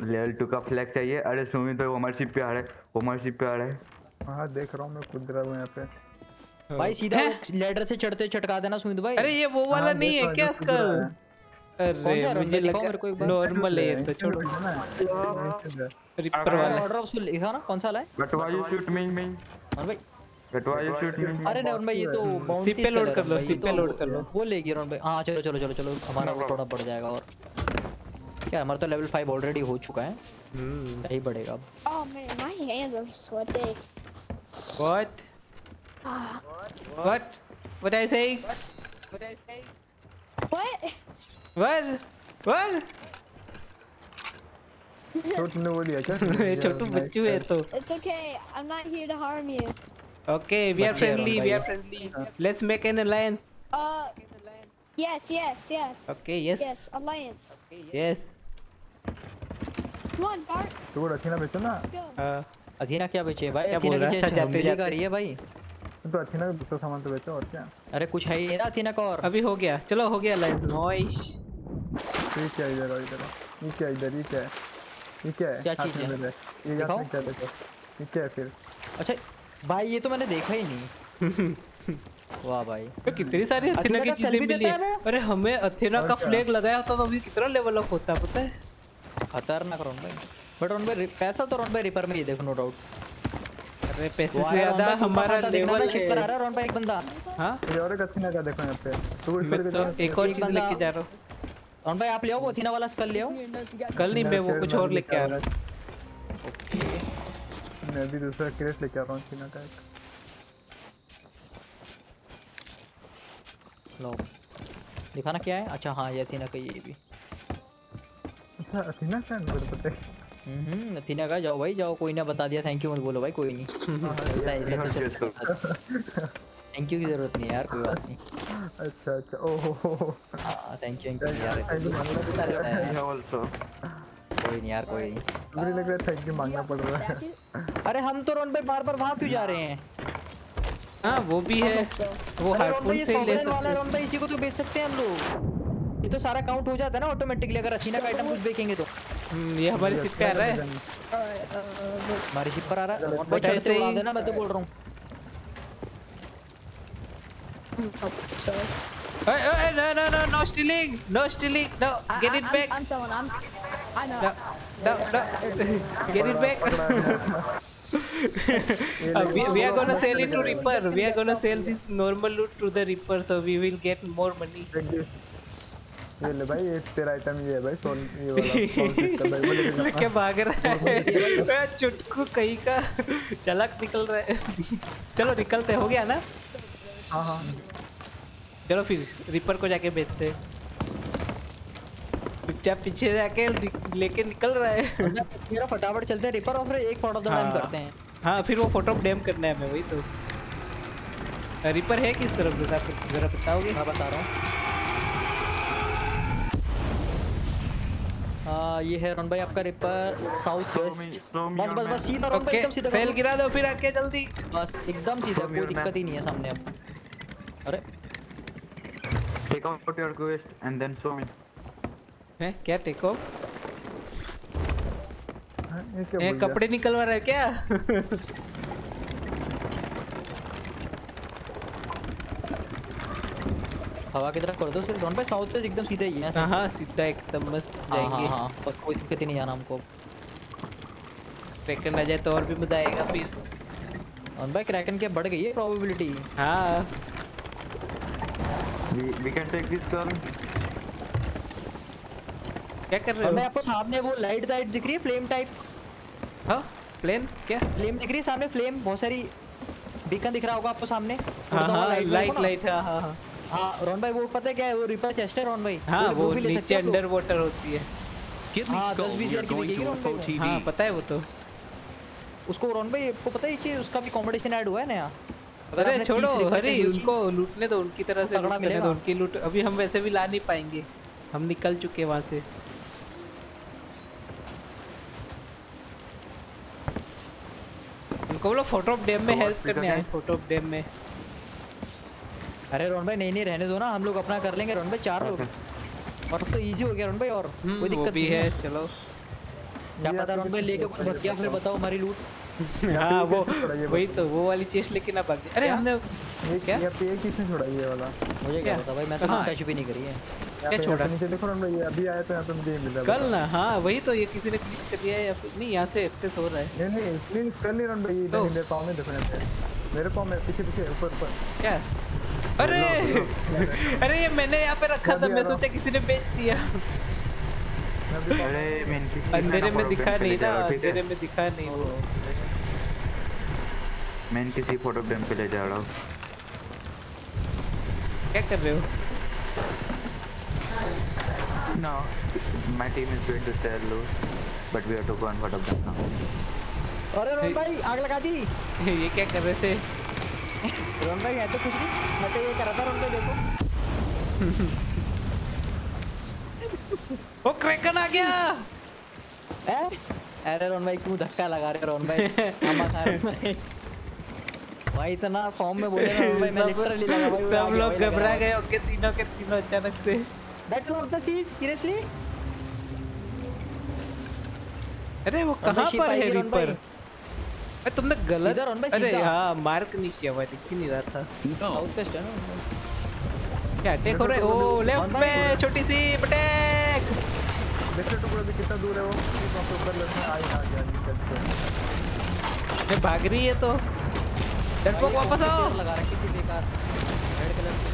लेवल टू का फ्लैग चाहिए। अरे सुमी तो ओमरशिप पे आ रहा है। ओमरशिप पे आ रहा है। हां देख रहा हूं मैं, कूद रहा हूं यहां पे भाई सीधा लैडर से चढ़ते चटका देना सुमित भाई। अरे ये वो वाला नहीं है क्या स्कल? अरे मुझे लगा नॉर्मल है तो छोड़ो रिपर वाला। ऑर्डर ऑफ सुल लिखा ना कौन सा वाला है? But why you shoot me me और भाई शूट। अरे रोन भाई ये तो बाउंड्री पे लोड कर लो। सिप पे लोड कर लो वो लेगी रोन भाई। हां चलो चलो चलो चलो हमारा वो थोड़ा बढ़ जाएगा। और क्या हमारा तो लेवल फाइव ऑलरेडी हो चुका है। हम्म सही बढ़ेगा अब। Oh man my hands are sweating. What what what I saying? What I saying? What what what छोटू ने बोल दिया क्या? छोटू बच्चू है तो it's okay. I am not here to harm you. Okay, we are friendly. We are friendly. Let's make an alliance. Uh, yes, yes, yes. Okay, yes. Yes, alliance. Yes. Come on, Bart. तू वो Athena बेचो ना? हाँ. Athena क्या बेचे भाई? Athena की चीज़ जाते जाते है भाई। तो अथीना का दूसरा सामान तो बेचो और क्या? अरे कुछ है ही ना अथीना का और। अभी हो गया, चलो हो गया alliance. Nice. ये क्या इधर और इधर? ये क्या इधर? ये क्या? ये क्या है? क्या चीज़ है? ये क्या है? ये क्या है फिर? अच्छा भाई ये तो मैंने देखा ही नहीं। वाह भाई तो कितनी सारी अथीना की चीजें मिली। अरे हमें अथीना का फ्लैग लगाया होता तो अभी कितना लेवल अप होता पता है? खतरनाक रोन भाई। बट रोन भाई पैसा तो रोन भाई रिपर में ही देखो नो डाउट। अरे पैसे से ज्यादा हमारा लेवल है। कर रहा रोन भाई एक बंदा। हां ये और एक अथीना का देखो यहां पे। एक और चीज लेके जा रहा हूं रोन भाई। आप ले आओ अथीना वाला स्कल ले आओ। स्कल नहीं मैं वो कुछ और लेके आ रहा हूं। ओके मैं अभी दूसरा क्रेट लेके आ रहा हूँ चीन अटैक। लो दिखाना क्या है? अच्छा हाँ ये अथीना का ये भी। अच्छा अथीना का नंबर पता है? हम्म अथीना का जाओ भाई जाओ, कोई ना बता दिया थैंक यू मत बोलो भाई, कोई नहीं ऐसे तो चलता, थैंक यू की जरूरत नहीं यार, कोई बात नहीं। अच्छा अच्छा ओहो हां थैंक यू थैंक यू यार, कोई नहीं यार कोई नहीं, मुझे लग रहा है थैंक यू मांगना पड़ रहा है। अरे हम तो रोन भाई बार बार वहां क्यों जा रहे हैं? हां वो भी है, वो हार्पून से ही ले सकते हैं रोन भाई, इसी को तो बेच सकते हैं हम लोग, ये तो सारा काउंट हो जाता है ना ऑटोमेटिकली अगर अथीना का आइटम कुछ बेचेंगे तो। ये हमारी शिप पे आ रहा है, हमारी शिप पर आ रहा है, और चलते ही आना मैं तो बोल रहा हूं। अच्छा a no no no no stealing no stealing no get it back, I'm someone I'm I know get it back. we, we are going to sell it to Reaper, we are going to sell this normal loot to the Reaper, so we will get more money. ये ले भाई ये तेरा item ये है भाई, सोन ये वाला लेके भाग रहा है चुटकू कहीं का झलक निकल रहा है। चलो निकलते, हो गया ना? हाँ हाँ चलो फिर रिपर को जाके बेचते, चुपचाप पीछे जाके लेके निकल रहा है मेरा, फटाफट चलते हैं रिपर और फिर एक फोटो डैम हाँ। करते हैं हाँ फिर वो फोटो डैम करना है हमें, वही तो। रिपर है किस तरफ जरा जरा बताओगे? हाँ बता रहा हूँ, हाँ ये है रोन भाई आपका रिपर साउथ वेस्ट, बस बस बस सीधा रोन भाई एकदम सीधा, सेल गिरा दो फिर आके जल्दी, बस एकदम सीधा, कोई दिक्कत ही नहीं है सामने अब। अरे take off your quest and then show me है क्या टेक ऑफ? ये कपड़े निकलवा रहा है क्या? हवा की तरफ कर दो सिर्फ ड्रोन पे, साउथ से एकदम सीधा ही है। हाँ सीधा एकदम मस्त जाएंगे, हाँ पर कोई दिक्कत नहीं जाना हमको, क्रैकन आ जाए तो और भी मजा आएगा फिर। ड्रोन भाई क्रैकन के बढ़ गई है प्रोबेबिलिटी। हाँ we we can take this turn। क्या कर रहे हो? मैं आपको सामने वो लाइट टाइप दिख रही है, फ्लेम टाइप। हाँ फ्लेम क्या? फ्लेम दिख रही है सामने, फ्लेम बहुत सारी बीकन दिख रहा होगा आपको सामने। हाँ हाँ लाइट लाइट हाँ हाँ हाँ रोन भाई वो पता है क्या है? वो रिपर चेस्ट है रोन भाई। हाँ वो नीचे अंडर वाटर होती है। हाँ दस बीस हजार की बिकेगी रोन भाई। हाँ पता है वो तो। उसको रोन भाई आपको पता है ये चीज, उसका भी कंपटीशन ऐड हुआ है नया। अरे छोड़ो हरी, उनको लूटने दो, उनकी तरह से लूटने दो, उनकी लूट अभी हम वैसे भी ला नहीं पाएंगे, हम निकल चुके वहाँ से। उनको बोलो फोटो डैम में हेल्प करने आए, फोटो डैम में। अरे रोन भाई नहीं नहीं रहने दो ना, हम लोग अपना कर लेंगे रोन भाई, चार लोग और तो इजी हो गया रोन भाई, और कोई दिक्कत भी है। चलो क्या पता रोन भाई लेके कुछ भटकिया, फिर बताओ हमारी लूट। हाँ वो वही तो, वो वाली चेस्ट लेके ना भाग। अरे हमने क्या पे किसने छोड़ा ये वाला? मुझे क्या पता भाई, मैं तो टच भी नहीं करी है। क्या छोड़ा? नीचे देखो रोन भाई, अभी आया तो यहाँ पे मुझे मिला कल ना। हाँ वही तो, ये किसी ने क्लिच कर दिया है या फिर नहीं, यहाँ से एक्सेस हो रहा है। नहीं नहीं क्लिच कर नहीं रोन भाई, ये मेरे पाँव में दिखने पे, मेरे पाँव में पीछे पीछे ऊपर ऊपर क्या? अरे अरे ये मैंने यहाँ पे रखा था, मैं सोचा किसी ने बेच दिया। अरे अंधेरे में दिखा नहीं ना, अंधेरे में दिखा नहीं वो। मैं किसी फोटो फ्रेम पे ले जा रहा हूँ। क्या कर रहे हो? No, my team is going to sell loot, but we have to go and put up them now. अरे रोन भाई आग लगा दी। ये क्या कर रहे थे? रोन भाई है तो कुछ नहीं, मैं तो ये कर रहा था रोन भाई देखो। वो क्रैकन आ गया। अरे रोन भाई क्यों धक्का लगा रहे रोन भाई? भाई भाई इतना फॉर्म में बोले रोन भाई, मैं लिटरली लगा भाई। सब लोग घबरा गए ओके, तीनों के तीनों अचानक से। Battle of the siege seriously? अरे वो कहाँ पर है रिपर? अरे तुमने गलत, अरे हाँ मार्क नहीं किया भाई, दिख ही नहीं रहा था। आउटकस्ट है ना क्या? अटैक हो रहा है। ओ लेफ्ट में छोटी सी अटैक, देखो टुकड़ा भी कितना दूर है वो, तो ऊपर लगने आई आ गया निकल के, भाग रही है तो डरपोक वापस आओ। लगा रखी थी बेकार रेड कलर की।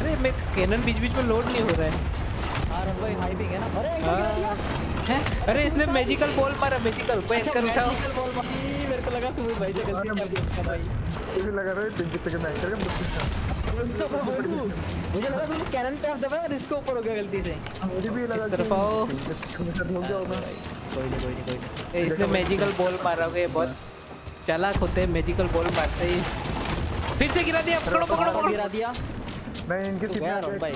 अरे मैं कैनन बीच बीच में लोड नहीं हो रहा है। हां रोन भाई हाइपिंग है ना। अरे अरे इसने मैजिकल बॉल मारा, मैजिकल को एक कर उठाओ। मेरे को लगा सुमित भाई से गलती से आप कर भाई मुझे लगा रहा है तीन सेकंड में कर गया। मुझे लगा तुम कैनन पे आप दबाया और इसके ऊपर हो गया गलती से। मुझे भी लगा इस तरफ आओ, कोई नहीं कोई नहीं। इसने मैजिकल बॉल मारा है, बहुत चालाक होते हैं मैजिकल बॉल मारते ही। फिर से गिरा दिया, पकड़ो पकड़ो पकड़ो गिरा दिया। मैं इनके सिर पे भाई,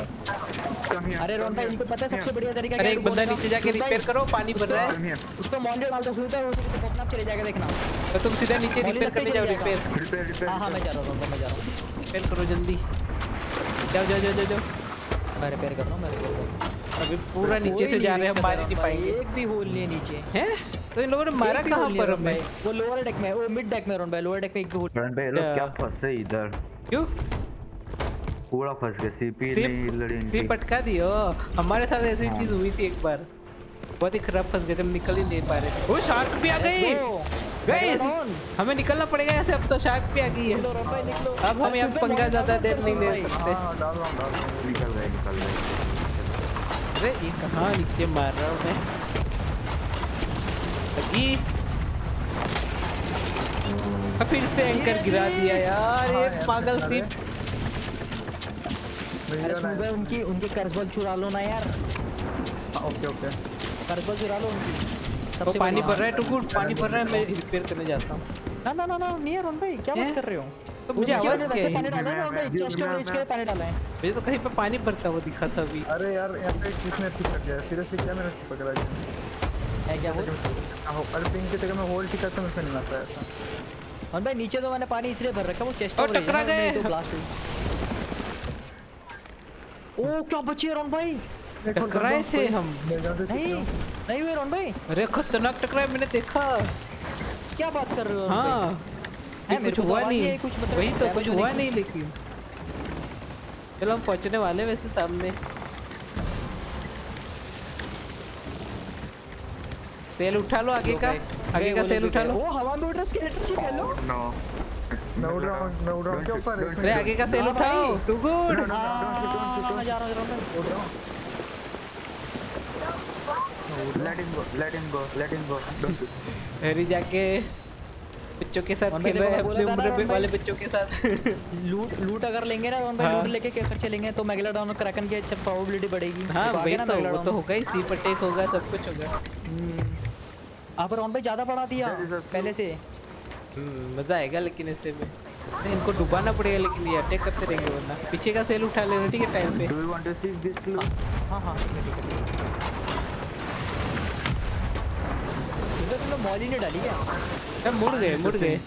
अरे रोन भाई इनको पता है सबसे बढ़िया तरीका क्या है? एक बंदा नीचे जाके रिपेयर करो, पानी भर रहा है उसको मॉन्डे डाल दो, सुनता है उसको पकड़ना चले जाएगा, देखना तो तुम सीधा नीचे रिपेयर करने जाओ। रिपेयर रिपेयर हां हां मैं जा रहा हूं, मैं जा रहा हूं, रिपेयर करो जल्दी, जाओ जाओ जाओ जाओ। मैं रिपेयर कर रहा हूं, मैं रिपेयर कर रहा हूं। अभी पूरा नीचे से जा रहे हैं, हम मार नहीं पाएंगे, एक भी होल नहीं नीचे है। तो इन लोगों ने मारा कहां पर हम भाई? वो लोअर डेक में, वो मिड डेक में रोन भाई, लोअर डेक में एक भी होल। रोन भाई लोग क्या फंसे इधर, क्यों पूरा फंस गए? सीपी नहीं लड़ी, सी पटका दियो। हमारे साथ ऐसी चीज हुई थी एक बार, बहुत ही खराब फंस गए थे, हम निकल ही नहीं पा रहे थे। वो शार्क भी आ गई गाइस, हमें निकलना पड़ेगा ऐसे, अब तो शार्क भी आ गई है। रोन भाई निकलो, अब हम यहां पंगा ज्यादा देर नहीं ले सकते। हां डाल डाल निकल गए निकल गए। अरे ये कहां नीचे मार रहा हूं मैं? फिर से एंकर गिरा दिया यार ये पागल सिप। सुबह उनकी उनके कर्जबल चुरा लो ना यार। ओके ओके कर्जबल चुरा लो उनकी। वो पानी भर रहा है, टुकू पानी भर रहा है, मैं रिपेयर करने जाता हूँ। ना ना ना ना नियर रोन भाई क्या बात कर रहे हो? तो मुझे आवाज क्या है? पानी डाला है रोन भाई, चेस्ट और वेज के लिए पानी डाला है। मुझे तो कहीं पे पानी भरता वो दिखा था अभी। अरे यार यहाँ पे किसने पकड़ लिया? सीरियसली क्या मैंने पकड़ा है क्या? वो अरे पिंक की जगह में होल टिका समझ में नहीं आता है। और भाई नीचे तो मैंने पानी इसलिए भर रखा, वो चेस्ट और टकरा गए तो ब्लास्ट हुई। ओ क्या बचे रोन भाई, टकराए थे हम। नहीं नहीं हुए रोन भाई, अरे खतरनाक टकराए, मैंने देखा। क्या बात कर रहे हो? हां कुछ हुआ नहीं, वही तो कुछ हुआ नहीं, लेकिन चलो हम पहुंचने वाले वैसे सामने। सेल उठा लो आगे का, आगे का सेल उठा लो। वो हवा में उड़ रहा स्केलेटन से खेलो। No no round no round के ऊपर है। अरे आगे का सेल उठाओ। टू गुड मैं जा रहा हूं, उड़ रहा हूं। Let him go let him go let him go. Hurry जाके बच्चों के साथ खेल रहे हैं, अपने उम्र वाले बच्चों के साथ। लूट लूट अगर लेंगे ना रोन भाई, लूट लेके कैसे चलेंगे तो मैगलाडॉन और क्रैकन की अच्छा प्रोबेबिलिटी बढ़ेगी। हां वही तो, वो तो होगा ही, सीप अटैक होगा, सब कुछ होगा। आप रोन भाई ज्यादा बढ़ा दिया पहले से। हम्म मजा आएगा लेकिन ऐसे में इनको डुबाना पड़ेगा, लेकिन ये अटैक करते रहेंगे वरना। पीछे का सेल उठा लेना ठीक है टाइम पे। Do you want to see this loo? हां हां इधर तो मॉली ने डाली क्या? मुड़ गए मुड़ गए।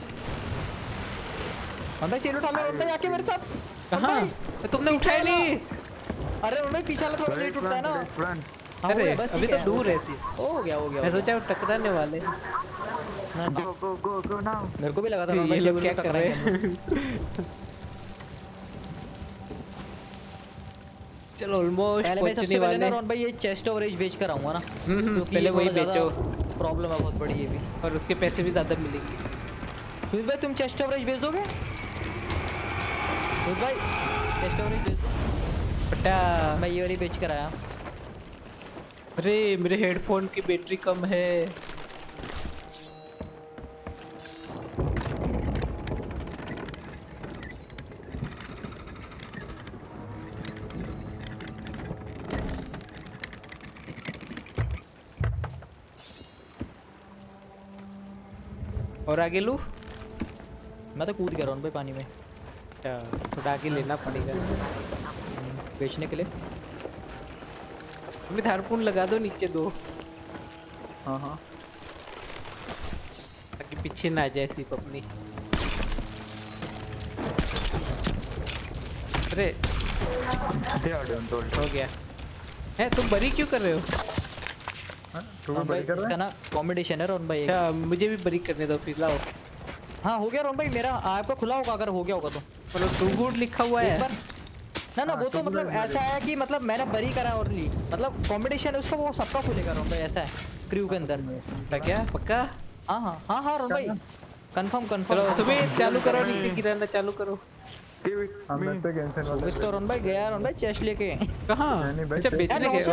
भाई सेल उठा ले भाई आके मेरे साथ। कहां तुमने उठाई नहीं? अरे उन्होंने पीछे वाला थोड़ा लेट उठता है ना। अरे अभी तो दूर है सी। हो गया हो गया, मैं सोचा टकराने वाले। Go go go go now. मेरे को भी लगा था ये लोग क्या कर रहे हैं। चलो ऑलमोस्ट पहुंचने वाले हैं। रोन भाई ये चेस्ट ओवरेज बेच कर आऊंगा ना, पहले वही बेचो, प्रॉब्लम है बहुत बड़ी ये भी, और उसके पैसे भी ज्यादा मिलेंगे। सुमित भाई तुम चेस्ट ओवरेज बेच दोगे? सुमित भाई चेस्ट ओवरेज बेच दो बेटा, मैं ये वाली बेच कर आया। अरे मेरे हेडफोन की बैटरी कम है। और आगे लू, मैं तो कूद गया रोन भाई पानी में। अच्छा थोड़ा आगे लेना पड़ेगा बेचने के लिए। अभी धारपून लगा दो नीचे दो। हाँ हाँ ताकि पीछे ना आ जाए सिर्फ अपनी। अरे हो गया है, तुम बरी क्यों कर रहे हो? हाँ, बरी कर इसका ना कॉम्बिनेशन है रोन भाई। अच्छा मुझे भी बरी करने दो फिर, लाओ। हाँ हो गया रोन भाई मेरा, आपका खुला होगा अगर हो गया होगा तो। मतलब टू गुड लिखा हुआ है ना ना, वो तो मतलब ऐसा है कि मतलब मैंने बरी करा और ली, मतलब कॉम्पिटिशन है उसका, वो सबका खुलेगा रोन भाई, ऐसा है क्रू के अंदर में। क्या पक्का? हां हां हां हां रोन भाई कंफर्म कंफर्म। सुमित चालू करो, नीचे गिराना चालू करो। सुमित तो रोन भाई गया, रोन भाई चेस्ट लेके। कहां? अच्छा बेचने गए।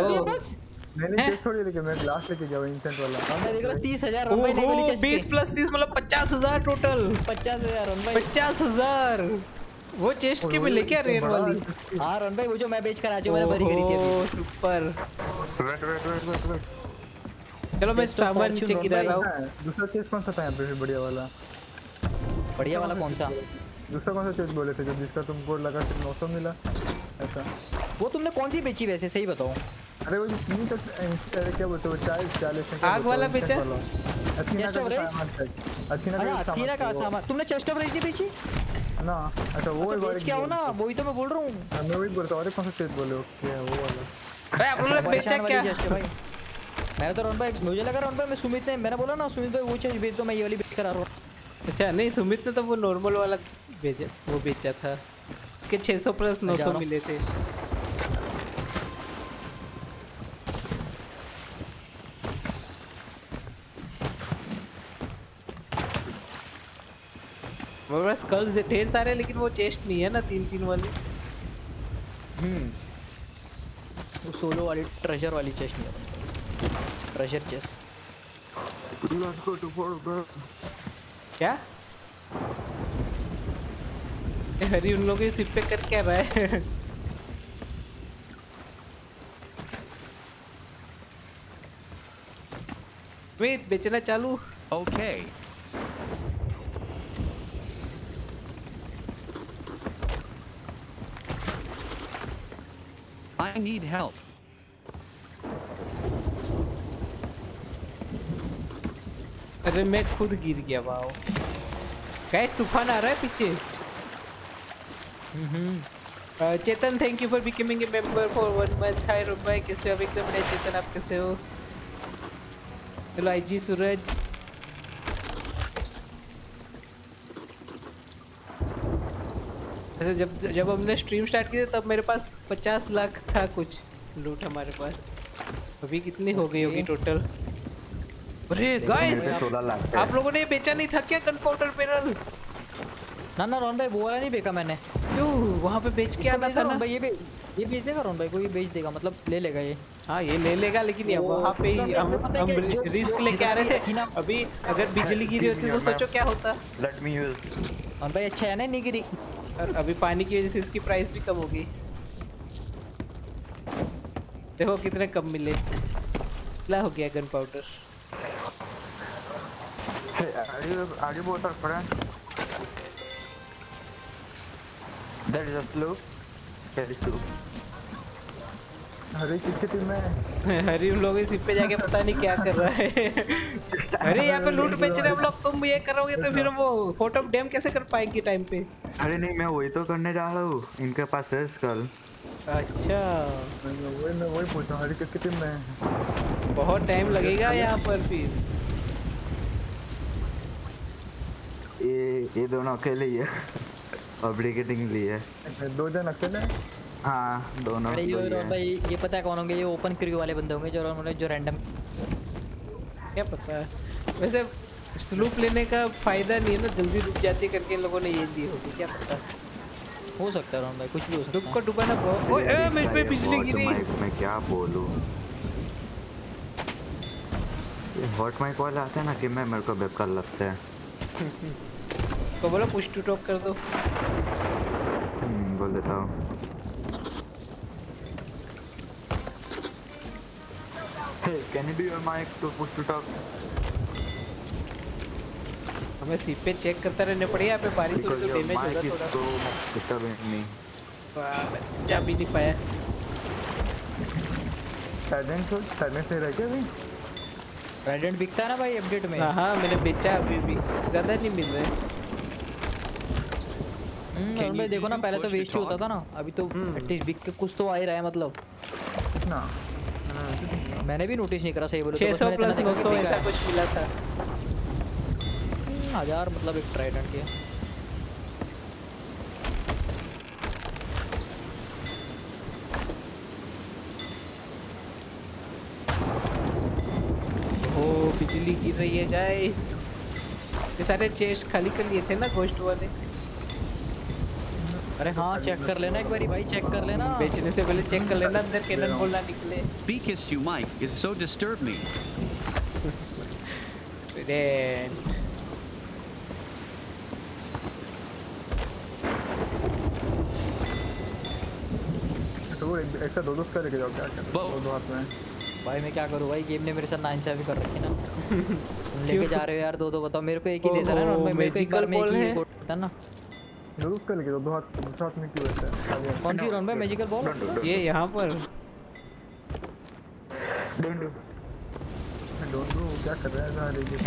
मैंने चेस्ट थोड़ी लेके मैं ग्लास लेके गया इंसेंट वाला। मैं देख रहा तीस हज़ार रुपए ले ले चेस्ट। बीस प्लस तीस मतलब पचास हज़ार टोटल। पचास हज़ार रन भाई। पचास हज़ार वो चेस्ट की मैं लेके आ रेड वाली। हां रन भाई वो जो मैं बेच कर आज मैंने भरी करी थी अभी। Oh super. Wait wait wait wait. चलो मैं सामान नीचे गिरा रहा हूं। दूसरा चेस्ट कौन सा था यहां बढ़िया वाला? बढ़िया वाला कौन सा? दूसरा कौन सा चेस्ट बोले थे जो जिसका तुमको लगा कि नौ सौ मिला? ऐसा। वो तुमने कौन सी बेची वैसे सही बताओ। अरे वो तीन तक क्या बोलते हो चालीस चालीस आग वाला बेचा चेस्ट ऑफ रेज। अथीना का सामान तुमने चेस्ट ऑफ रेज नहीं बेची ना? अच्छा वो बेच क्या हो ना वही तो मैं बोल रहा हूं। मैं वही बोलता हूं। अरे कौन सा चेस्ट बोले हो क्या वो वाला? अरे आप लोगों ने बेचा क्या भाई? मैंने तो रन भाई मुझे लगा रन भाई मैं सुमित ने मैंने बोला ना सुमित भाई वो चेस्ट बेच दो मैं ये वाली बेच कर आ रहा हूं। अच्छा नहीं सुमित ने तो वो नॉर्मल वाला बेचा वो बेचा था उसके छह सौ प्लस नौ सौ मिले थे। बस कल से ढेर सारे लेकिन वो चेस्ट नहीं है ना तीन तीन वाली। हम्म वो सोलो वाली ट्रेजर वाली चेस्ट नहीं है। ट्रेजर चेस्ट क्या हरी उन लोगों के सिर पे कर क्या रहा है? वेट बेचना चालू। Okay okay. I need help. अरे मैं खुद गिर गया वाओ। गैस तूफान आ रहा है पीछे। Hmm Chetan thank you for becoming a member for one month. Hi रुपए कैसे हो? एकदम नए चेतन आप कैसे हो? Hello I G Suraj. ऐसे जब जब हमने स्ट्रीम स्टार्ट की थी तब मेरे पास पचास लाख था कुछ लूट हमारे पास। अभी कितनी हो गई होगी टोटल? अरे गाइस आप लोगों ने बेचा नहीं था क्या गन पाउडर पैनल? ना ना रोन भाई वो वाला नहीं बेचा मैंने। क्यों वहां पे बेच के आना था ना भाई? ये भी ये बेच देगा रोन भाई कोई बेच देगा मतलब ले लेगा ये। हां ये ले लेगा लेकिन ये वहां पे हम रिस्क लेके आ रहे थे। अभी अगर बिजली गिरी होती तो सोचो क्या होता। लेट मी यूज रोन भाई अच्छा है ना नहीं गिरी। अभी पानी की वजह से इसकी प्राइस भी कम होगी। देखो कितने कम मिले। ला हो गया गन पाउडर। आगे बहुत पड़ा है। That is a slow. That is slow. हरी किसकी टीम में? हरी उन लोगों के सिर पे जाके पता नहीं क्या कर रहा है। अरे यहाँ पे लूट बेच रहे हम लोग तुम ये करोगे तो फिर वो फोटो डैम कैसे कर पाएंगे टाइम पे? अरे नहीं मैं वही तो करने जा रहा हूँ इनके पास है स्कल। अच्छा वही मैं वही पूछ रहा हूँ हरी किसकी टीम में? बहुत टाइम लगेगा यहाँ पर फिर। ये ये दोनों अकेले ही है और ब्रिगेडिंग ली है। दो जन अकेले हाँ दोनों। अरे ये रोन भाई ये पता है कौन होंगे? ये ओपन क्रू वाले बंदे होंगे जो उन्होंने जो रैंडम क्या पता है। वैसे स्लूप लेने का फायदा नहीं है ना जल्दी डूब जाती करके इन लोगों ने ये दी होगी क्या पता। हो सकता है रोन भाई कुछ भी हो सकता है। डूब को डुबाना बहुत। ओए मुझ पे बिजली गिरी। मैं क्या बोलूं ये हॉट माइक वाला आता है ना कि मैं मेरे को बेकार लगता है। तो बोलो पुश टू टॉक कर दो। बोल देता हूं। Hey, can you do your mic to push to talk? हमें सीप पे चेक करता रहने पड़ेगा। यहाँ पे बारिश हो तो डैमेज होगा थोड़ा। तो कितना नहीं? वाह जा भी नहीं पाया। साइलेंट हो साइलेंट से रह गया भाई। साइलेंट बिकता है ना भाई अपडेट में। हाँ मैंने बेचा अभी भी ज़्यादा नहीं मिल रहा है। हम्म भाई देखो ना पहले तो वेस्ट होता था ना अभी तो एटलीस्ट बिक के कुछ तो आ ही रहा है मतलब ना। मैंने भी नोटिस नहीं करा सही बोलो तो छह सौ प्लस नौ सौ ऐसा कुछ मिला था। हजार मतलब एक ट्राइडेंट के। ओ बिजली गिर रही है गाइस। ये सारे चेस्ट खाली कर लिए थे ना घोस्ट वाले। अरे हाँ चेक कर लेना एक बारी भाई, चेक कर लेना बेचने से पहले चेक कर लेना अंदर कैनन बोल ना निकले। Because you might is so disturb me. Then. तो एक एक दो दो का लेके जाओ क्या क्या दो दो हाथ में। भाई मैं क्या करूँ भाई, गेम ने मेरे साथ नाइंसाफी कर रखी ना। लेके जा रहे हो यार दो दो, बताओ मेरे को एक ही दे रहा है ना, मेरे को एक बार में एक ही कोट था ना। जरूर कर लेके दो हाथ साथ में क्यों ऐसा है? कौन सी राउंड भाई? मैजिकल बॉल ये यहाँ पर डोंट डू डोंट डू क्या कर रहा है सारे ये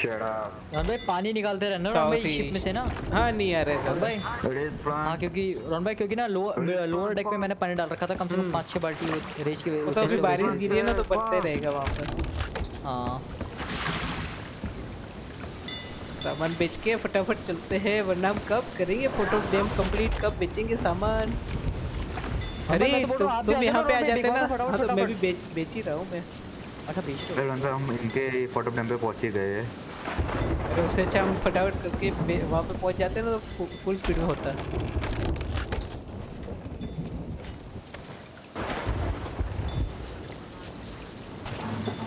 शेरा राउंड भाई? पानी निकालते रहना राउंड भाई शिप में से ना। हाँ नहीं यार ऐसा भाई, हाँ क्योंकि राउंड भाई क्योंकि ना लोअर लोअर डेक पे मैंने पानी डाल रखा था कम से कम पांच छह बाल्टी रेज की वजह से। तो अभी बारिश गिरी है ना तो पत्ते रहेगा वहाँ पर। हाँ सामान बेच के फटाफट चलते हैं वरना हम कब करेंगे फोटो गेम कंप्लीट, कब बेचेंगे सामान? अरे तो तुम यहाँ पे आ जाते ना। हाँ तो मैं भी बेच बेच ही रहा हूँ मैं। अच्छा बेच रहा हूँ हम इनके फोटो गेम पे पहुँच ही गए। अरे उससे अच्छा हम फटाफट करके वहाँ पे पहुँच जाते ना तो फुल स्पीड में होता।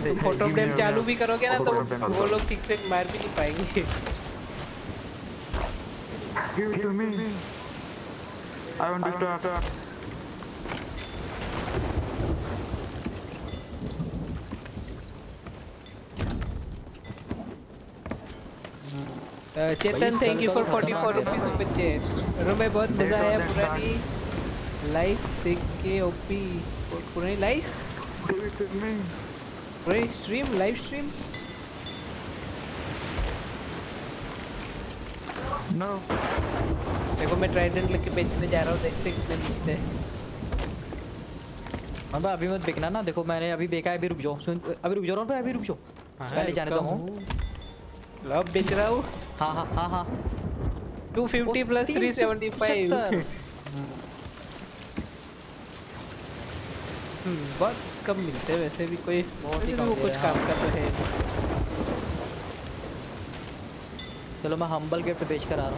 तुम फोटो गेम चालू भी करोगे ना तो वो लोग ठीक से मार भी नहीं पाएंगे। Give me. I want to start. Chetan thank you for forty four rupees super chat. हमें बहुत मजा आया पुरानी लाइस देख के ओपी। पुरानी लाइस पूरी स्ट्रीम लाइव स्ट्रीम नो देखो मैं ट्राइडेंट लेके बेचने जा रहा हूँ, देखते कितने मिलते हैं। अब अभी मत बिकना ना, देखो मैंने अभी बेका है, अभी रुक जाओ सुन, अभी रुक जाओ अभी रुक जाओ पहले जाने दो। हूँ अब बेच रहा हूँ। हाँ हाँ हाँ हाँ two fifty plus three seventy five. बहुत कम मिलते हैं वैसे भी, कोई बहुत ही कम कुछ काम का तो है। चलो मैं हम्बल गिफ्ट बेच कर आ रहा हूँ।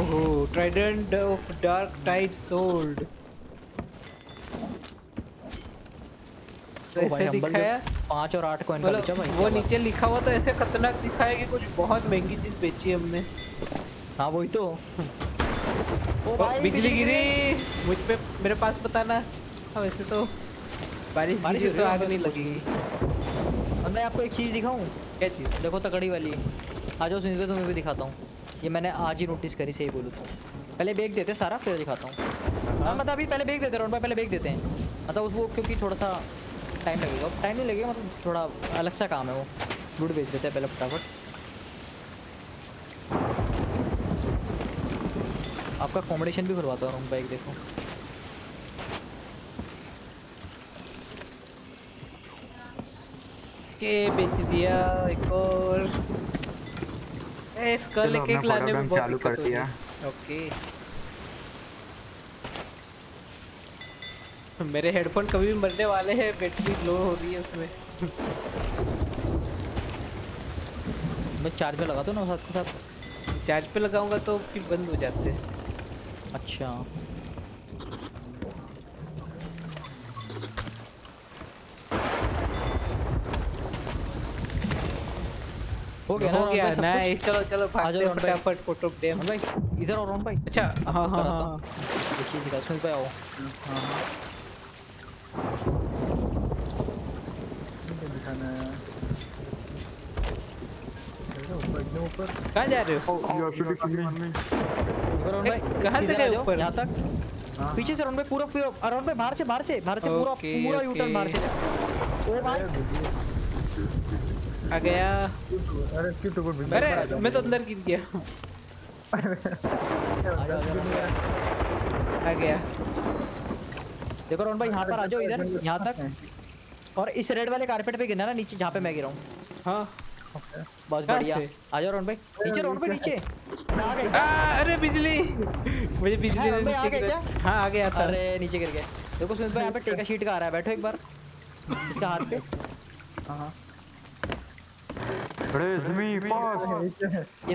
ओहो trident of dark tide sold ऐसे दिखाया पाँच और आठ कॉइन का भाई। वो नीचे लिखा हुआ तो ऐसे खतरनाक दिखाया कि कुछ बहुत महंगी चीज बेची हमने। हाँ वही तो। ओ भाई बिजली गिरी मुझ पे, मेरे पास बताना। हाँ वैसे तो बारिश गिरी तो आग नहीं लगेगी। अब मैं आपको एक चीज़ दिखाऊं। क्या चीज़? देखो तगड़ी वाली आ जाओ सुनील, तुम्हें भी दिखाता हूँ। ये मैंने आज ही नोटिस करी, सही बोलूँ तो। पहले बेग देते सारा फिर दिखाता हूँ। हाँ मतलब अभी पहले बेग देते राउंड भाई, पहले बेग देते हैं मतलब उसको क्योंकि थोड़ा सा टाइम लगेगा। टाइम नहीं लगेगा मतलब थोड़ा अलग सा काम है वो। लूट बेच देते हैं पहले फटाफट। आपका कॉम्बिनेशन भी भरवाता हूँ बाइक। देखो के बेच दिया एक और स्कल एक एक लाने में बहुत दिक्कत होती है। ओके मेरे हेडफोन कभी भी मरने वाले हैं, बैटरी लो हो रही है उसमें। मैं चार्ज पे लगा दो ना साथ के साथ, चार्ज पे लगाऊंगा तो फिर बंद हो जाते हैं। अच्छा हो गया ना, हो गया नाइस। चलो चलो भागते हैं फटाफट फोटो फ्रेम भाई इधर और राउंड भाई। अच्छा हाँ हाँ हाँ देखिए दिखा सुन भाई आओ। दिखाना ऊपर कहाँ जा रहे हो? कहाँ से गए ऊपर यहाँ तक? पीछे से राउंड में पूरा पूरा राउंड में बाहर से बाहर से बाहर से पूरा पूरा यूटर्न बाहर से। ओ भाई आ गया। अरे किस ऊपर बिंदु? अरे मैं तो अंदर गिर गया। आ गया देखो राउंड भाई यहाँ पर आ जाओ इधर यहाँ तक, और इस रेड वाले कारपेट पे गिरना ना नीचे जहाँ पे मैं गिरा हूँ। हाँ बहुत बढ़िया आ जाओ रोड पे नीचे, रोड पे नीचे आ गए। अरे बिजली मुझे बिजली नीचे गिर। हां आ गया था। अरे नीचे गिर गए देखो सुन भाई, यहां पे टेका शीट का आ रहा है, बैठो एक बार इसके हाथ पे। हाँ ये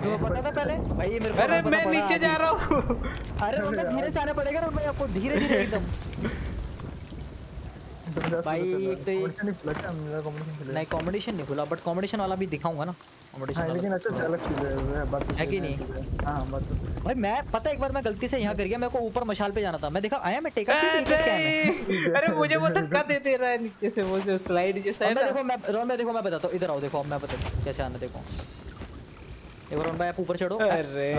तो पता था पहले भाई, ये मेरे को। अरे मैं नीचे जा रहा हूँ। अरे मुझे धीरे से आना पड़ेगा ना, मैं आपको धीरे धीरे एकदम। भाई एक तो ये नहीं कॉम्पिटिशन नहीं खुला, बट कॉम्पिटिशन वाला भी दिखाऊंगा ना। लेकिन अच्छा अलग चीज है बात है कि नहीं। हाँ बात भाई मैं पता, एक बार मैं गलती से यहाँ कर गया, मेरे को ऊपर मशाल पे जाना था, मैं देखा आया मैं टेक अप। अरे मुझे वो धक्का दे दे रहा है नीचे से, वो स्लाइड जैसा है ना। देखो मैं रोन मैं देखो मैं बताता हूँ, इधर आओ देखो, मैं बताता हूँ कैसे आना। देखो एक बार रोन भाई आप ऊपर चढ़ो। अरे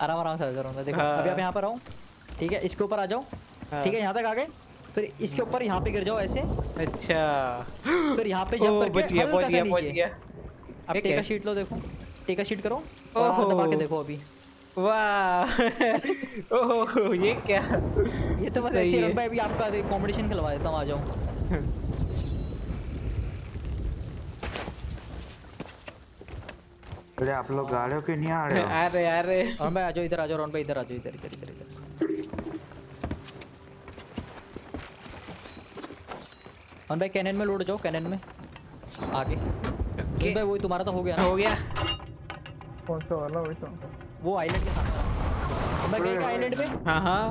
आराम आराम से रोन भाई देखो, अभी आप यहाँ पर आओ ठीक है, इसके ऊपर आ जाओ ठीक है, यहाँ तक आ गए, फिर इसके ऊपर यहाँ पे गिर जाओ ऐसे। अच्छा फिर यहाँ पे जंप करके हल्का सा नीचे। पहुंच गया। अब टेका शीट लो, देखो टेका शीट करो और हाथ दबा के देखो अभी। वाह ओह ये क्या, ये तो बस ऐसे रन भाई। अभी आपका कंपटीशन खिलवा देता हूं, आ जाओ। अरे आप लोग गाड़ियों के नहीं आ रहे हो। अरे अरे रन भाई आ जाओ इधर, आ जाओ रन भाई इधर, आ जाओ इधर इधर इधर। और भाई कैनन में लौट जाओ, कैनन में आगे okay। भाई वो तुम्हारा तो हो गया ना। हो गया कौन सा वाला? वही तो वो आइलैंड के साथ। मैं गए आइलैंड पे। हां हां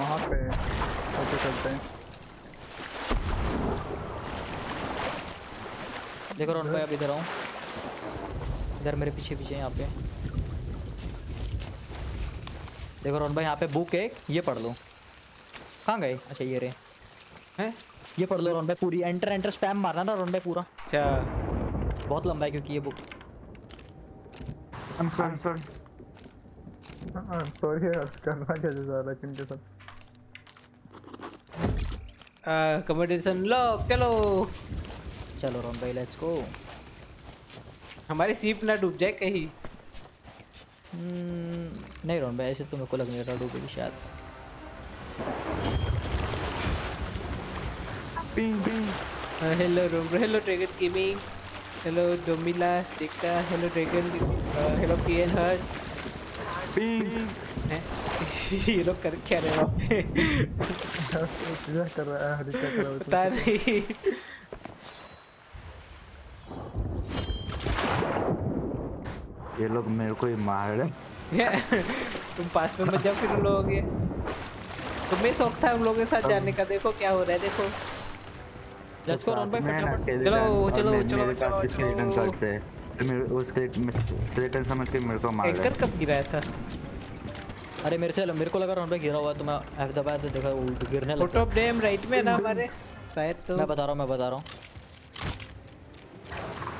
वहां पे ओके चलते हैं। देखो रोन भाई अब इधर आओ, इधर मेरे पीछे पीछे यहां पे देखो रोन भाई, यहां पे बुक है ये पढ़ लो। कहां गए? अच्छा ये रे हैं, ये पढ़ लो रोन भाई पूरी। एंटर एंटर स्पैम मारना ना रोन भाई पूरा। अच्छा बहुत लंबा है क्योंकि ये book. I'm sorry sorry I'm sorry करना क्या जा रहा है किनके साथ। आह कम्पटीशन लॉक, चलो चलो रोन भाई लेट्स गो। हमारी सीप ना डूब जाए कहीं। नहीं रोन भाई ऐसे तो मेरे को लगने लगा डूबेगी शायद। Bing, bing. Uh, hello Rombro, hello Dragon Gaming, hello Domila, Dika, hello Dragon, uh, hello P N Hertz. Bing. ये लोग कर क्या रहे हैं वहाँ पे? क्या कर रहा है? क्या कर रहा है? पता नहीं। ये लोग मेरे को ही मार रहे हैं। तुम पास में मत जाओ फिर उन लोगों के। तुम्हें शौक था उन लोगों के साथ जाने का, देखो क्या हो रहा है देखो। लेट्स गो रन भाई फटाफट। चलो चलो चलो चलो रिटर्न कर से मेरे उसके रिटर्न समझ के मेरे को मार रहा है। एंकर कब गिराया था? अरे मेरे से मेरे को लगा रन भाई गिरा हुआ है, तो मैं एफ दबाया तो देखा वो गिरने लगा। फोटो डैम राइट में ना हमारे शायद, तो मैं बता रहा हूं मैं बता रहा हूं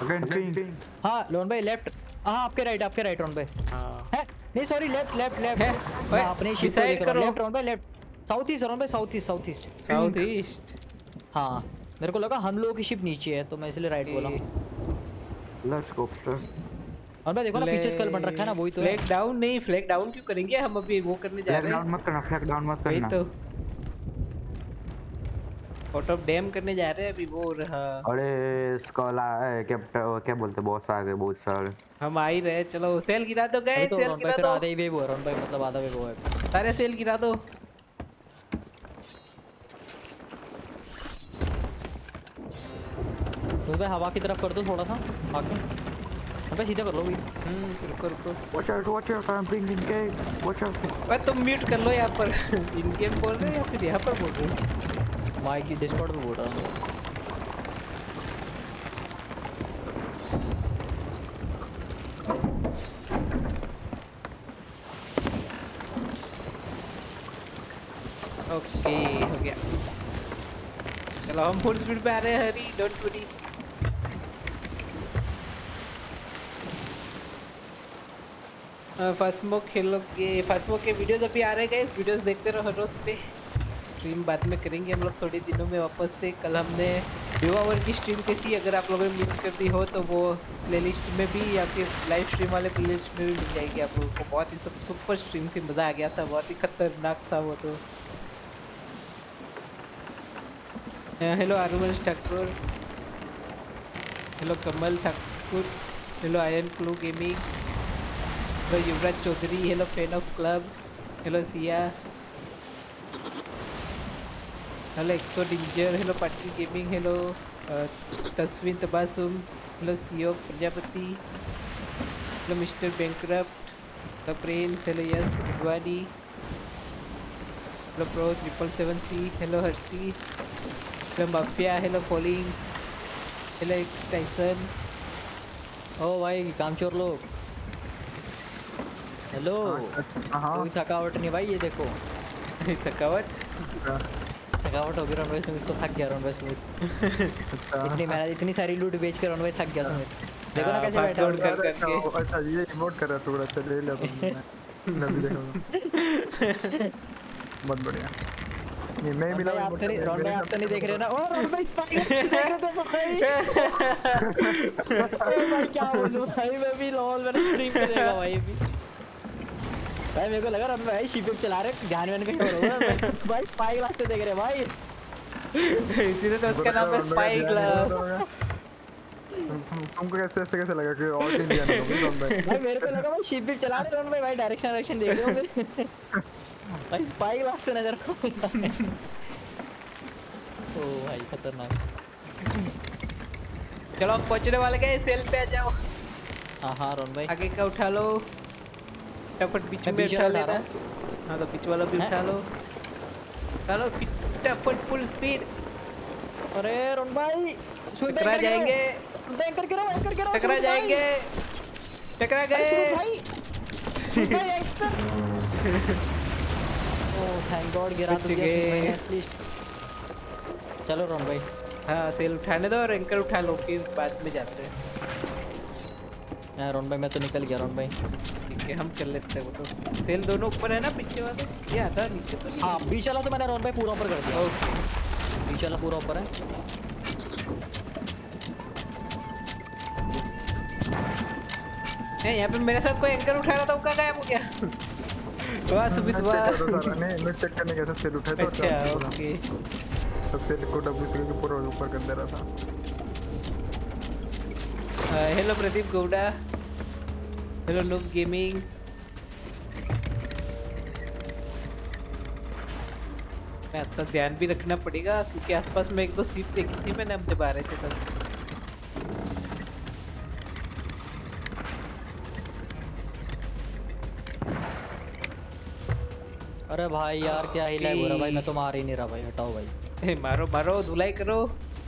अगेन। हां रन भाई लेफ्ट। हां आपके राइट आपके राइट रन भाई। हां नहीं सॉरी लेफ्ट लेफ्ट लेफ्ट। आपने डिसाइड करो लेफ्ट रन भाई लेफ्ट। साउथ ईस्ट रन भाई south east south east south east. हां मेरे को लगा हम लोगों की शिप नीचे है तो मैं इसलिए राइट बोला। Let's go sir. और भाई देखो ना पीछे स्कल बन रखा है ना, वही तो है। फ्लैग डाउन नहीं, फ्लैग डाउन क्यों करेंगे हम अभी? वो करने जा रहे हैं। फ्लैग डाउन मत करना, फ्लैग डाउन मत करना। वही तो आउट ऑफ डैम करने जा रहे हैं अभी वो रहा। अरे स्कल आए कैप्टन क्या बोलते बहुत सारे बहुत सारे हम आ ही रहे। चलो सेल गिरा दो गाइस, सेल गिरा दो। आधा ही वेव हो रहा है भाई, मतलब आधा वेव हो है। सारे सेल गिरा दो। तो भाई हवा की तरफ कर दो थोड़ा सा आगे, अब सीधा कर लो भाई। हम्म रुको रुको watch out watch out. I am bring in game watch out. भाई तुम म्यूट कर लो यहां पर। इन गेम बोल रहे हो या फिर यहां पर बोल रहे हो? माइक की डिस्कॉर्ड पे बोल रहा हूं। ओके हो गया। चलो हम फुल स्पीड पे आ रहे हैं। हरी डोंट वरी। फसमो खेलो के फसमो के वीडियोस अभी आ रहे हैं गाइस, वीडियोस देखते रहो हर रोज पे। स्ट्रीम बाद में करेंगे हम लोग थोड़ी दिनों में वापस से। कल हमने व्यू आवर की स्ट्रीम की थी, अगर आप लोगों ने मिस कर दी हो तो वो प्लेलिस्ट में भी या फिर लाइव स्ट्रीम वाले प्लेलिस्ट में भी मिल जाएगी आप लोगों को। बहुत ही सब सुपर स्ट्रीम थी, मज़ा आ गया था, बहुत ही खतरनाक था वो तो। Hello आरुवंश Thakur, hello Kamal Thakur, hello iron clue gaming, hello Yuvraj Chaudhary, hello fan of club, hello Siya, hello exo danger, hello Patil gaming, hello Tasveen Tabassum, hello CO Prajapati, hello mister bankrupt, hello Prince, hello yes Advani, hello pro triple seven C, hello Harshi, hello mafia, hello falling, hello X Tyson. ओ भाई कामचोर लोग, hello. कोई थकावट नहीं भाई, ये देखो थकावट थकावट हो गई रनवे सुमित तो थक गया रनवे सुमित। इतनी मेहनत इतनी सारी लूट बेच कर रनवे थक गया सुमित। देखो ना कैसे बैठा कर करके। अच्छा ये इमोट कर रहा थोड़ा सा ले ले नबी देखो बहुत बढ़िया। ये मैं मिला रनवे आप तो नहीं देख रहे ना। ओ रनवे स्पाइडर देख रहे तो भाई मैं क्या बोलूं भाई, मैं भी लॉल मेरा स्ट्रीम करेगा भाई भी भाई। मेरे को लगा रहा भाई शिप चला रहे ध्यान में कहीं और होगा भाई। स्पाई ग्लास से देख रहे भाई, इसीलिए तो उसका नाम है स्पाई ग्लास। तुमको कैसे ऐसे कैसे लगा कि और चीज जाने को भाई? मेरे को लगा भाई शिप चला रहे रन भाई भाई डायरेक्शन डायरेक्शन देख रहे हो भाई, स्पाई ग्लास से नजर आ रहा है। ओ भाई खतरनाक। चलो पहुंचने वाले गए, सेल पे आ जाओ। हां हां रन भाई आगे का उठा लो फटाफट, बीच में उठा लेना। हाँ तो बीच वाला भी उठा लो, उठा लो फटाफट फुल स्पीड। अरे रोन भाई टकरा जाएंगे, टकरा जाएंगे, टकरा जाएंगे, टकरा गए ओह थैंक गॉड गिरा तो गए। चलो रोन भाई हाँ सेल उठाने दो और एंकर उठा लो, फिर बाद में जाते हैं। रोन भाई मैं तो निकल गया रोन भाई, हम कर लेते हैं वो तो। सेल दोनों ऊपर है ना, पीछे वाला ये आता है नीचे तो। हाँ बीच वाला तो मैंने रन पे पूरा ऊपर कर दिया। ओके बीच वाला पूरा ऊपर है। नहीं यहाँ पे मेरे साथ कोई एंकर उठा रहा था, उसका गायब हो गया। वाह सुमित वाह, नहीं मैं चेक करने गया था सेल उठाया। अच्छा ओके सबसे को डब्ल्यू थ्री के पूरा ऊपर कर दे रहा था। Hello Pradeep Gowda, hello noob gaming, मैं आसपास ध्यान भी रखना पड़ेगा क्योंकि आसपास में एक दो सीट देखी थी मैंने, हम जब आ रहे थे तब। अरे भाई यार क्या हिला हो रहा भाई, मैं तो मार ही नहीं रहा भाई। हटाओ भाई मारो मारो धुलाई करो।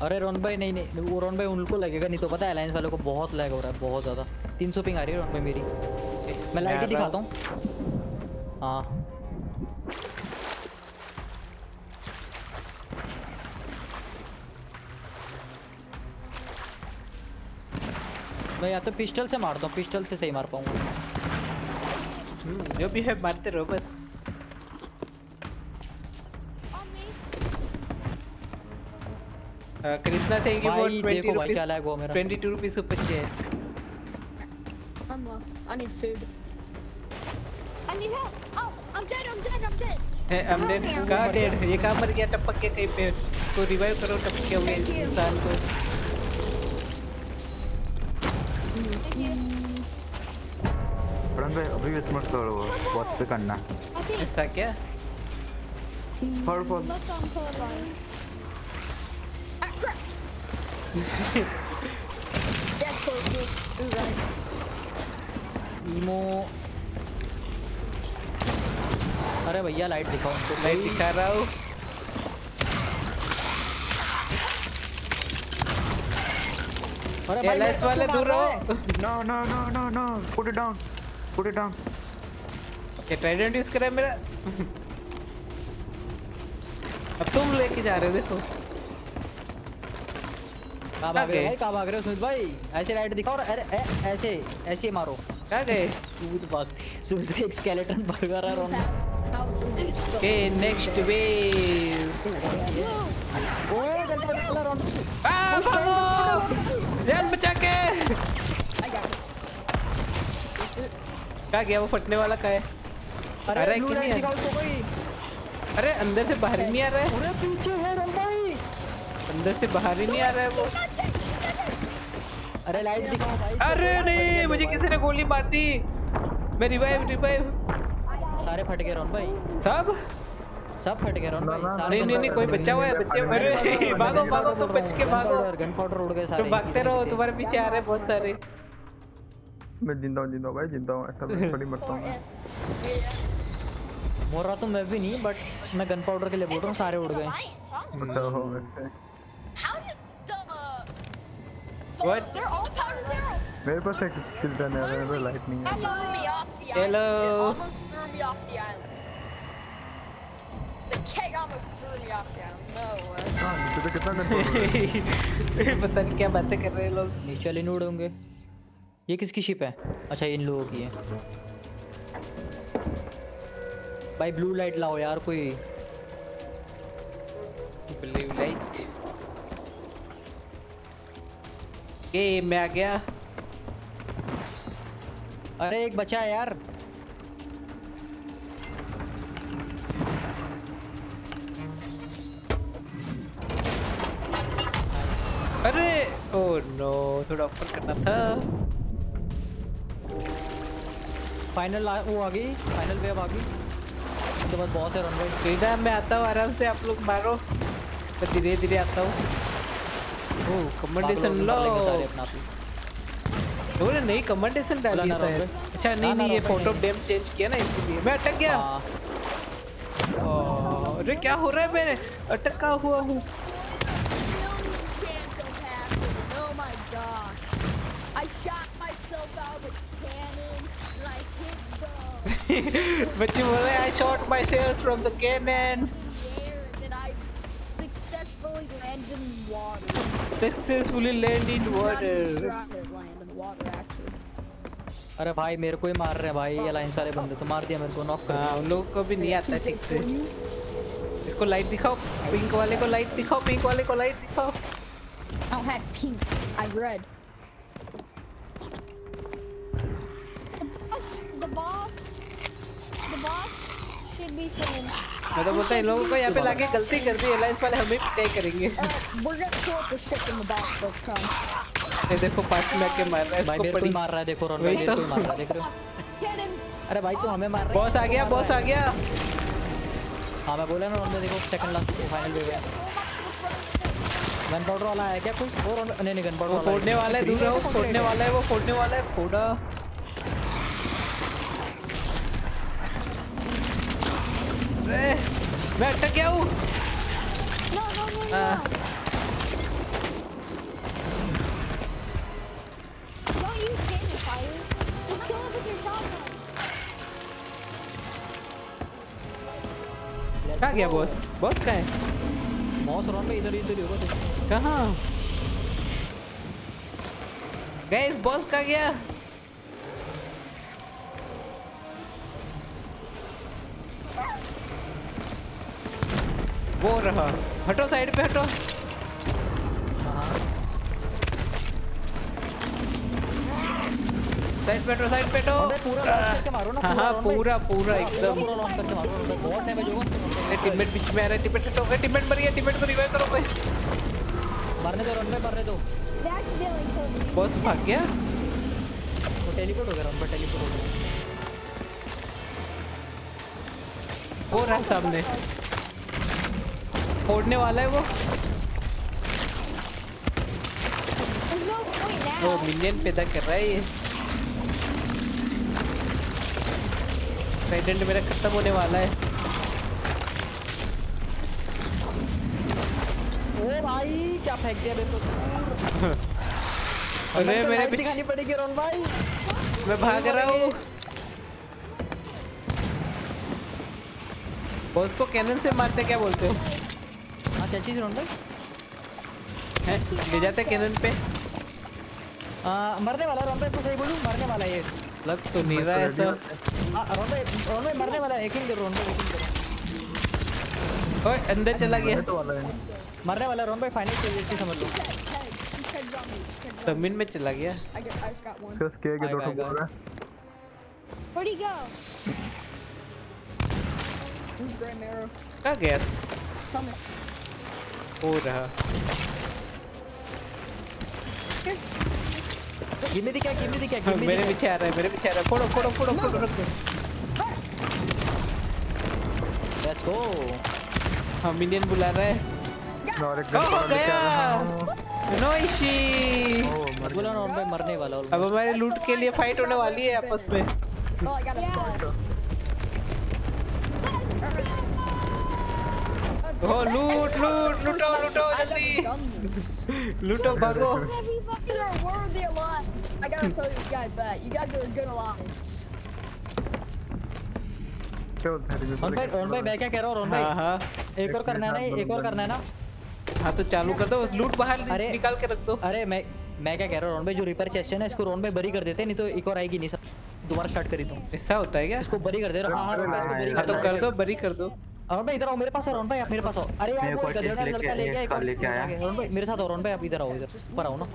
अरे रोन भाई नहीं नहीं वो रोन भाई उनको लगेगा नहीं तो पता है, अलायंस वालों को बहुत लैग हो रहा है बहुत ज़्यादा। तीन सौ पिंग आ रही है रोन भाई मेरी। मैं लाइट ही दिखाता हूँ। हाँ मैं या तो पिस्टल से मारता हूँ, पिस्टल से सही मार पाऊँगा। जो भी है मारते रहो बस। Krishna thank you for twenty rupees, twenty two rupees ऊपर चाहिए। अम्मा Anil feed Anil help. I am dead I am dead I am dead है आई एम डेड का डेड। ये कहां मर गया टपक के? कहीं पे इसको रिवाइव करो टपक के हुए इंसान को। रन भाई अभी वेट मत करो, बहुत पे करना ऐसा क्या फॉर फॉर ईमो। अरे भैया लाइट दिखाओ, लाइट दिखा रहा हूँ। एलएस वाले दूर रहो। No no no no no put it down put it down. ये ट्राइडेंट यूज करा है मेरा। अब तुम लेके जा रहे हो देखो। कहाँ भाग रहे हो भाई, कहाँ भाग रहे हो सुमित भाई? ऐसे राइट दिखाओ और अरे ऐसे ऐसे मारो। कहाँ गए सुमित भाग? सुमित एक स्केलेटन भगा रहा रॉन के नेक्स्ट वेव। ओए गंदा वाला रॉन भागो जान बचा के। कहाँ गया वो फटने वाला? कहाँ है? अरे किन्हीं है, अरे अंदर से बाहर नहीं आ रहा है। अरे पीछे है रॉन भाई, अंदर से बाहर ही नहीं आ रहा है वो। अरे लाइट दिखाओ भाई। अरे नहीं मुझे किसी ने गोली मार दी। मैं रिवाइव रिवाइव सारे फट गए रॉन भाई सब। सब फट गया भाई। नहीं नहीं नहीं कोई बच्चा हुआ है, बच्चे अरे भागो भागो, तो बच के भागो, गन पाउडर उड़ गए सारे, तुम भागते रहो, तुम्हारे पीछे आ रहे बहुत सारे। मैं जिंदा हूं जिंदा हूं भाई जिंदा हूं, ऐसा मैं थोड़ी मरता हूं। मर रहा तो मैं भी नहीं, बट मैं गन पाउडर के लिए बोल रहा हूं, सारे उड़ गए। व्हाट मेरे पास एक किल गन है, मेरे पास लाइट नहीं है। हेलो पता नहीं क्या बातें कर रहे हैं लोग। नीचे लेने उड़ेंगे। ये किसकी शिप है? अच्छा इन लोगों की है भाई। ब्लू लाइट लाओ यार कोई, ब्लू लाइट। ए मैं आ गया। अरे एक बचा है यार, अरे ओ नो, थोड़ा ऊपर करना था। फाइनल आ, वो आ गई, फाइनल वेव आ गई। तो बस बहुत है रनवे फ्रीडम। मैं आता हूँ आराम से, आप लोग मारो, मैं धीरे धीरे आता हूँ। ओ कमेंडेशन लो उन्होंने, नहीं कमेंडेशन डाली सर। अच्छा नहीं नहीं ये फोटो डेम चेंज किया ना इसीलिए मैं अटक गया। अरे क्या हो रहा है, मैंने अटका हुआ हूँ। But you were like, I shot myself from the cannon. And I successfully landed in water. Successfully landed in water. अरे भाई मेरे को ही मार रहे हैं भाई, ये लाइन सारे बंदे तो मार दिया मेरे को, नॉक कर दिया। उन लोगों को भी नहीं आता ठीक से। इसको लाइट दिखाओ, पिंक वाले को लाइट दिखाओ, पिंक वाले को लाइट दिखाओ। I have pink. I red. The boss. The boss should be seen. मतलब बोलता है लोगों को यहाँ पे लाके गलती कर दी, एलाइंस वाले हमें अटैक करेंगे। ये देखो पास में आके मार रहा है, इसको पड़ी मार रहा है, देखो रोन भाई तो मार रहा है, देख रहे हो। अरे भाई तो हमें मार रहा है। बॉस आ गया, बॉस आ गया। हाँ मैं बोला ना रोन भाई, देखो सेकंड लास्ट फाइनल वेव है। गन पाउडर वाला है क्या कोई? वो नहीं नहीं गन पाउडर वाला फोड़ने वाला है, दूर रहो, फोड़ने वाला है, वो फोड़ने वाला है, फोड़ा। अरे मैं अटक गया हूँ। नो नो नो कहाँ गया बॉस? बॉस कहाँ है? बॉस रोन पे इधर इधर ही होगा तो। कहाँ गाइस बॉस का गया? वो रहा, हटो साइड पे हटो। साइड पे हटो, साइड पे हटो। पूरा लॉन्च करके मारो ना। हाँ पूरा पूरा एकदम पूरा लॉन्च करके मारो। बहुत डैमेज होगा। टीममेट बीच में आ रहा है, टीममेट हटो, टीममेट मर गया, टीममेट को रिवाइव करो भाई। मारने दो रन पे, मारने दो। बॉस भाग गया, वो टेलीपोर्ट हो गया, रन पे टेलीपोर्ट हो गया। वो रहा सामने, फोड़ने वाला है वो। वो मिलियन पैदा कर रहा है ये। ट्राइडेंट मेरा खत्म होने वाला है। ओ भाई क्या फेंक दिया मेरे को। अरे मेरे पीछे खानी पड़ेगी रोन भाई, मैं भाग रहा हूँ। बॉस को कैनन से मारते क्या बोलते हो? हाँ क्या चीज रोन भाई ले जाते कैनन पे। आ, मरने वाला रोन भाई, सही बोलूँ मरने वाला ये लग तो नहीं रहा ऐसा। रोन भाई रोन भाई मरने वाला है, एक ही करो रोन भाई, एक ही करो। ओए अंदर चला गया, मरने वाला रोन भाई, फाइनल चल गई समझ लो। जमीन में चला गया। बस के के दो ठो रहा पड़ी गो। क्या गैस हो रहा? गिमी दिखा, गिमी दिखा, गिमी मेरे पीछे आ रहा है, मेरे पीछे आ रहा है। फोड़ो फोड़ो फोड़ो फोड़ो रख दो। Let's go. हम मिनियन बुला रहे हैं और एक गन लेके आ रहा हूं। नोइशी बोला ना भाई मरने वाला। अब हमारे लूट के लिए फाइट होने वाली है आपस में। ओ आई गॉट अ स्कॉट। ओ लूट लूट लूटो लूटो जल्दी लूटो भागो। I gotta tell you guys that you guys are good alliance. चलो भाई भाई रोन भाई मैं क्या कह रहा हूं रोन भाई। हां हां एक और करना है ना, एक और करना है ना। हां तो चालू कर दो, लूट बाहर निकाल के रख दो। अरे मैं मैं क्या कह रहा हूं रोन भाई, जो रिपेयर चेस्ट है ना इसको रोन भाई बरी कर देते, नहीं तो एक और आएगी नहीं। सब दोबारा स्टार्ट करी तुम, ऐसा होता है क्या? इसको बरी कर दे रहा हूं। हां तो कर दो, बरी कर दो। रोन भाई इधर आओ मेरे पास। रोन भाई आप मेरे पास आओ। अरे यार वो गधेड़ा लड़का ले गया, एक लेके आया। रोन भाई मेरे साथ आओ। रोन भाई आप इधर आओ, इधर पर आओ ना।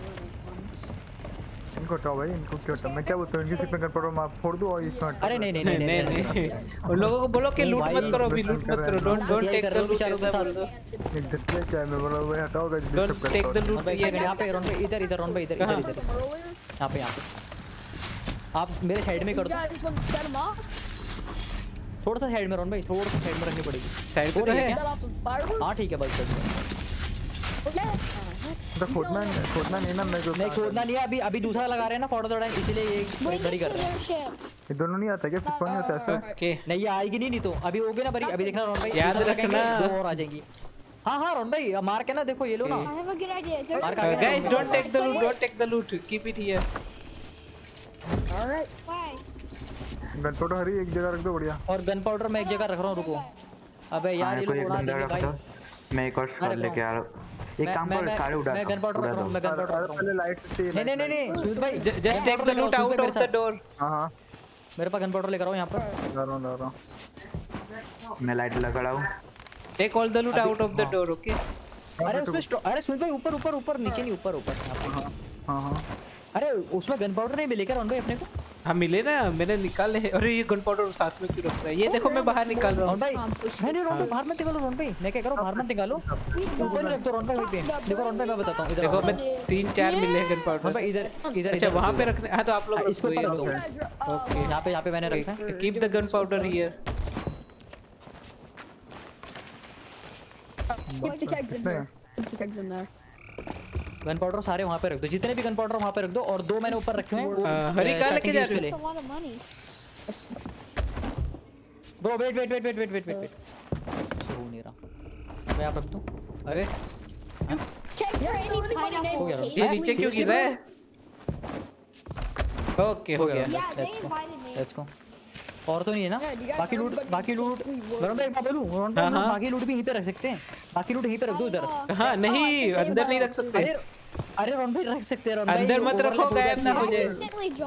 इनको हटाओ भाई, इनको क्यों हटाओ? मैं क्या बोलता हूं, इनकी सिप में कर पड़ो, मैं फोड़ दूं और इसमें। अरे नहीं नहीं नहीं नहीं उन लोगों को बोलो कि लूट मत करो, अभी लूट मत करो। डोंट डोंट टेक द लूट। एक धक्के क्या मैं बोला भाई हटाओ गाइस, डोंट टेक द लूट। यहां पे रोन पे इधर इधर रोन पे इधर इधर इधर यहां पे यहां पे आप मेरे साइड में कर दो। थोड़ा सा साइड में रोन भाई, थोड़ा सा साइड में रखनी पड़ेगी। साइड पे है हां ठीक है बस कर। तो खोदना नहीं, खोदना नहीं ना। मैं जो नहीं खोदना नहीं है अभी, अभी दूसरा लगा रहे हैं ना फोटो थोड़ा, इसीलिए ये बड़ी कर रहे हैं। ये दोनों नहीं आता क्या? फिर नहीं आता ऐसा ओके नहीं, ये आएगी नहीं। नहीं तो अभी होगी ना बड़ी। अभी देखना रोन भाई याद रखना, दो और आ जाएंगी। हां हां रोन भाई मार के ना देखो ये लो ना। I have a great idea guys. Don't take the loot, don't take the loot, keep it here. Alright bye. Gunpowder हरी एक जगह रख दो बढ़िया। और गन पाउडर मैं एक जगह रख रहा हूं, रुको। अबे यार ये लोग उड़ा देंगे भाई। मैं एक और शॉट लेके आ रहा हूं। एक काम पर सारे उड़ा। मैं गन पाउडर रख रहा हूं, मैं गन पाउडर रख रहा हूं। पहले लाइट से। नहीं नहीं नहीं सुनील भाई just take the loot out of the door. हां हां मेरे पास गन पाउडर लेकर आओ। यहां पर जा रहा हूं, जा रहा हूं मैं। लाइट लगा रहा हूं। Take all the loot out of the door. Okay अरे उसमें, अरे सुनील भाई ऊपर ऊपर ऊपर नीचे नहीं, ऊपर ऊपर। हां हां अरे उसमें गन पाउडर नहीं मिलेगा रोन भाई अपने को? हां मिले ना, मैंने निकाले। अरे ये गन पाउडर साथ में क्यों रख रहा है? ये देखो मैं बाहर निकाल रहा हूं भाई। नहीं रोन भाई बाहर मत निकालो। रोन भाई मैं क्या कह रहा हूं बाहर मत निकालो, ऊपर रख दो रोन भाई। पे देखो रोन भाई मैं बताता हूं। इधर देखो मैं तीन चार मिले गन पाउडर भाई। इधर इधर अच्छा वहां पे रखना है तो आप लोग इसको ऊपर रखो। ओके यहां पे, यहां पे मैंने रखा है। Keep the gunpowder here. Keep the gun there. Gunpowder सारे वहां पे रख दो, जितने भी गन पाउडर वहां पे रख दो। और दो मैंने ऊपर रखे हैं। हरी का लेके जा ले bro. Wait wait wait wait wait wait wait सो नहीं रहा। मैं आप रख दूं। अरे ये नीचे क्यों गिर रहा है? ओके हो गया, लेट्स गो। और तो नहीं है ना बाकी लूट? बाकी लूट रोन भाई मैं बोलूं रोन भाई बाकी लूट भी यहीं पे रख सकते हैं। बाकी लूट यहीं पे रख दो इधर। हां नहीं अंदर नहीं रख सकते। अरे रोन भाई रख सकते हैं। रोन भाई अंदर मत रखो, गायब ना हो जाए। अरे रोन भाई नहीं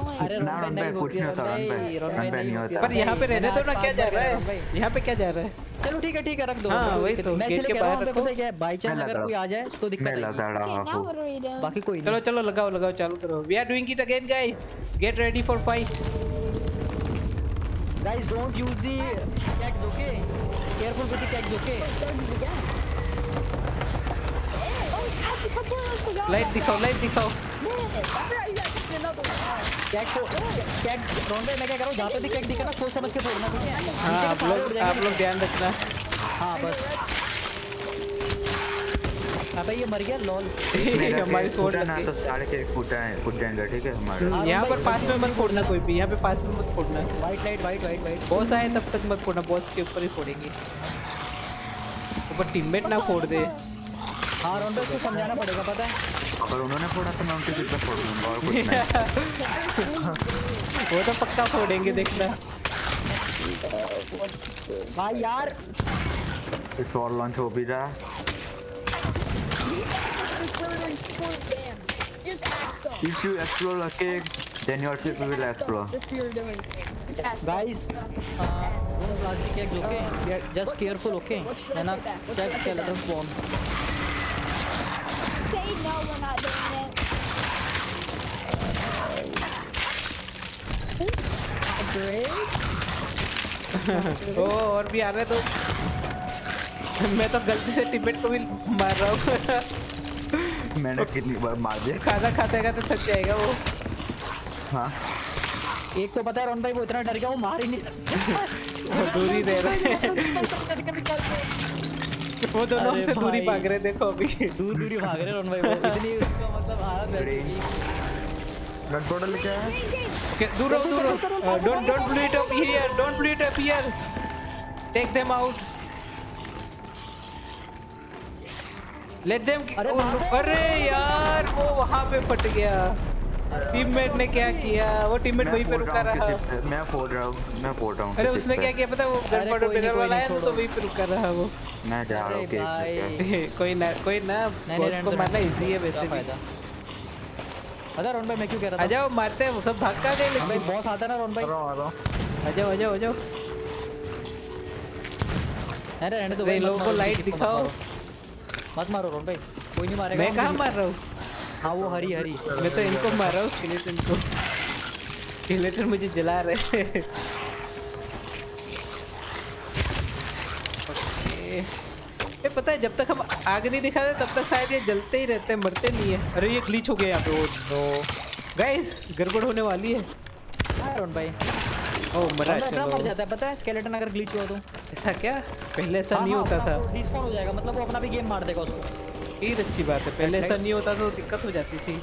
होती है। रोन भाई नहीं होती है पर यहां पे रहने दो ना। क्या जा रहा है यहां पे? क्या जा रहा है? चलो ठीक है ठीक है रख दो। हां वही तो गेट के बाहर रखो। पता है क्या बाय चांस अगर कोई आ जाए तो दिक्कत आएगी। बाकी कोई नहीं। चलो चलो लगाओ लगाओ चालू करो। We are doing it again guys. Get ready for fight guys. Don't use the pickaxe, okay? Careful with the pickaxe, okay? Light दिखाओ, light दिखाओ। pickaxe को pickaxe रोंडे में क्या करो? जहाँ पे भी pickaxe दिखे ना सोच समझ के फोड़ना ठीक है। हाँ आप लोग आप लोग ध्यान रखना। हाँ बस। अबे ये मर गया लॉल। हमारी स्पोर्ट ना तो साढ़े के फुटा है, फुट जाएगा ठीक है हमारा। यहाँ पर पास में मत फोड़ना कोई भी। यहाँ पे पास में मत फोड़ना। White light white white white. Boss आए तब तक मत फोड़ना, बॉस के ऊपर ही फोड़ेंगे। ऊपर टीममेट ना फोड़ दे। हाँ रोन भाई उसको समझाना पड़ेगा पता है। अगर उन्होंने फोड़ा तो मैं उनके कितना फोड़ दूंगा और कुछ नहीं। वो तो पक्का फोड़ेंगे देखना। हाँ यार इस और लॉन्च हो भी रहा। If you explore a cave, then your ship will explode. Guys, plastic eggs, okay? Just careful, okay? And not that skeleton spawn. Say no, we're not doing it. Great. Oh, और भी आ रहे तो मैं तो गलती से टिबेट को भी मार रहा हूँ। मैंने कितनी बार मार दिया। खाना खाते खाते थक जाएगा वो। हाँ एक तो पता है रोन भाई वो इतना डर गया वो मार ही नहीं दूरी दे रहा है। वो दोनों हमसे दूरी भाग रहे, देखो अभी दूर दूरी भाग रहे रन भाई वो इतनी उसका मतलब हालत है। गन टोटल क्या है? दूर रहो दूर रहो, don't don't blow it up here, don't blow it up here, take them out, let them. अरे यार वो वहां पे फट गया, टीममेट ने क्या किया? वो टीममेट वहीं पे रुका रहा। मैं फोड़ रहा हूं, मैं फोड़ रहा हूं। अरे उसने क्या किया पता, वो गन पाउडर पिलर वाला है तो वहीं पे रुका रहा वो। मैं जा रहा हूं भाई, कोई ना कोई ना, बॉस को मारना इजी है वैसे भी। आजा रोन भाई, मैं क्यों कह रहा था आ जाओ मारते हैं, सब भाग का गए लेकिन बॉस आता ना रोन भाई। आ जाओ आ जाओ आ जाओ। अरे रहने दो भाई, लोगों को लाइट दिखाओ, मत मारो रोन भाई, कोई नहीं मारेगा। मैं कहां मार रहा हूं? हाँ वो हरी हरी, मैं तो इनको मार रहा हूँ, स्केलेटन को। स्केलेटन मुझे जला रहे हैं। ये पता है जब तक हम आग नहीं दिखाते तब तक शायद ये जलते ही रहते हैं, मरते नहीं है। अरे ये ग्लिच हो गया यहाँ पे, वो गाइस गड़बड़ होने वाली है। हाँ रोन भाई, ओ मरा चलो, मर जाता है पता है स्केलेटन अगर ग्लिच हुआ तो। ऐसा क्या पहले ऐसा नहीं होता था? डिस्पॉन हो जाएगा मतलब, वो अपना भी गेम मार देगा उसको। फिर अच्छी बात है, पहले ऐसा नहीं होता तो दिक्कत हो जाती थी।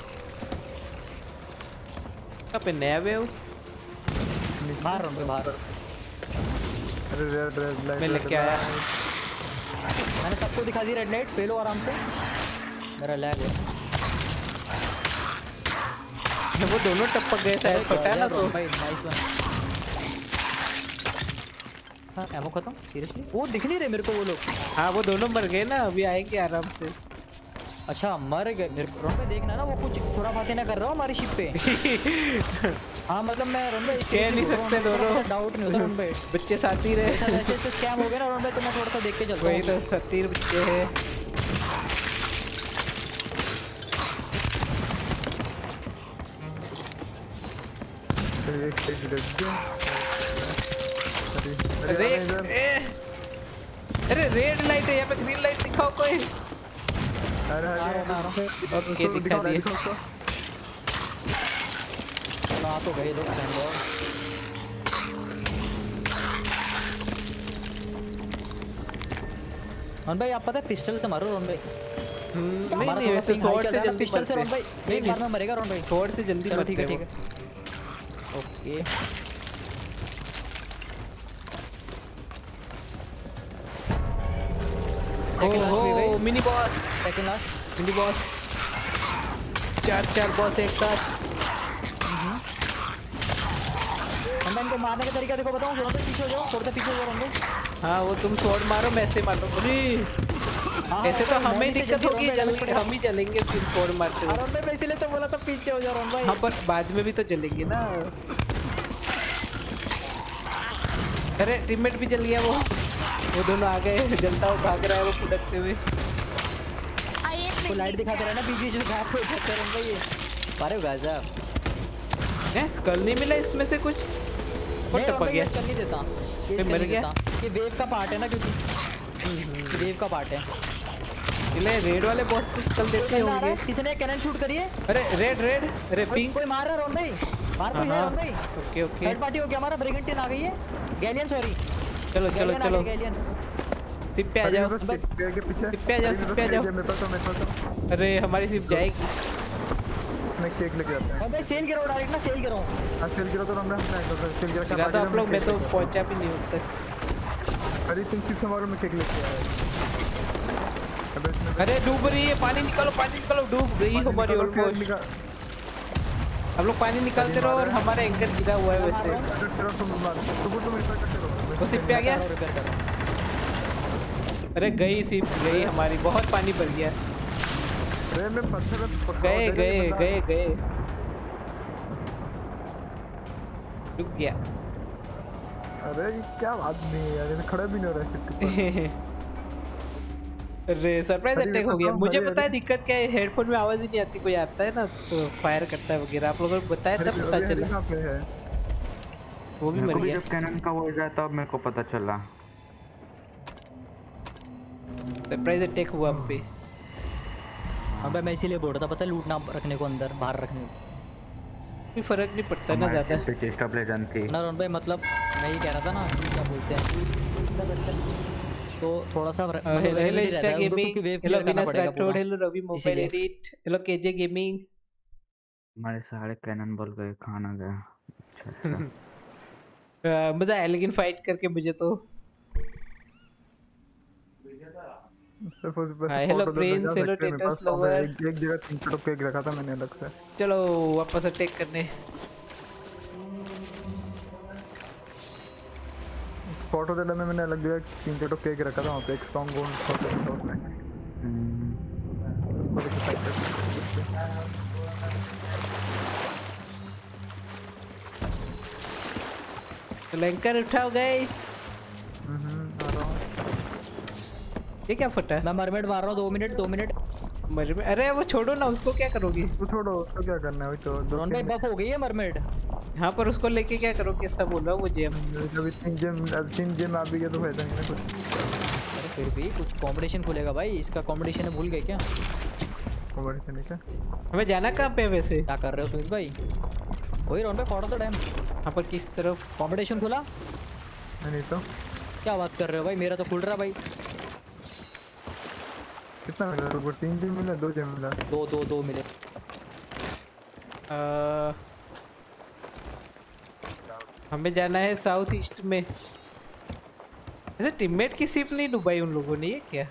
कहाँ पे नया वेव? बाहर रोन पे बाहर। अरे रेड रेड लाइट मैं लेके आया, मैंने सबको दिखा दी रेड लाइट। फेलो आराम से, मेरा लैग है। वो दोनों टपक गए शायद, फटा ना तो भाई। Nice one. हाँ एमो खत्म। सीरियसली वो दिख नहीं रहे मेरे को वो लोग। हाँ वो दोनों मर गए ना, अभी आएंगे आराम से। अच्छा मर गए मेरे को। रोन पे देखना ना, वो कुछ थोड़ा बातें ना कर रहा हो हमारी शिप पे। हाँ मतलब मैं रोन पे कह नहीं सकते दोनों, डाउट नहीं होता रोन पे, बच्चे साथी रहे ऐसे तो स्कैम हो गया ना रोन पे, तो मैं थोड़ा सा देख के चलता हूँ। वही तो सतीर बच्चे है। अरे अरे रेड लाइट है यहाँ पे, ग्रीन लाइट दिखाओ कोई। अरे ओके दिखा दिए, चलो आ तो गए लोग। रोन भाई आप पता है पिस्टल से मारो रोन भाई। नहीं नहीं वैसे स्वॉर्ड से जल्दी, पिस्टल से रोन भाई नहीं मारना मरेगा रोन भाई, स्वॉर्ड से जल्दी मरते। ठीक है ठीक है ओके। ओहो mini boss, second last mini boss. चार चार बॉस एक साथ। हम इनको मारने का तरीका देखो, बताऊं? थोड़ा पीछे हो जाओ, थोड़ा पीछे हो जाओ हम। हां वो तुम शॉट मारो, मैं ऐसे मारता हूं। अरे ऐसे तो हमें दिक्कत होगी, जलेंगे हम ही जलेंगे फिर शॉट मारते हुए। अरे मैं इसीलिए तो बोला था पीछे हो जाओ रोन भाई। हां पर बाद में भी तो जलेंगे ना। अरे टीममेट भी जल गया, वो वो दोनों आ गए। जलता हुआ भाग रहा है वो कुदकते हुए। तो लाइट दिखाते रहे ना बीच बीच में, गायब हो जाते रहे भाई ये। अरे गाजा गैस कल नहीं मिला इसमें से कुछ, वो टपक गया। कर नहीं देता ये, मर गया। ये वेव का पार्ट है ना, क्योंकि वेव का पार्ट है इसलिए रेड वाले बॉस को स्कल देते होंगे। किसी ने कैनन शूट करी है? अरे रेड रेड अरे पिंक कोई मार रहा है रोन भाई, मार कोई है रोन भाई। ओके ओके थर्ड पार्टी हो गया हमारा, ब्रिगेंटिन आ गई है, गैलियन सॉरी। चलो चलो चलो सिप पे आ जाओ, सिप पे आ जाओ, सिप पे आ जाओ। अरे हमारी सिप जाएगी। मैं केक लेके आता हूं। अबे सेल करो डायरेक्ट ना, सेल करो हां, सेल करो तो हम सेल करा क्या आप लोग। मैं तो पहुंचा भी नहीं अब तक। अरे तुम सिप से मारो, मैं केक लेके आया। अरे डूब रही है, पानी निकालो पानी निकालो, डूब गई हमारी ऑलमोस्ट। आप लोग पानी निकालते रहो, और हमारा एंकर गिरा हुआ है वैसे। वो सिप पे आ गया। अरे गई सिप, गई हमारी, बहुत पानी भर गया। गए गए गए गए रुक गया। अरे क्या आदमी है यार, खड़ा भी नहीं हो रहा है। अरे सरप्राइज अटैक हो गया। मुझे पता है दिक्कत क्या है, हेडफोन में आवाज ही नहीं आती। कोई आता है ना तो फायर करता है वगैरह। आप लोगों को बताया तब पता चला। वो भी मर गया। जब कैनन का वॉइस आया तब मेरे को पता चला। सरप्राइज अटैक हुआ हम पे। अबे मैं इसीलिए बोल रहा था, पता है लूट ना रखने को, अंदर बाहर रखने को कोई फर्क नहीं पड़ता ना ज्यादा। चेस्ट ऑफ लेजेंड थी ना रोन भाई, मतलब मैं ये कह रहा था ना, क्या बोलते हैं तो थोड़ा सा hello Insta gaming, hello Vinash Rathore, hello Ravi mobile edit, hello KJ gaming. हमारे सारे कैनन बॉल गए, खाना गया। मजा आया लेकिन फाइट करके मुझे तो। Hello Prince, hello status lover. एक जगह तीन सौ रुपये रखा था मैंने अलग से। चलो वापस अटैक करने। फोटो देने में मैंने अलग जगह तीन सौ केक रखा था वहाँ पे, एक स्ट्रॉन्ग गोन फोटो में। तो लैंकर उठाओ गाइस। आ रहा हूँ। ये क्या फटा? मैं मरमेड मार रहा हूँ। दो मिनट दो मिनट मरमेड। अरे वो छोड़ो ना, उसको क्या करोगे? वो छोड़ो, उसको क्या करना है? वही तो ड्रोन पे बफ हो गई है मरमेड। हाँ पर उसको लेके क्या करो? कैसा बोल रहा हूँ वो जेम जब इतनी जेम अब तीन जेम आ भी गया तो फायदा नहीं है कुछ। अरे फिर भी कुछ कॉम्पिटिशन खुलेगा भाई। इसका कॉम्पिटिशन है, भूल गए क्या? कॉम्पिटिशन है क्या? हमें जाना कहाँ पे है वैसे? क्या कर रहे हो सुमित भाई? वही रोन पे फोड़ो तो डैम। हाँ पर किस तरफ कॉम्पिटिशन खुला? नहीं तो क्या बात कर रहे हो भाई, मेरा तो खुल रहा भाई। कितना मिला? तो तीन जेम मिला, दो जेम मिला, दो दो दो मिले। हमें जाना है साउथ ईस्ट में। ऐसे टीममेट की शिप नहीं डुबाई उन लोगों ने, ये क्या?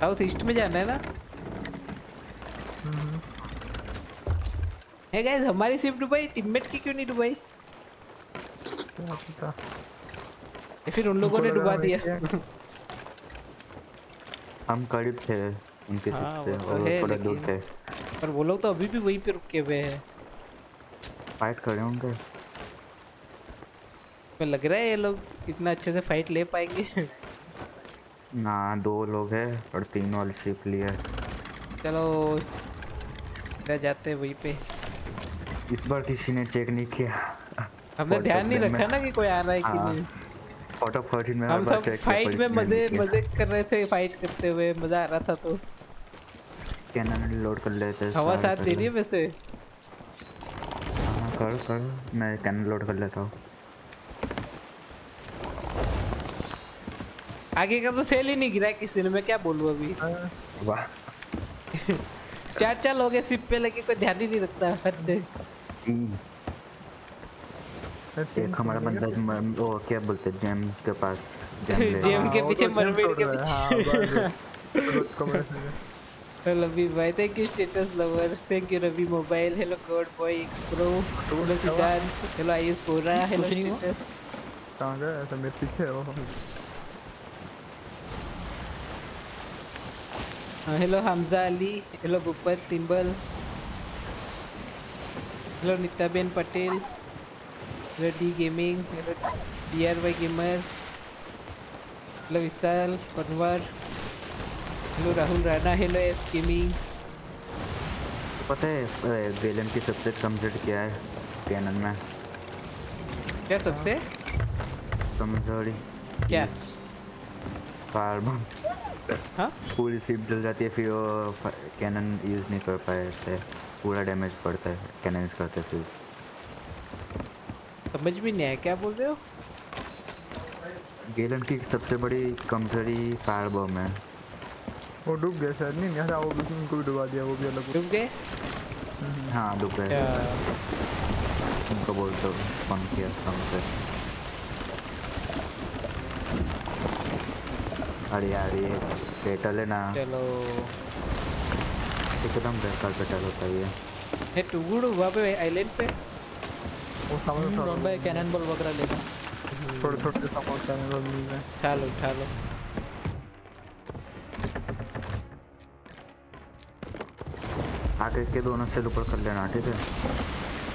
साउथ ईस्ट में जाना है ना? हे गाइस, हमारी शिप डुबाई, टीममेट की क्यों नहीं डुबाई? फिर उन लोगों ने डुबा दिया। हम करीब थे उनके शिप से और थोड़ा दूर थे, पर वो लोग तो अभी भी वहीं पे रुके हुए हैं, फाइट कर रहे होंगे। पर लग रहा है ये लोग इतना अच्छे से फाइट ले पाएंगे ना। दो लोग हैं और तीन वाली शिप लिए। चलो क्या जाते हैं वहीं पे। इस बार किसी ने चेक नहीं किया, हमने ध्यान नहीं रखा ना कि कोई आ रहा है कि नहीं। फोर्टीन में हम सब फाइट में मजे मजे कर रहे थे, फाइट करते हुए मजा आ रहा था। तो कैनन लोड कर लेते हैं। हवा साथ दे रही है वैसे। हाँ कर कर, मैं कैनन लोड कर लेता हूँ। आगे का तो सेल ही नहीं गिरा किसी ने, मैं क्या बोलूँ अभी। वाह चार चार लोग हैं सिप पे, लेकिन कोई ध्यान ही नहीं रखता। हद एक हमारा बंदा, ओ क्या बोलते हैं, जेम के पास, जेम के पीछे, मरमेड के पीछे। हेलो रवि भाई, thank you status lover, thank you Ravi mobile, hello god boy X pro, hello Siddhant, hello Ayush Bora, hello status. कहाँ गए? ऐसा मेरे पीछे है वो। Hello Hamza Ali, hello Bhupat Timbal, hello Nitaben Patel, hello D gaming, hello D R Y gamer, hello Vishal Panwar, hello Rahul Rana, hello S gaming. पता है वेलन की सबसे कमजोर क्या है कैनन में? क्या सबसे कमजोरी? क्या? कार्बन। हाँ पूरी शिप जल जाती है, फिर वो कैनन यूज नहीं कर पाए थे, पूरा डैमेज पड़ता है कैनन करते फिर। समझ भी नहीं आया क्या बोल रहे हो। वेलन की सबसे बड़ी कमजोरी कार्बन है। वो डूब गया शायद, नहीं यहाँ वो भी उनको भी डुबा दिया, वो भी अलग डूब गए। हाँ डूब गए, उनको बोल दो फोन किया हमसे। अरे यार ये पेटल है ना, चलो एकदम बेकार पेटल होता है ये। टूगुड़ वहाँ पे आइलैंड पे वो सामने रोन पे कैनन बॉल वगैरह लेगा। थोड़े थोड़े सपोर्ट कैनन बॉल मिल रहे हैं। उठा लो उठा लो। आगे के दोनों से ऊपर कर लेना, ठीक है?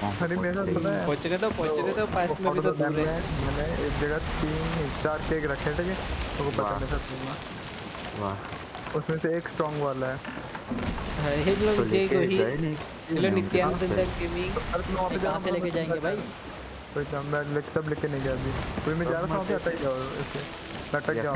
पहुँच गए तो पहुँच गए तो पास में भी तो दूर है। मैंने एक जगह तीन चार केक रखे थे, तो वो पता नहीं था। वाह, उसमें से एक स्ट्रॉन्ग वाला है। Hello Vijay Gohil, hello Nityanand gaming. कहाँ से लेके जाएंगे भाई? कोई मैं लेक सब लेके नहीं गया अभी, कोई मैं जा रहा था। क्या अटैक जाओ, इससे अटैक जाओ।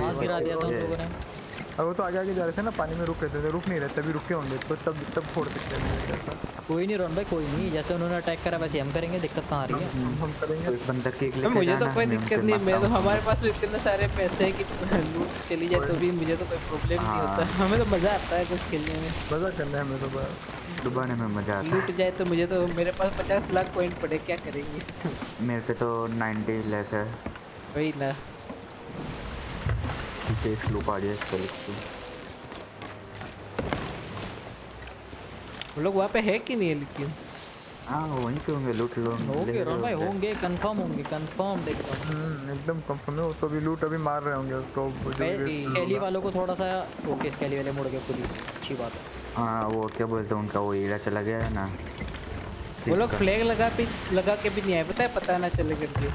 और वो तो आगे आगे जा रहे थे ना, पानी में रुक रहे थे, रुक नहीं रहे, तभी रुके होंगे तो तब तब फोड़ सकते हैं। कोई नहीं रोन भाई, कोई नहीं, जैसे उन्होंने अटैक करा वैसे हम करेंगे, दिक्कत कहाँ आ रही है? हम करेंगे इस बंदर के लिए, मुझे तो कोई दिक्कत नहीं, मैं तो हमारे पास इतने सारे पैसे हैं कि लूट चली जाए तो भी मुझे तो कोई प्रॉब्लम नहीं होता, हमें तो मज़ा आता है कुछ खेलने में, मज़ा करना है हमें तो बस, डुबाने में मज़ा आता है। लूट जाए तो मुझे तो, मेरे पास पचास लाख पॉइंट पड़े, क्या करेंगे? मेरे पे तो नाइन्टी लैख है। वही ना, देख लो वो लोग वहाँ पे है कि नहीं है, लेकिन हाँ वहीं पे होंगे, लूट लो होंगे रोन भाई, होंगे कंफर्म होंगे, कंफर्म देख लो एकदम कंफर्म है, तो भी लूट अभी मार रहे होंगे उसको। स्कैली वालों को थोड़ा सा ओके, स्कैली वाले मुड़ गए, पूरी अच्छी बात है। हाँ वो क्या बोलते हैं उनका, वो हीरा चला गया है ना, वो लोग फ्लैग लगा भी लगा के भी नहीं आए, पता है, पता ना चले करके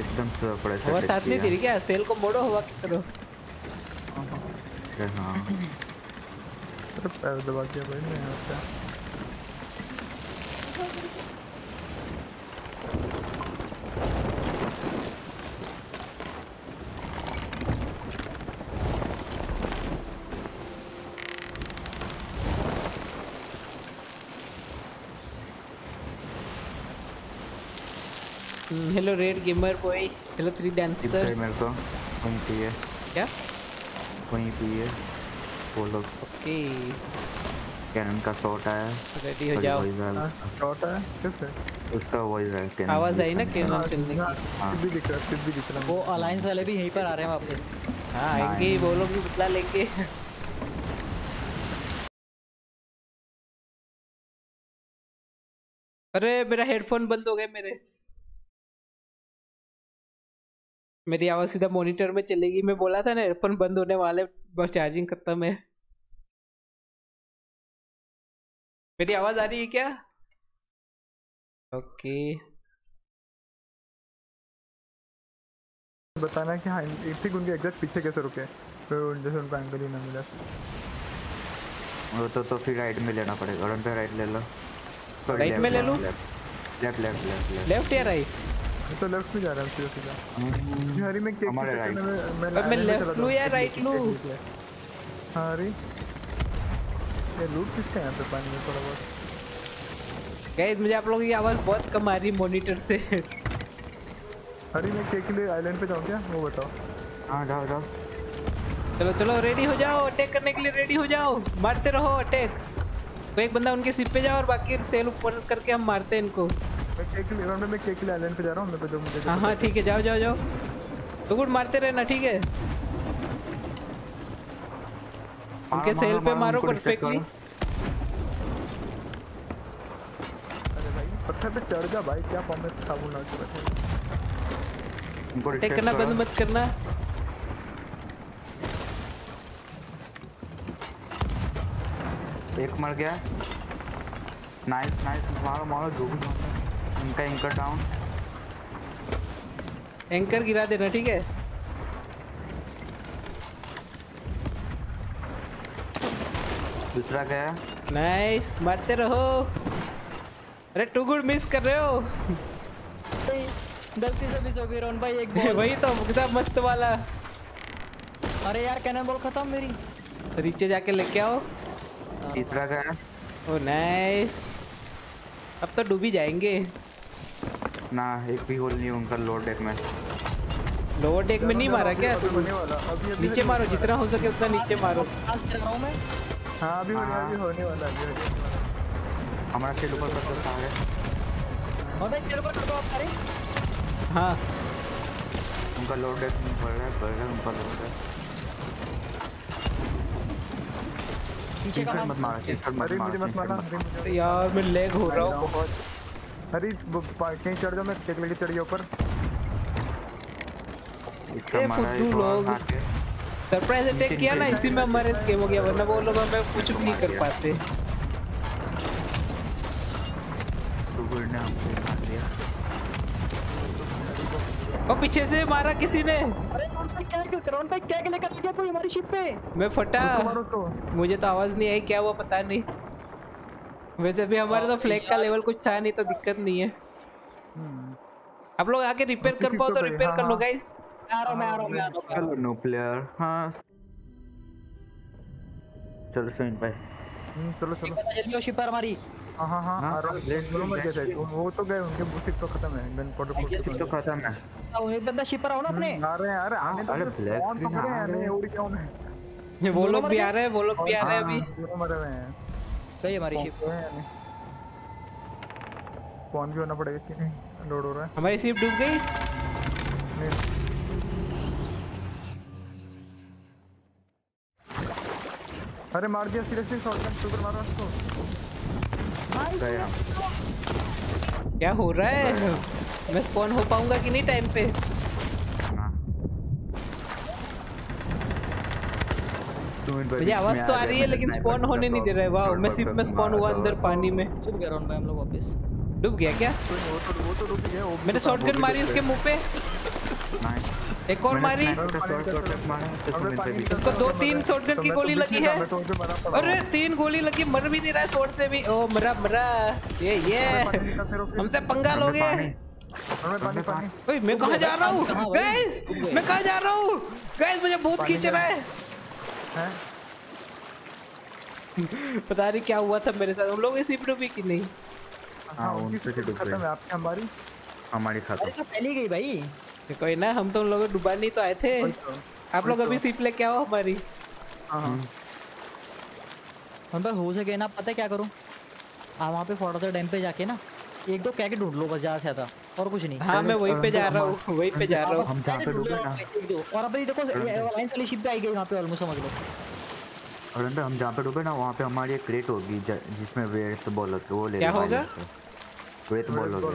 एकदम पड़ा है। हवा साथ नहीं दे रही क्या? सेल को मोड़ो हवा की तरफ। हाँ तो पैर दबा दिया भाई ने यहाँ पे। Hello red gamer boy, hello three dancers. मेरे को कहीं पे है क्या? कहीं पे है वो लोग। ओके कैनन का शॉट आया, रेडी हो जाओ। शॉट आया किस है? उसका वॉइस है, कैनन आवाज आई ना कैनन चलने की, भी दिख रहा है, भी दिख रहा है। वो अलायंस वाले भी यहीं पर आ रहे हैं वापस। हां आएंगे वो लोग भी, बदला लेंगे। अरे मेरा हेडफोन बंद हो गए मेरे, मेरी आवाज सीधा मॉनिटर में चलेगी। मैं बोला था ना एयरफोन बंद होने वाले, बस चार्जिंग खत्म है। मेरी आवाज आ रही है क्या? ओके बताना कि हाँ ठीक, उनके एग्जैक्ट पीछे कैसे रुके, तो जैसे उनको एंगल ही ना मिला वो तो तो फिर राइट में लेना पड़ेगा। और उनका राइट ले लो, राइट में ले लूं, लेफ्ट लेफ्ट लेफ्ट लेफ्ट या राइट? तो लेफ्ट में जा रहा हूं सीधा सीधा हरी में। केक हमारे राइट, अब मैं लेफ्ट लूं या राइट लूं? हरी ये लूट किसका है यहां पे? पानी में थोड़ा बहुत। गाइस मुझे आप लोगों की आवाज बहुत कम आ रही मॉनिटर से। हरी में केक के लिए आइलैंड पे जाऊं क्या, वो बताओ? हां जाओ जाओ, चलो चलो रेडी हो जाओ, अटैक करने के लिए रेडी हो जाओ, मारते रहो अटैक। तो एक बंदा उनके सिर पे जाओ और बाकी सेल ऊपर करके हम मारते हैं इनको। केक ले रहा हूं मैं, केक ले आइलैंड पे जा रहा हूं मैं, पे जो मुझे। हां हां ठीक है, जाओ जाओ जाओ, तो गुड मारते रहना ठीक है। उनके सेल पे मारो परफेक्टली। अरे भाई पत्थर पे चढ़ जा भाई, क्या फॉर्म में साबुन लगा के बैठे। इनको टेक करना बंद मत करना। एक मर गया, नाइस नाइस, मारो मारो जो भी मारो। इनका एंकर डाउन, एंकर गिरा देना ठीक है। दूसरा गया, नाइस, मारते रहो। अरे टू गुड, मिस कर रहे हो। गलती से मिस हो गई रोन भाई, एक बॉल। वही तो मुकदा मस्त वाला। अरे यार कैनन बॉल खत्म मेरी, नीचे जाके लेके आओ। तीसरा गया, ओ नाइस, अब तो डूबी जाएंगे ना, एक भी होल नहीं उनका। लोड डेक में, लोड डेक में नहीं मारा क्या? नीचे मारो जितना हो सके उतना नीचे मारो। हाँ अभी होने वाला है हमारा, सेल ऊपर कर दो सारे। मतलब सेल ऊपर कर दो आप सारे। हाँ उनका लोड डेक में बढ़ रहा है, बढ़ रहा है उनका लोड डेक। पीछे का मत मार यार, मैं लैग हो रहा हूं बहुत। अरे कहीं चढ़ जाओ, मैं टेक लेके चढ़ गया ऊपर। इसका मारा है लोग, सरप्राइज अटैक किया ना, इसी में हमारे स्कैम हो गया, वरना वो लोग हमें कुछ भी नहीं कर पाते। तो गुरना हमको मार दिया, और पीछे से मारा किसी ने। मैं फटा, मुझे तो आवाज नहीं आई क्या हुआ पता नहीं। वैसे भी हमारा तो फ्लैग का लेवल कुछ था नहीं, तो दिक्कत नहीं है। आप लोग आके रिपेयर कर पाओ तो रिपेयर कर लो गाइस। आ रहा हूं मैं आ रहा हूं मैं आ रहा हूं नो प्लेयर। हां चलो सेन भाई चलो चलो इसलिए शिपर हमारी। हां हां हां आ रहा हूं लेट्स गो मत जाए वो तो गए उनके बुटिक तो खत्म है गन पाउडर तो खत्म है। वो एक बंदा शिपर आओ ना अपने। आ रहे हैं यार आने दो। कौन पकड़े हैं और क्यों है ये वो लोग भी आ रहे हैं वो लोग भी आ रहे हैं अभी मर रहे हैं सही हमारी शिप कौन भी होना पड़ेगा कि नहीं लोड हो रहा है हमारी शिप डूब गई। अरे मार दिया सीरियसली शॉटगन सुपर मारा उसको भाई। क्या हो रहा है मैं स्पॉन हो पाऊंगा कि नहीं टाइम पे। मुझे आवाज तो आ रही है लेकिन स्पॉन होने नहीं दे रहा है। वाओ मैं सिर्फ मैं स्पॉन हुआ अंदर पानी में डूब गया राउंड में हम लोग वापस डूब गया। क्या वो तो वो तो डूब गया। मैंने शॉटगन मारी उसके मुंह पे एक और मारी उसको दो तीन शॉटगन की गोली लगी है। अरे तीन गोली लगी मर भी नहीं रहा है शॉट से भी। ओ मरा मरा ये ये हमसे पंगा लोगे। ओए मैं कहां जा रहा हूं गाइस मैं कहां जा रहा हूं गाइस मुझे भूत खींच रहा है है? पता नहीं क्या हुआ था मेरे साथ। हम लोग इसी पर भी कि नहीं हां उनसे डूब गए खत्म है आपकी हमारी हमारी खत्म। अरे तो पहले गई भाई कोई ना हम तो उन लोगों को डुबाने तो आए थे। आप लोग अभी सीप लेके आओ हमारी। हां हां अंदर हो सके ना पता क्या करूं आप वहां पे फोर्डर डैम पे जाके ना एक दो कैके ढूंढ लो बस जहां से आता और कुछ नहीं। हां मैं वहीं पे जा रहा हूं वहीं पे जा रहा हूं हम जहां पे डूबे ना। और अभी देखो लाइंस वाली शिप आई गई वहां पे ऑलमोस्ट समझ लो। और अंदर हम जहां पे डूबे ना वहां पे हमारी एक क्रेट होगी जिसमें वेट बॉल होती है वो ले क्या होगा वेट बॉल होगा।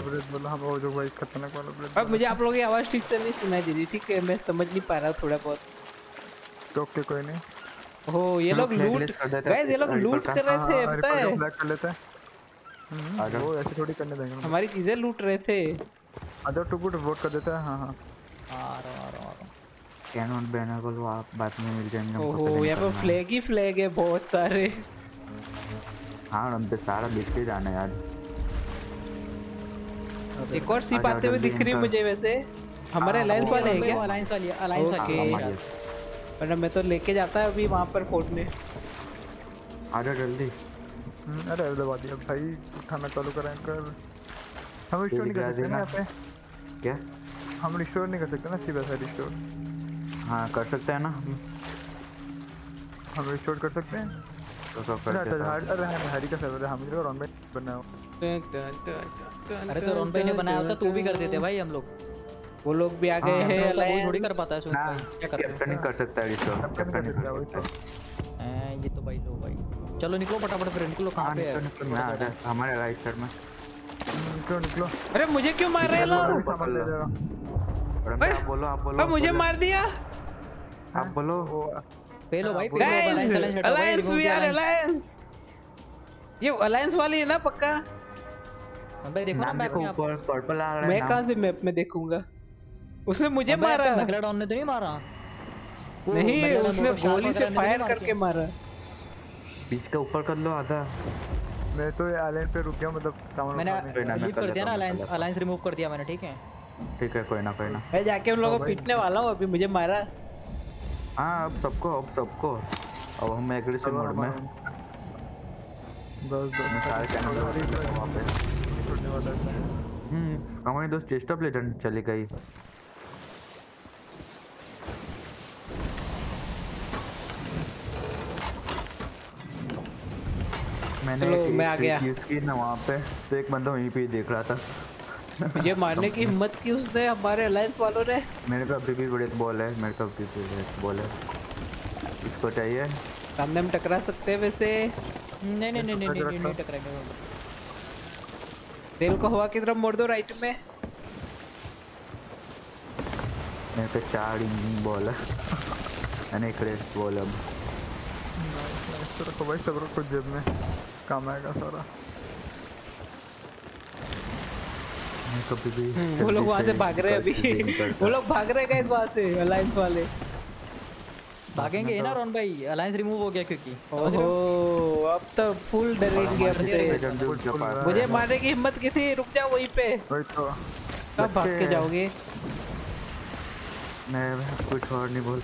हम वो जो भाई खतरनाक वाला। अब मुझे आप लोगों की आवाज ठीक से नहीं सुनाई दे रही ठीक है मैं समझ नहीं पा रहा थोड़ा बहुत। ओके कोई नहीं। ओ ये लोग लूट गाइस ये लोग लूट कर रहे थे पता है ब्लैक कर लेते हैं वो ऐसे थोड़ी करने देंगे हमारी चीजें लूट रहे थे। अदर टू गुड वोट कर देता है। हां हां आ रहा आ रहा कैनन बैनरबल वो आप बाद में मिल जाएंगे। ओहो यहां पर फ्लैग ही फ्लैग है बहुत सारे। हां हम पे सारा बिखरे जाना यार। एक और सीप आते हुए दिख रही है मुझे वैसे हमारे अलायंस वाले है क्या। अलायंस वाली अलायंस वाली पर मैं तो लेके जाता है अभी वहां पर फोर्ट में। आ जा जल्दी। अरे दबा दिया भाई उठाना चालू कर कर हम रिस्टोर नहीं कर सकते ना यहाँ पे। क्या हम रिस्टोर नहीं कर सकते ना सीधा सा रिस्टोर। हाँ कर सकते हैं ना हम रिस्टोर कर सकते हैं तो सब कर सकते हैं। अरे हम हरी का सर्वर है हम लोग रॉन भाई बनाओ। अरे तो रॉन भाई ने बनाया होता तू भी कर देते भाई। हम लोग वो लोग भी आ गए हैं अलायंस थोड़ी कर पाता है क्या करते हैं नहीं कर सकता रिस्टोर ये तो भाई लो भाई। चलो निकलो फटाफट फिर निकलो कहां पे है हमारे राइट साइड में निकलो निकलो। अरे मुझे क्यों मार रहे हो आप बोलो आप बोलो। अब मुझे मार दिया आप बोलो पे लो भाई guys alliance we are alliance. ये अलायंस वाली है ना पक्का। हम भाई देखो ना मैप में ऊपर पर्पल आ रहा है मैं कहां से मैप में देखूंगा। उसने मुझे मारा मैकडॉन ने तो नहीं मारा नहीं उसने गोली से फायर करके मारा। बीच का ऊपर कर लो आधा। मैं तो अलायंस पे रुक गया मतलब डाउन मैंने रिलीव कर दिया ना अलायंस अलायंस रिमूव कर दिया मैंने। ठीक है ठीक है कोई ना कोई ना मैं जाके उन लोगों को पीटने वाला हूं अभी मुझे मारा। हां अब सबको अब सबको अब हम एग्रेसिव मोड में बस दो सारे कैनन वहां पे छोड़ने वाला है। हम्म हमारे दोस्त चेस्ट ऑफ लेजेंड चली गई। मैंने चलो मैं आ गया इसकी ना वहां पे तो एक बंदा वहीं पे देख रहा था। मुझे मारने की हिम्मत की उसने हमारे अलायंस वालों ने। मेरे पास भी बड़ी बॉल है मेरे पास भी बड़ी बॉल है इसको चाहिए। सामने हम टकरा सकते हैं वैसे। नहीं नहीं नहीं नहीं नहीं टकराएंगे। तेल को हवा की तरफ मोड़ दो राइट में। मेरे पे चार इंजन बॉल है मैंने एक रेड बॉल अब रखो भाई सब रखो जेब में काम आएगा सारा। वो लोग वहाँ से भाग रहे हैं अभी वो लोग भाग रहे हैं वहाँ से अलायंस वाले भागेंगे ना रॉन भाई। अलायंस रिमूव हो गया क्योंकि ओह अब तो फुल डरेंगे हमसे। मुझे मारने की हिम्मत की थी रुक जाओ वहीं पे कब भाग के जाओगे? मैं कुछ और नहीं बोल।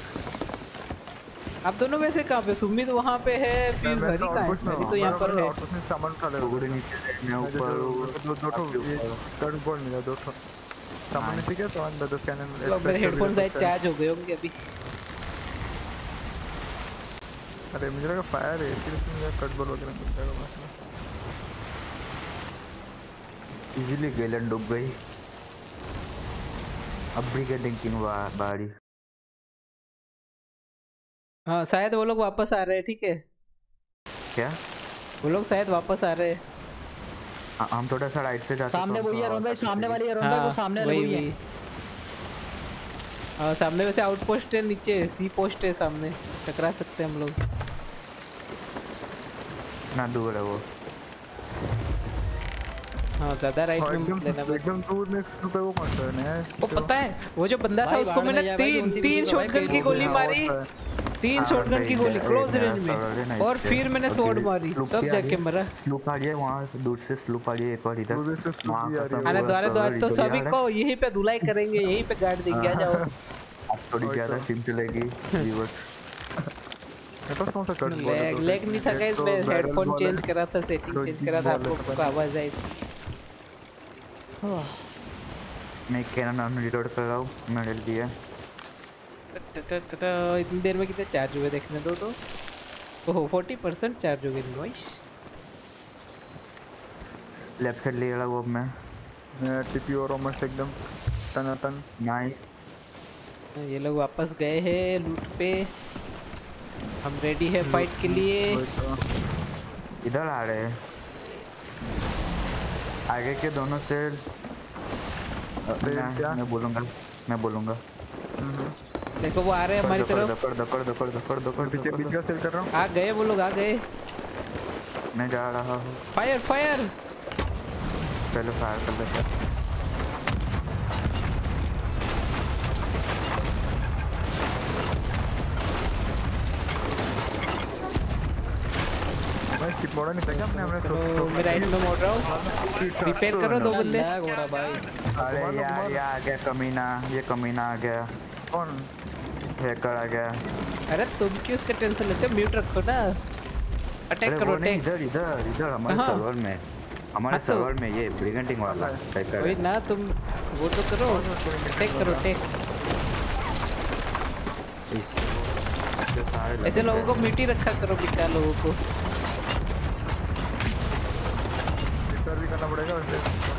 आप दोनों में से कहाँ पे? सुमित वहाँ पे है, फिर हरी का है, हरी तो यहाँ पर है। उसने सामान खा लिया, घोड़े नीचे मैं ऊपर दो दो टो टर्न बोल मिला दो टो सामान नीचे क्या तो अंदर दो चैनल। मेरे हेडफोन शायद चार्ज हो गए होंगे अभी। अरे मुझे लगा फायर है, फिर उसमें कट बोल वगैरह कुछ करो बस। इजीली गैलन डूब गई। अब ब्रिगेडिंग किंग बाड़ी। हाँ शायद वो लोग वापस आ रहे हैं। ठीक है क्या वो लोग शायद वापस आ रहे हैं? हम थोड़ा सा राइट से जाते हैं। सामने वही अरुण भाई, सामने वाली अरुण भाई वो सामने वही है। हाँ सामने वैसे आउटपोस्ट है, नीचे सी पोस्ट है, सामने टकरा सकते हैं हम लोग ना। दूर है वो। हाँ ज़्यादा राइट में लेना बस। एकदम दूर में पे वो कौन है? वो पता है वो जो बंदा था उसको मैंने तीन तीन शॉटगन की गोली मारी, तीन शॉटगन की गोली क्लोज रेंज में, और फिर मैंने स्वॉर्ड मारी तब जाके मरा। स्लूप आ गया वहाँ दूर से, स्लूप आ गया एक और इधर। अरे द्वारे द्वारे तो सभी को यहीं पे धुलाई करेंगे, यहीं पे गार्ड देंगे। आ जाओ थोड़ी ज्यादा टीम चलेगी। लैग लैग नहीं था गाइस, मैं हेडफोन चेंज करा था, सेटिंग चेंज करा था, आपको आवाज आई। मैं कैनन अनलोड कर रहा हूँ, मैं डल दिया। इतनी देर में कितने चार्ज हुए देखने दो तो। ओह चालीस परसेंट चार्ज हो गए। नॉइस लेफ्ट साइड ले रहा हूँ अब मैं। टीपी और ओमस एकदम तनातन। नाइस ये लोग वापस गए हैं लूट पे। हम रेडी है फाइट के लिए। इधर आ रहे हैं आगे के दोनों से। मैं बोलूँगा मैं बोलूँगा देखो वो आ रहे हैं हमारी तरफ। दफड़ दफड़ दफड़ दफड़ दफड़ पीछे पीछे का सेल कर रहा हूं। आ गए वो लोग, आ गए। मैं जा रहा हूं। फायर फायर चलो फायर कर देते हैं। भाई किट मोड़ा नहीं था हमने। हमने तो मैं राइट में मोड़ रहा हूं। रिपेयर करो दो बंदे। लैग हो रहा भाई। अरे यार ये आ गया कमीना, ये कमीना आ गया। कौन हैकर आ गया? अरे तुम क्यों उसका टेंशन लेते हो? म्यूट रखो ना। अटैक करो, अटैक। इधर इधर इधर हमारे सर्वर में, हमारे सर्वर में ये ब्रिगेडिंग वाला हैकर है। वही ना तुम वो तो करो, अटैक करो, अटैक। ऐसे लोगों को म्यूट ही रखा करो, बेकार लोगों को।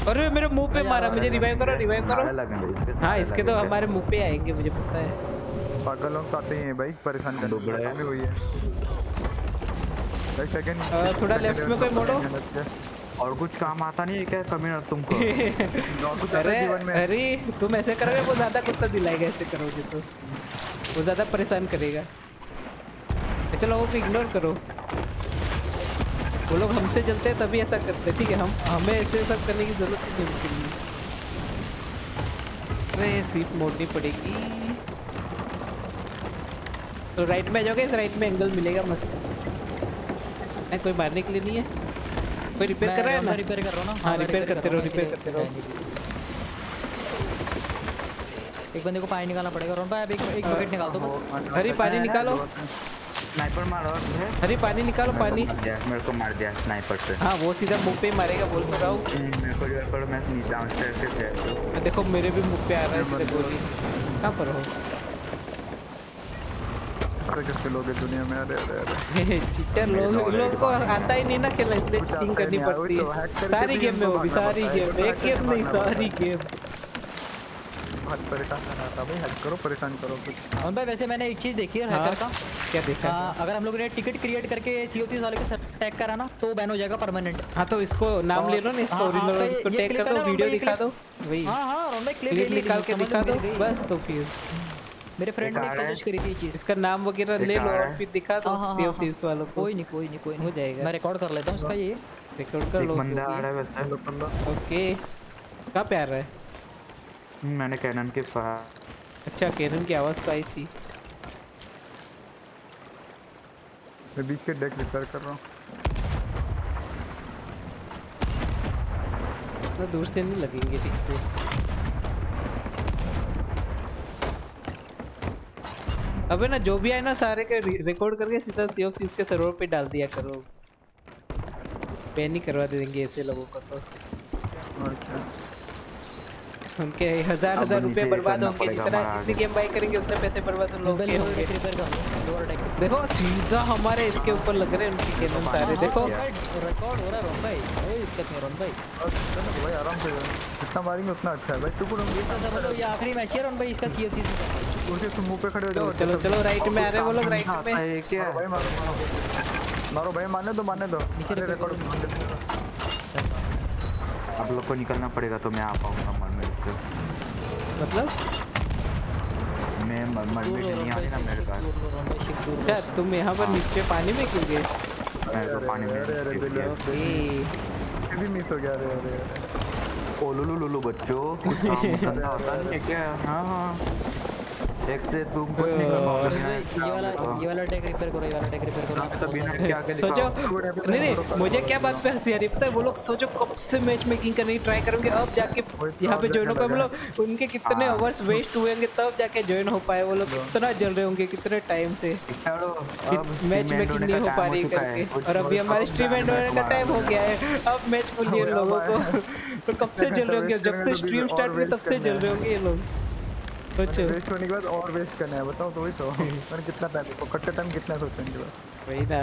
अरे मेरे मुंह पे मारा, मुझे रिवाइव करो, रिवाइव करो। हाँ इसके तो हमारे मुंह पे आएंगे, मुझे पता है। पागल लोग आते हैं भाई, परेशान कर देते हैं। थोड़ा लेफ्ट में कोई मोड़ो। और कुछ काम आता नहीं है क्या कमीना तुमको? अरे अरे तुम ऐसे करोगे वो ज्यादा गुस्सा दिलाएगा, ऐसे करोगे तो वो ज्यादा परेशान करेगा। ऐसे लोगों को इग्नोर करो। वो लोग हमसे चलते हैं तभी ऐसा करते हैं। ठीक है हम हमें ऐसे सब करने की जरूरत नहीं होती है। अरे सीट मोड़नी पड़ेगी। तो राइट में आ जाओगे, इस राइट में एंगल मिलेगा मस्त। नहीं कोई मारने के लिए नहीं है। कोई रिपेयर कर रहा है ना? रिपेयर कर रहा हूँ ना। हाँ रिपेयर करते रहो, रिपेयर करते रहो। एक बंदे को पानी निकालना पड़ेगा। रोन भाई एक बकेट निकाल दो। अरे पानी निकालो। स्नाइपर मारो है। अरे पानी निकालो, पानी मेरे को मार दिया स्नाइपर से। हाँ वो सीधा मुंह पे ही मारेगा, बोल तो रहा हूँ। मेरे को जो पर मैं डाउन स्टेयर से थे। देखो मेरे भी मुंह पे आ रहा है इसलिए गोली। कहाँ पर हो? अरे कैसे लोग हैं दुनिया में। अरे अरे चीटर लोग, लोगों को आता ही नहीं ना खेलना, इसलिए चीटिंग करनी पड़ती है सारी गेम में। वो भी सारी गेम, एक गेम नहीं सारी गेम। बहुत परेशान कर रहा था भाई। हैक करो, परेशान करो कुछ। और भाई वैसे मैंने एक चीज देखी है हैकर का। क्या देखा? आ, अगर हम लोग ने टिकट क्रिएट करके सीओ तीस वाले को अटैक करा ना तो बैन हो जाएगा परमानेंट। हां तो इसको नाम ले लो ना, इसको ओरिजिनल इसको टैग कर दो, वीडियो दिखा दो वही। हां हां और मैं क्लिप निकाल के दिखा दो बस। तो फिर मेरे फ्रेंड ने सजेस्ट करी थी ये चीज। इसका नाम वगैरह ले लो और फिर दिखा दो सीओ तीस वालों को। कोई नहीं कोई नहीं कोई नहीं, हो जाएगा। मैं रिकॉर्ड कर लेता हूं इसका। ये रिकॉर्ड कर लो। बंदा आ रहा है वैसे। ओके कहां पे आ रहा है? मैंने कैनन के पास। अच्छा कैनन की आवाज़ तो आई थी। मैं बीच के डेक रिपेयर कर रहा हूँ। दूर से नहीं लगेंगे ठीक से। अबे ना जो भी आए ना सारे के रिकॉर्ड करके सीधा सी ऑफ सी के सर्वर पे डाल दिया करो, बैन नहीं करवा देंगे ऐसे लोगों को तो। और क्या उनके हजार हजार रुपए बर्बाद होंगे, जितना जितनी गेम बाय करेंगे उतने पैसे बर्बाद होंगे। देखो सीधा हमारे इसके ऊपर लग रहे हैं उनके गेम सारे। देखो रिकॉर्ड हो रहा है रोन भाई, कोई दिक्कत नहीं रोन भाई, भाई आराम से जितना मारेंगे उतना अच्छा है भाई। तू कौन ये सब बोलो, ये आखिरी मैच है रोन भाई इसका सी ओ थ्री से। उनके तुम मुंह पे खड़े हो जाओ, चलो चलो राइट में आ रहे वो लोग, राइट में है क्या भाई? मारो मारो भाई, मारने दो मारने दो, नीचे रिकॉर्ड मान लेते। आप लोग को निकलना पड़ेगा तो मैं आ पाऊंगा मरमेड को। मतलब मैं मरमेड नहीं आ रही ना मेरे पास। क्या तुम यहाँ पर नीचे पानी में क्यों गए? मैं तो पानी में। ये भी मिस हो गया रे रे। ओ लुलु लुलु बच्चों कुछ काम होता है क्या? हाँ हाँ। एक से तुम कुछ नहीं कर पाओगे। ये वाला ये वाला टैग रिपेयर करो, ये वाला टैग रिपेयर करो। तो बिना क्या के सोचो, नहीं नहीं मुझे क्या बात पे हंसी आ रही पता है? वो लोग सोचो कब से मैच मेकिंग करने की ट्राई करेंगे, अब जाके यहाँ पे ज्वाइन हो पाए वो लोग। उनके कितने आवर्स वेस्ट हुए होंगे तब जाके ज्वाइन हो पाए वो लोग, कितना जल रहे होंगे कितने टाइम से मैच मेकिंग नहीं हो पा रही करके। और अभी हमारे स्ट्रीम एंड होने का टाइम हो गया है, अब मैच बोलिए लोगों को। कब से जल रहे होंगे, जब से स्ट्रीम स्टार्ट हुई तब से जल रहे होंगे ये लोग। वेस्ट होने के बाद और वेस्ट करना है बताओ, तो वही तो मैंने कितना टाइम कट्टे टाइम कितना सोचेंगे बस वही ना।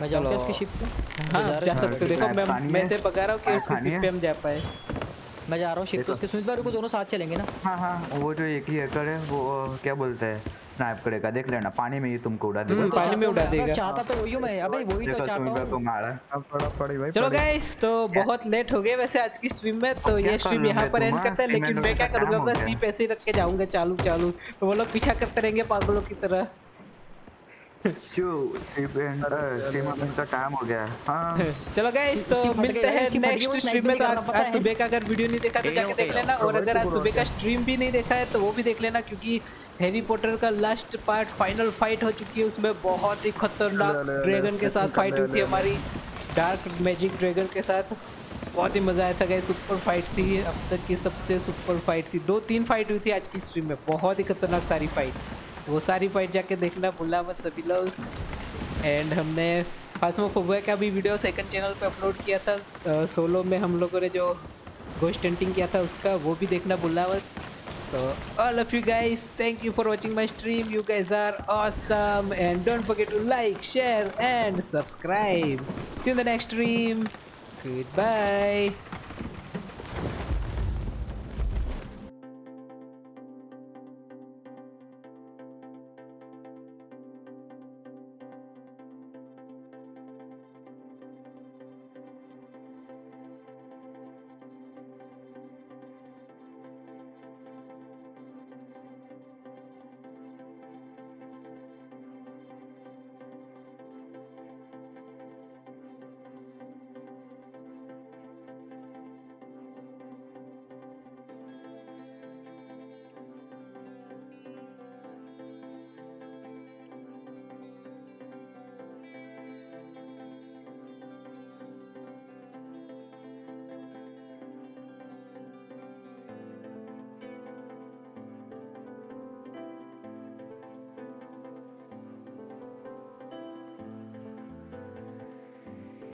मैं जाऊंगा इसकी शिप पे। हाँ जा सकते हो, देखो मैं मैं से पका रहा हूँ कि इसकी शिप पे हम जा पाए। मैं जा रहा हूँ शिप पे उसके, सुमित भाई को दोनों साथ चलेंगे ना। हाँ हाँ वो जो एक ही हैकर है वो क्या बोलते हैं स्नाइप करेगा, देख लेना पानी में ही तुमको उड़ा देगा। पानी में उड़ा देगा चाहता तो वही हूं मैं, अबे वही तो चाहता हूं तुम्हारा। अब पड़ा पड़ी भाई। चलो गाइस तो बहुत लेट हो गए वैसे आज की स्ट्रीम में, तो ये स्ट्रीम यहां पर एंड करते हैं। लेकिन मैं क्या करूंगा, अपना सीप ऐसे रख के जाऊंगा चालू चालू, तो वो लोग पीछा करते रहेंगे पागलों की तरह। शो सीप एंड सीमा का टाइम हो गया। हां चलो गाइस तो मिलते हैं नेक्स्ट स्ट्रीम में। तो आज सुबह का अगर वीडियो नहीं देखा तो जाके देख लेना, और अगर आज सुबह का स्ट्रीम भी नहीं देखा है तो वो भी देख लेना, क्योंकि हैरी पॉटर का लास्ट पार्ट फाइनल फाइट हो चुकी है। उसमें बहुत ही खतरनाक ड्रैगन के साथ फाइट हुई थी हमारी, डार्क मैजिक ड्रैगन के साथ। बहुत ही मज़ा आया था गाइस, सुपर फाइट थी अब तक की, सबसे सुपर फाइट थी। दो तीन फाइट हुई थी आज की स्ट्रीम में, बहुत ही खतरनाक सारी फाइट। वो सारी फाइट जाके देखना भूलना मत सभी लोग। एंड हमने फास्मोफोबिया का भी वीडियो सेकंड चैनल पे अपलोड किया था, सोलो में हम लोगों ने जो घोस्ट हंटिंग किया था उसका, वो भी देखना भूलना मत। So all of you guys, thank you for watching my stream. You guys are awesome, and don't forget to like, share, and subscribe. See you in the next stream. Goodbye.